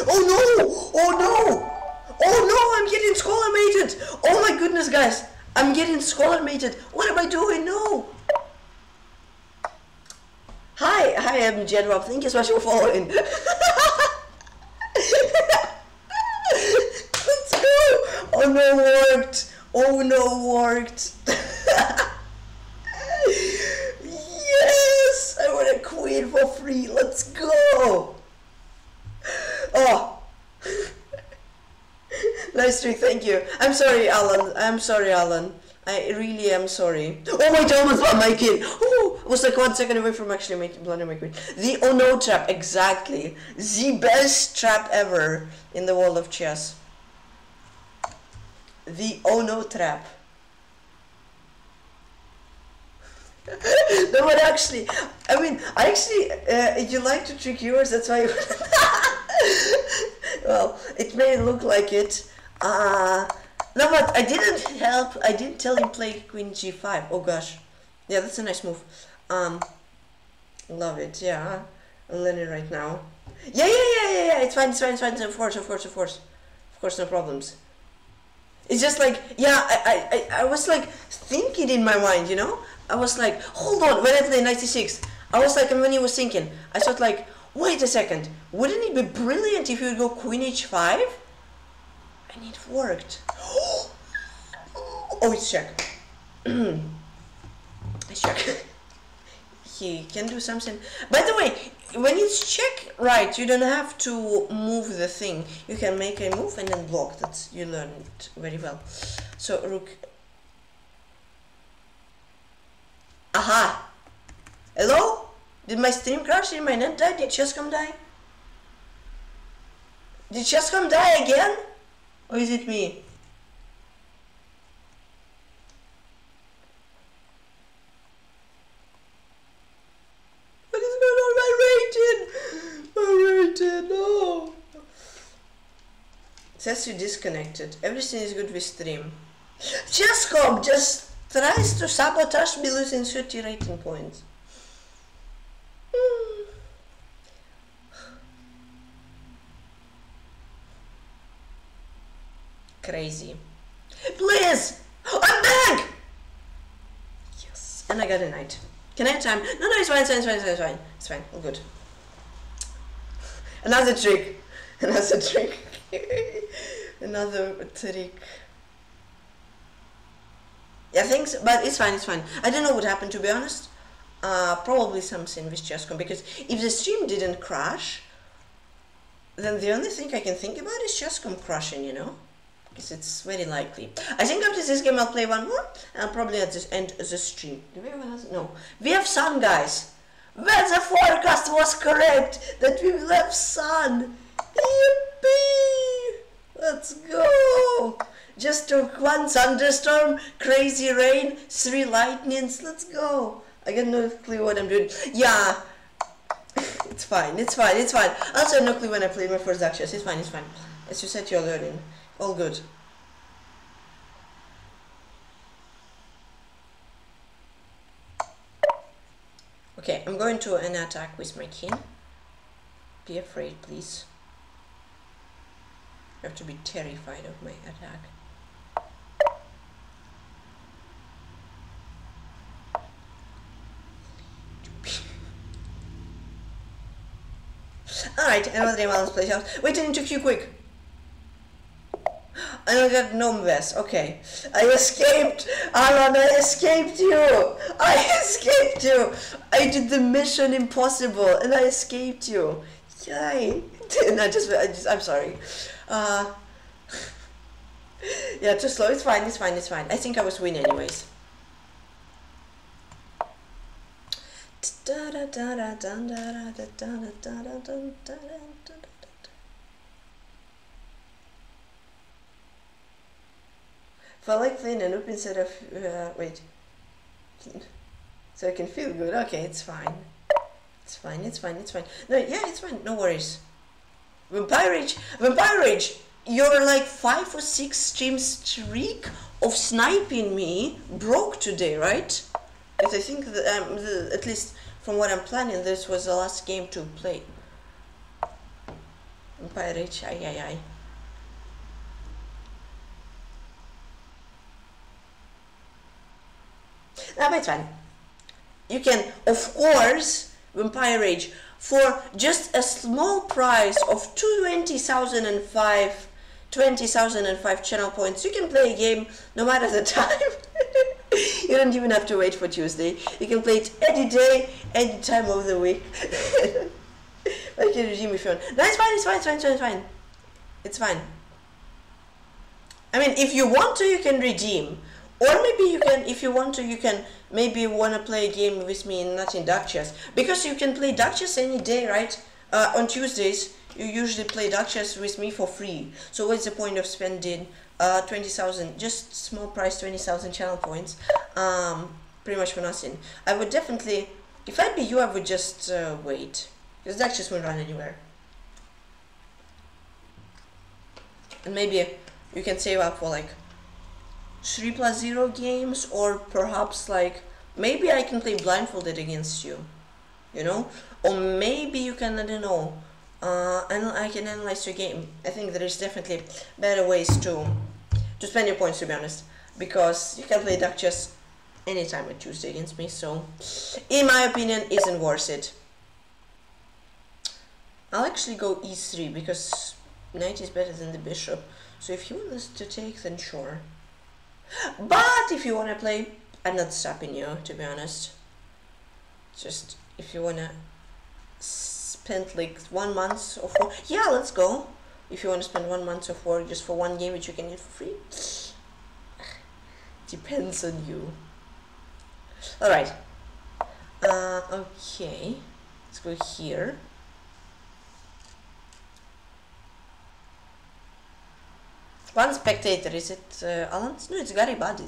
Oh no! Oh no! Oh no, I'm getting scholar mated! Oh my goodness, guys! I'm getting scholar mated! What am I doing? No! Hi! Hi, I'm Jenrob. Thank you so much for following. Let's go! Oh no, worked! Oh no, worked! Yes! I want a queen for free! Let's go! Oh! Nice trick, thank you. I'm sorry, Alan. I'm sorry, Alan. I really am sorry. Oh my, I almost won my queen. Oh, I was like one second away from actually making blundering my queen. The oh no trap, exactly. The best trap ever in the world of chess. The oh no trap. No, but actually, I mean, I actually, uh, you like to trick yours, that's why. Well, it may look like it. Uh, no, but I didn't help. I didn't tell him play queen g five. Oh gosh, yeah, that's a nice move. Um, love it. Yeah, I'm learning right now. Yeah, yeah, yeah, yeah, yeah. It's fine. It's fine. It's fine. Of course, of course, of course, of course, no problems. It's just like, yeah, I, I, I was like thinking in my mind, you know. I was like, hold on, when I played ninety-six, I was like, and when he was thinking, I thought like, wait a second, wouldn't it be brilliant if you would go queen h five? And it worked. Oh, it's check. It's check. He can do something. By the way, when it's check, right, you don't have to move the thing. You can make a move and then block. That's, you learned it very well. So, rook. Aha! Hello? Did my stream crash? Did my net die? Did Chess dot com die? Did Chess dot com die again? Or is it me? What is going on? My rating! My rating, no! It says you disconnected. Everything is good with stream. Chess dot com just tries to sabotage me losing thirty rating points. Mm. Crazy. Please! I'm back! Yes. And I got a knight. Can I have time? No, no, it's fine, it's fine, it's fine, it's fine. It's fine, all good. Another trick. Another trick. another trick. Yeah, things, but it's fine, it's fine. I don't know what happened, to be honest. Uh, probably something with chess dot com, because if the stream didn't crash, then the only thing I can think about is chess dot com crashing, you know? Because it's very likely. I think after this game I'll play one more, and I'll probably at this end of the stream. Do we have another? No. We have sun, guys! But the forecast was correct, that we will have sun! Yippee! Let's go! Just took one thunderstorm, crazy rain, three lightnings, let's go! I got no clue what I'm doing. Yeah! It's fine, it's fine, it's fine. Also, no clue when I played my first Dark Chess. It's fine, it's fine. As you said, you're learning. All good. Okay, I'm going to an attack with my king. Be afraid, please. I have to be terrified of my attack. Alright, another game, Alan's Playhouse. Wait, I need to queue quick. I don't got gnome vest, okay. I escaped! Alan, I escaped you! I escaped you! I did the mission impossible and I escaped you. Yay! And I just, I just I'm sorry. Uh, yeah, too slow, it's fine, it's fine, it's fine. I think I was winning anyways. If I like playing a loop instead of uh, wait, so I can feel good. Okay, it's fine. It's fine. It's fine. It's fine. No, yeah, it's fine. No worries. Vampire Rage, Vampire Rage. You're like five or six stream streak of sniping me broke today, right? Because I think that um, the, at least from what I'm planning, this was the last game to play. Vampire Rage, ay ay ay. No, but it's fine. You can, of course, Vampire Rage for just a small price of twenty thousand five, twenty thousand five channel points. You can play a game no matter the time. You don't even have to wait for Tuesday. You can play it any day, any time of the week. Like a regime if you want. No, it's fine, it's fine, it's fine, it's fine, it's fine. It's fine. I mean, if you want to, you can redeem. Or maybe you can, if you want to, you can maybe want to play a game with me and not in Dark Chess. Because you can play Dark Chess any day, right? Uh, on Tuesdays, you usually play Dark Chess with me for free. So what's the point of spending uh, twenty thousand, just small price, twenty thousand channel points, um, pretty much for nothing? I would definitely, if I'd be you, I would just uh, wait. Because Dark Chess won't run anywhere. And maybe you can save up for like three plus zero games, or perhaps like maybe I can play blindfolded against you, you know, or maybe you can, I don't know, uh, and I can analyze your game. I think there is definitely better ways to to spend your points, to be honest, because you can play Dark Chess anytime on Tuesday against me. So, in my opinion, isn't worth it. I'll actually go e three because knight is better than the bishop. So if you want us to take, then sure. But if you want to play, I'm not stopping you, to be honest. Just if you want to spend like one month of work, yeah, let's go. If you want to spend one month of work just for one game which you can get for free, depends on you. All right. Uh, okay, let's go here. One spectator, is it uh, Alan's? No, it's Gary Baldy.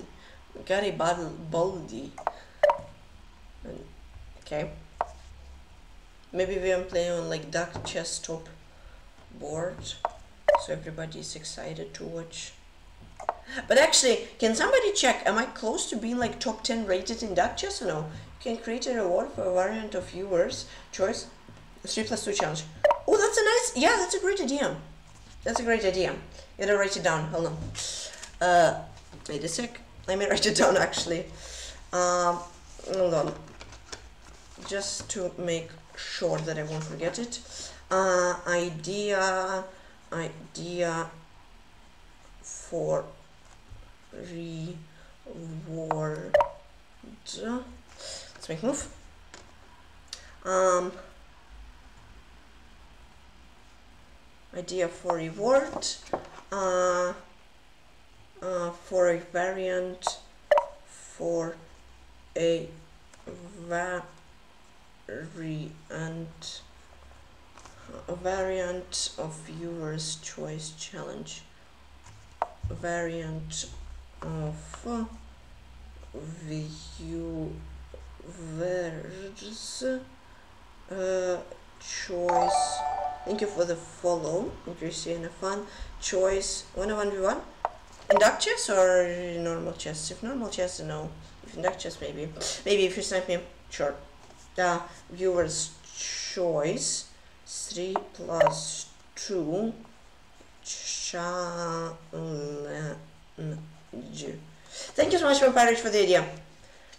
Gary Baldy. Okay. Maybe we are playing on like Dark Chess top board, so everybody is excited to watch. But actually, can somebody check? Am I close to being like top ten rated in Dark Chess or no? You can create a reward for a variant of viewers' choice. Three plus two challenge. Oh, that's a nice. Yeah, that's a great idea. That's a great idea. I'm gonna write it down, hold on. Uh, wait a sec, let me write it down actually. Um, hold on, just to make sure that I won't forget it. Uh, idea, idea, for reward. Let's make a move. Um, idea for reward. Uh, uh, for a variant. For a variant. A variant of viewer's choice challenge. A variant of viewer's uh, choice. Thank you for the follow, Gracie and Fun. Choice one v one. Induct chess or normal chess? If normal chess, no. If induct chess, maybe. Maybe if you snipe me, sure. Uh, viewer's choice. Three plus two challenge. Thank you so much, Vampire Rage, for the idea.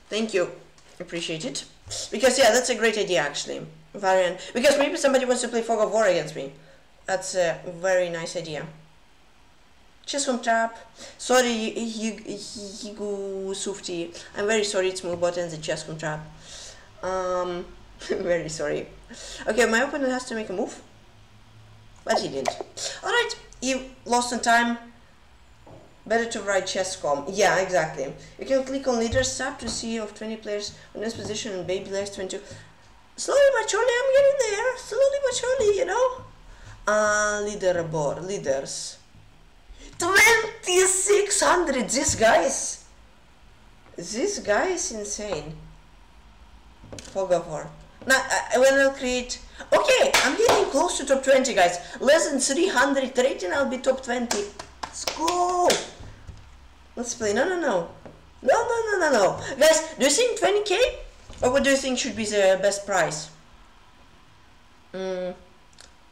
Thank you, appreciate it. Because yeah, that's a great idea actually, variant. Because maybe somebody wants to play Fog of War against me. That's a very nice idea. Chess on tap. Sorry, Higu Sufti. I'm very sorry. It's Moobot and the chess on tap. Um. Very sorry. Okay, my opponent has to make a move, but he didn't. Alright, he lost in time. Better to write chess dot com. Yeah, exactly. You can click on leaders tab to see of twenty players on this position and baby legs twenty-two. Slowly but surely, I'm getting there. Slowly but surely, you know. Uh, leaderboard, leaders. twenty-six hundred, these guys. This guy is insane. Fog of War. Now, uh, when I'll create... Okay, I'm getting close to top twenty, guys. Less than three hundred rating, I'll be top twenty. Let's go! Let's play. No, no, no. No, no, no, no, no. Guys, do you think twenty K? Or what do you think should be the best price? Mm,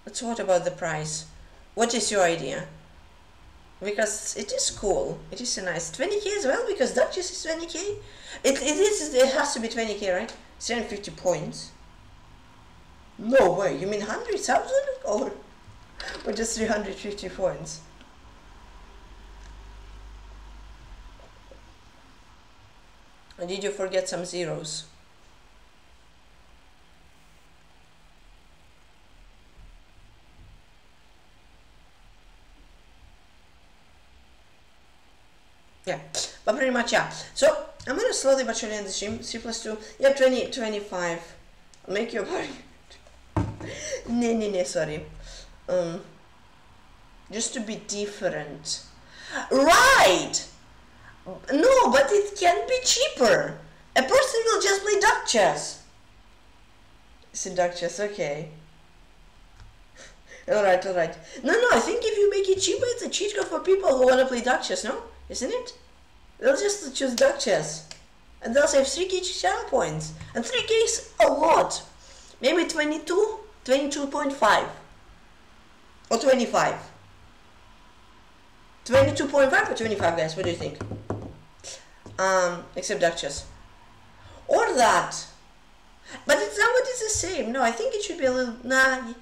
let's what about the price. What is your idea? Because it is cool. It is a nice twenty K as well, because Duchess is twenty K. It, it, is, it has to be twenty K, right? three hundred fifty points. No way, you mean one hundred thousand or, or just three hundred fifty points? Or did you forget some zeros? Yeah, but pretty much, yeah. So I'm gonna slowly but surely end the stream. three plus two, yeah, twenty, twenty-five. Make your party. Nee, nee, nee, sorry. Um, just to be different. Right! No, but it can be cheaper. A person will just play duck chess. It's in duck chess, okay. Alright, alright. No, no, I think if you make it cheaper, it's a cheat code for people who wanna play duck chess, no? Isn't it? They'll just choose duck chess. And they'll save three K channel points. And three K is a lot. Maybe twenty-two, twenty-two point five. Or twenty-five. twenty-two point five or twenty-five, guys, what do you think? Um, except duck chess. Or that. But it's not what is the same. No, I think it should be a little... Nah.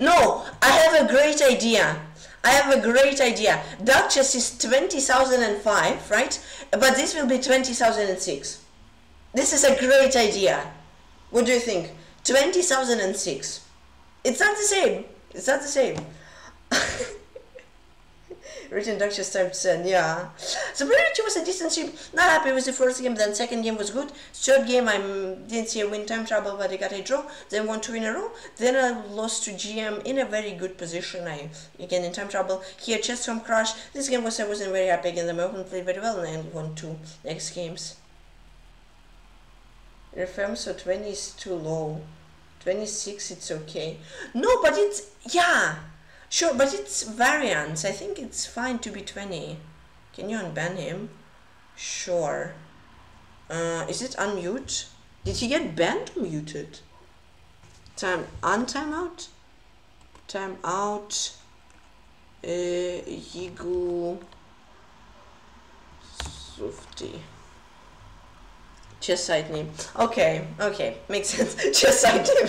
No, I have a great idea. I have a great idea. Duchess is twenty thousand five, right? But this will be twenty thousand six. This is a great idea. What do you think? twenty thousand six. It's not the same. It's not the same. Written Duchess times ten, yeah. So pretty much it was a decent stream. Not happy with the first game, then second game was good. Third game I didn't see a win time trouble, but I got a draw. Then won two in a row. Then I lost to G M in a very good position. I again in time trouble. Here Chess dot com crash. This game was I wasn't very happy again. The opponent played very well and I won two next games. R F M, so twenty is too low. twenty-six it's okay. No, but it's yeah. Sure, but it's variance. I think it's fine to be twenty. Can you unban him? Sure. Uh, is it unmute? Did he get banned or muted? Time on, time out? Time out. Uh, Yigu. Softy. Chess site name. Okay, okay, makes sense. Chess site name.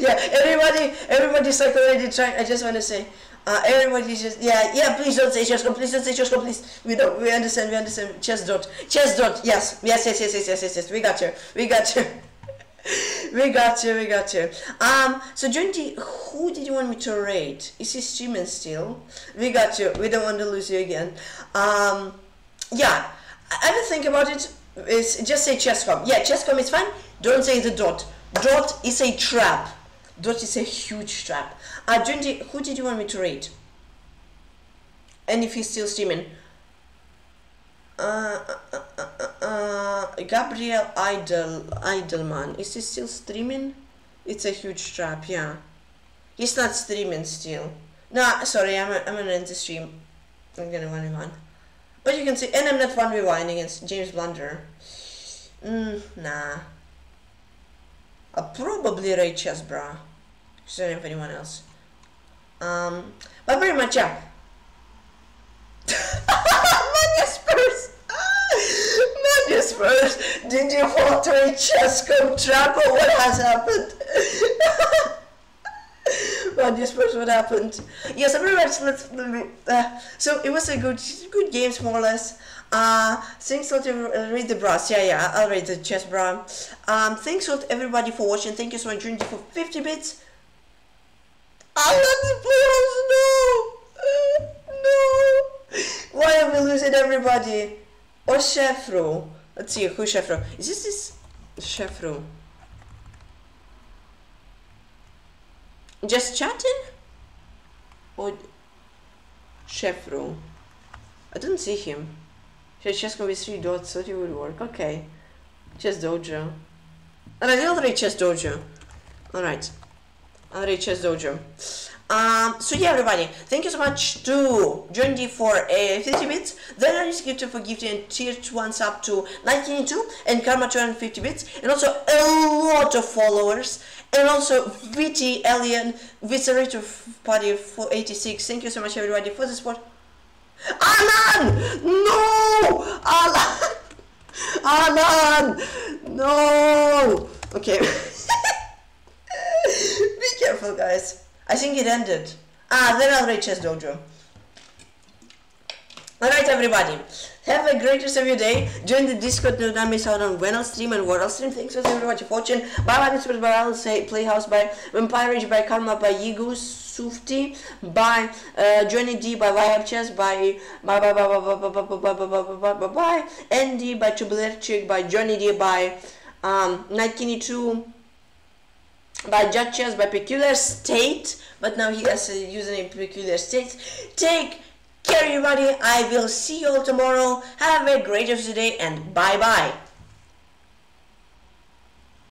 Yeah, everybody, everybody's like already trying. I just want to say, Uh, everybody just, yeah, yeah, please don't say Chess dot com, please don't say Chess dot com, please. We don't, we understand, we understand. Chess dot, Chess dot, yes, yes, yes, yes, yes, yes, yes, yes, we got you, we got you. we got you, we got you. Um, so Junti, who did you want me to rate? Is he streaming still? We got you, we don't want to lose you again. Um, yeah, I don't think about it, it's just say Chess dot com. Yeah, Chess dot com is fine, don't say the dot. Dot is a trap. Dot is a huge trap. Uh, Junti, who did you want me to rate? And if he's still streaming. Uh, uh, uh, uh, uh, Gabriel Idel, Idelman, is he still streaming? It's a huge trap, yeah. He's not streaming still. No, sorry, I'm, I'm gonna end the stream. I'm gonna one v one. But you can see, and I'm not one v one against James Blunder. Mm, nah. I'll probably Ray Chess, bruh. Because I don't have anyone else. Um, but pretty much, yeah. Madness first! Madness first! Did you fall to a Chess dot com trap or what has happened? Madness first, what happened? Yeah, so pretty much, let's, let me, uh, so it was a good, good games, more or less. Uh, thanks a lot to read the bras, yeah, yeah, I'll read the chess bra. Um, thanks a lot everybody for watching, thank you so much Junti for fifty bits. Alan's Playhouse, no! Uh, no! Why are we losing everybody? Or Chefru? Let's see, who's Chefru? Is this this? Chefru? Just chatting? Or Chefru? I don't see him. Chess can be three dots, thought it would work. Okay. Chess Dojo. Alright, I'll read Chess Dojo. Alright. I'll read Chess Dojo. Um, so yeah, everybody, thank you so much to Junti for uh, fifty bits, then I just give to for gifting and tiered ones up to nineteen eighty-two and Karma two hundred fifty bits, and also a lot of followers, and also V T Alien, Viscerator Party four eighty-six. Thank you so much, everybody, for the support. Alan! No! Alan! Alan! No! Okay. Be careful, guys. I think it ended. Ah, then I'll read Chess Dojo. Alright, everybody. Have a great rest of your day. Join the Discord to not miss out on when I'll stream and what I'll stream. Thanks for everybody for watching. Bye bye, Discord by Alan's Playhouse, by Vampire Rage, by Karmar, by Yigu, Sufti, by uh, Johnny D, by Vibe Chess, by bye bye bye bye bye bye bye bye bye bye bye bye Andy, by Chubulerchik, by Johnny D, by um nineteen eighty-two, by Judge Chess, by Peculiar State, but now he has a username Peculiar State. Take care, everybody. I will see you all tomorrow. Have a great day and bye bye.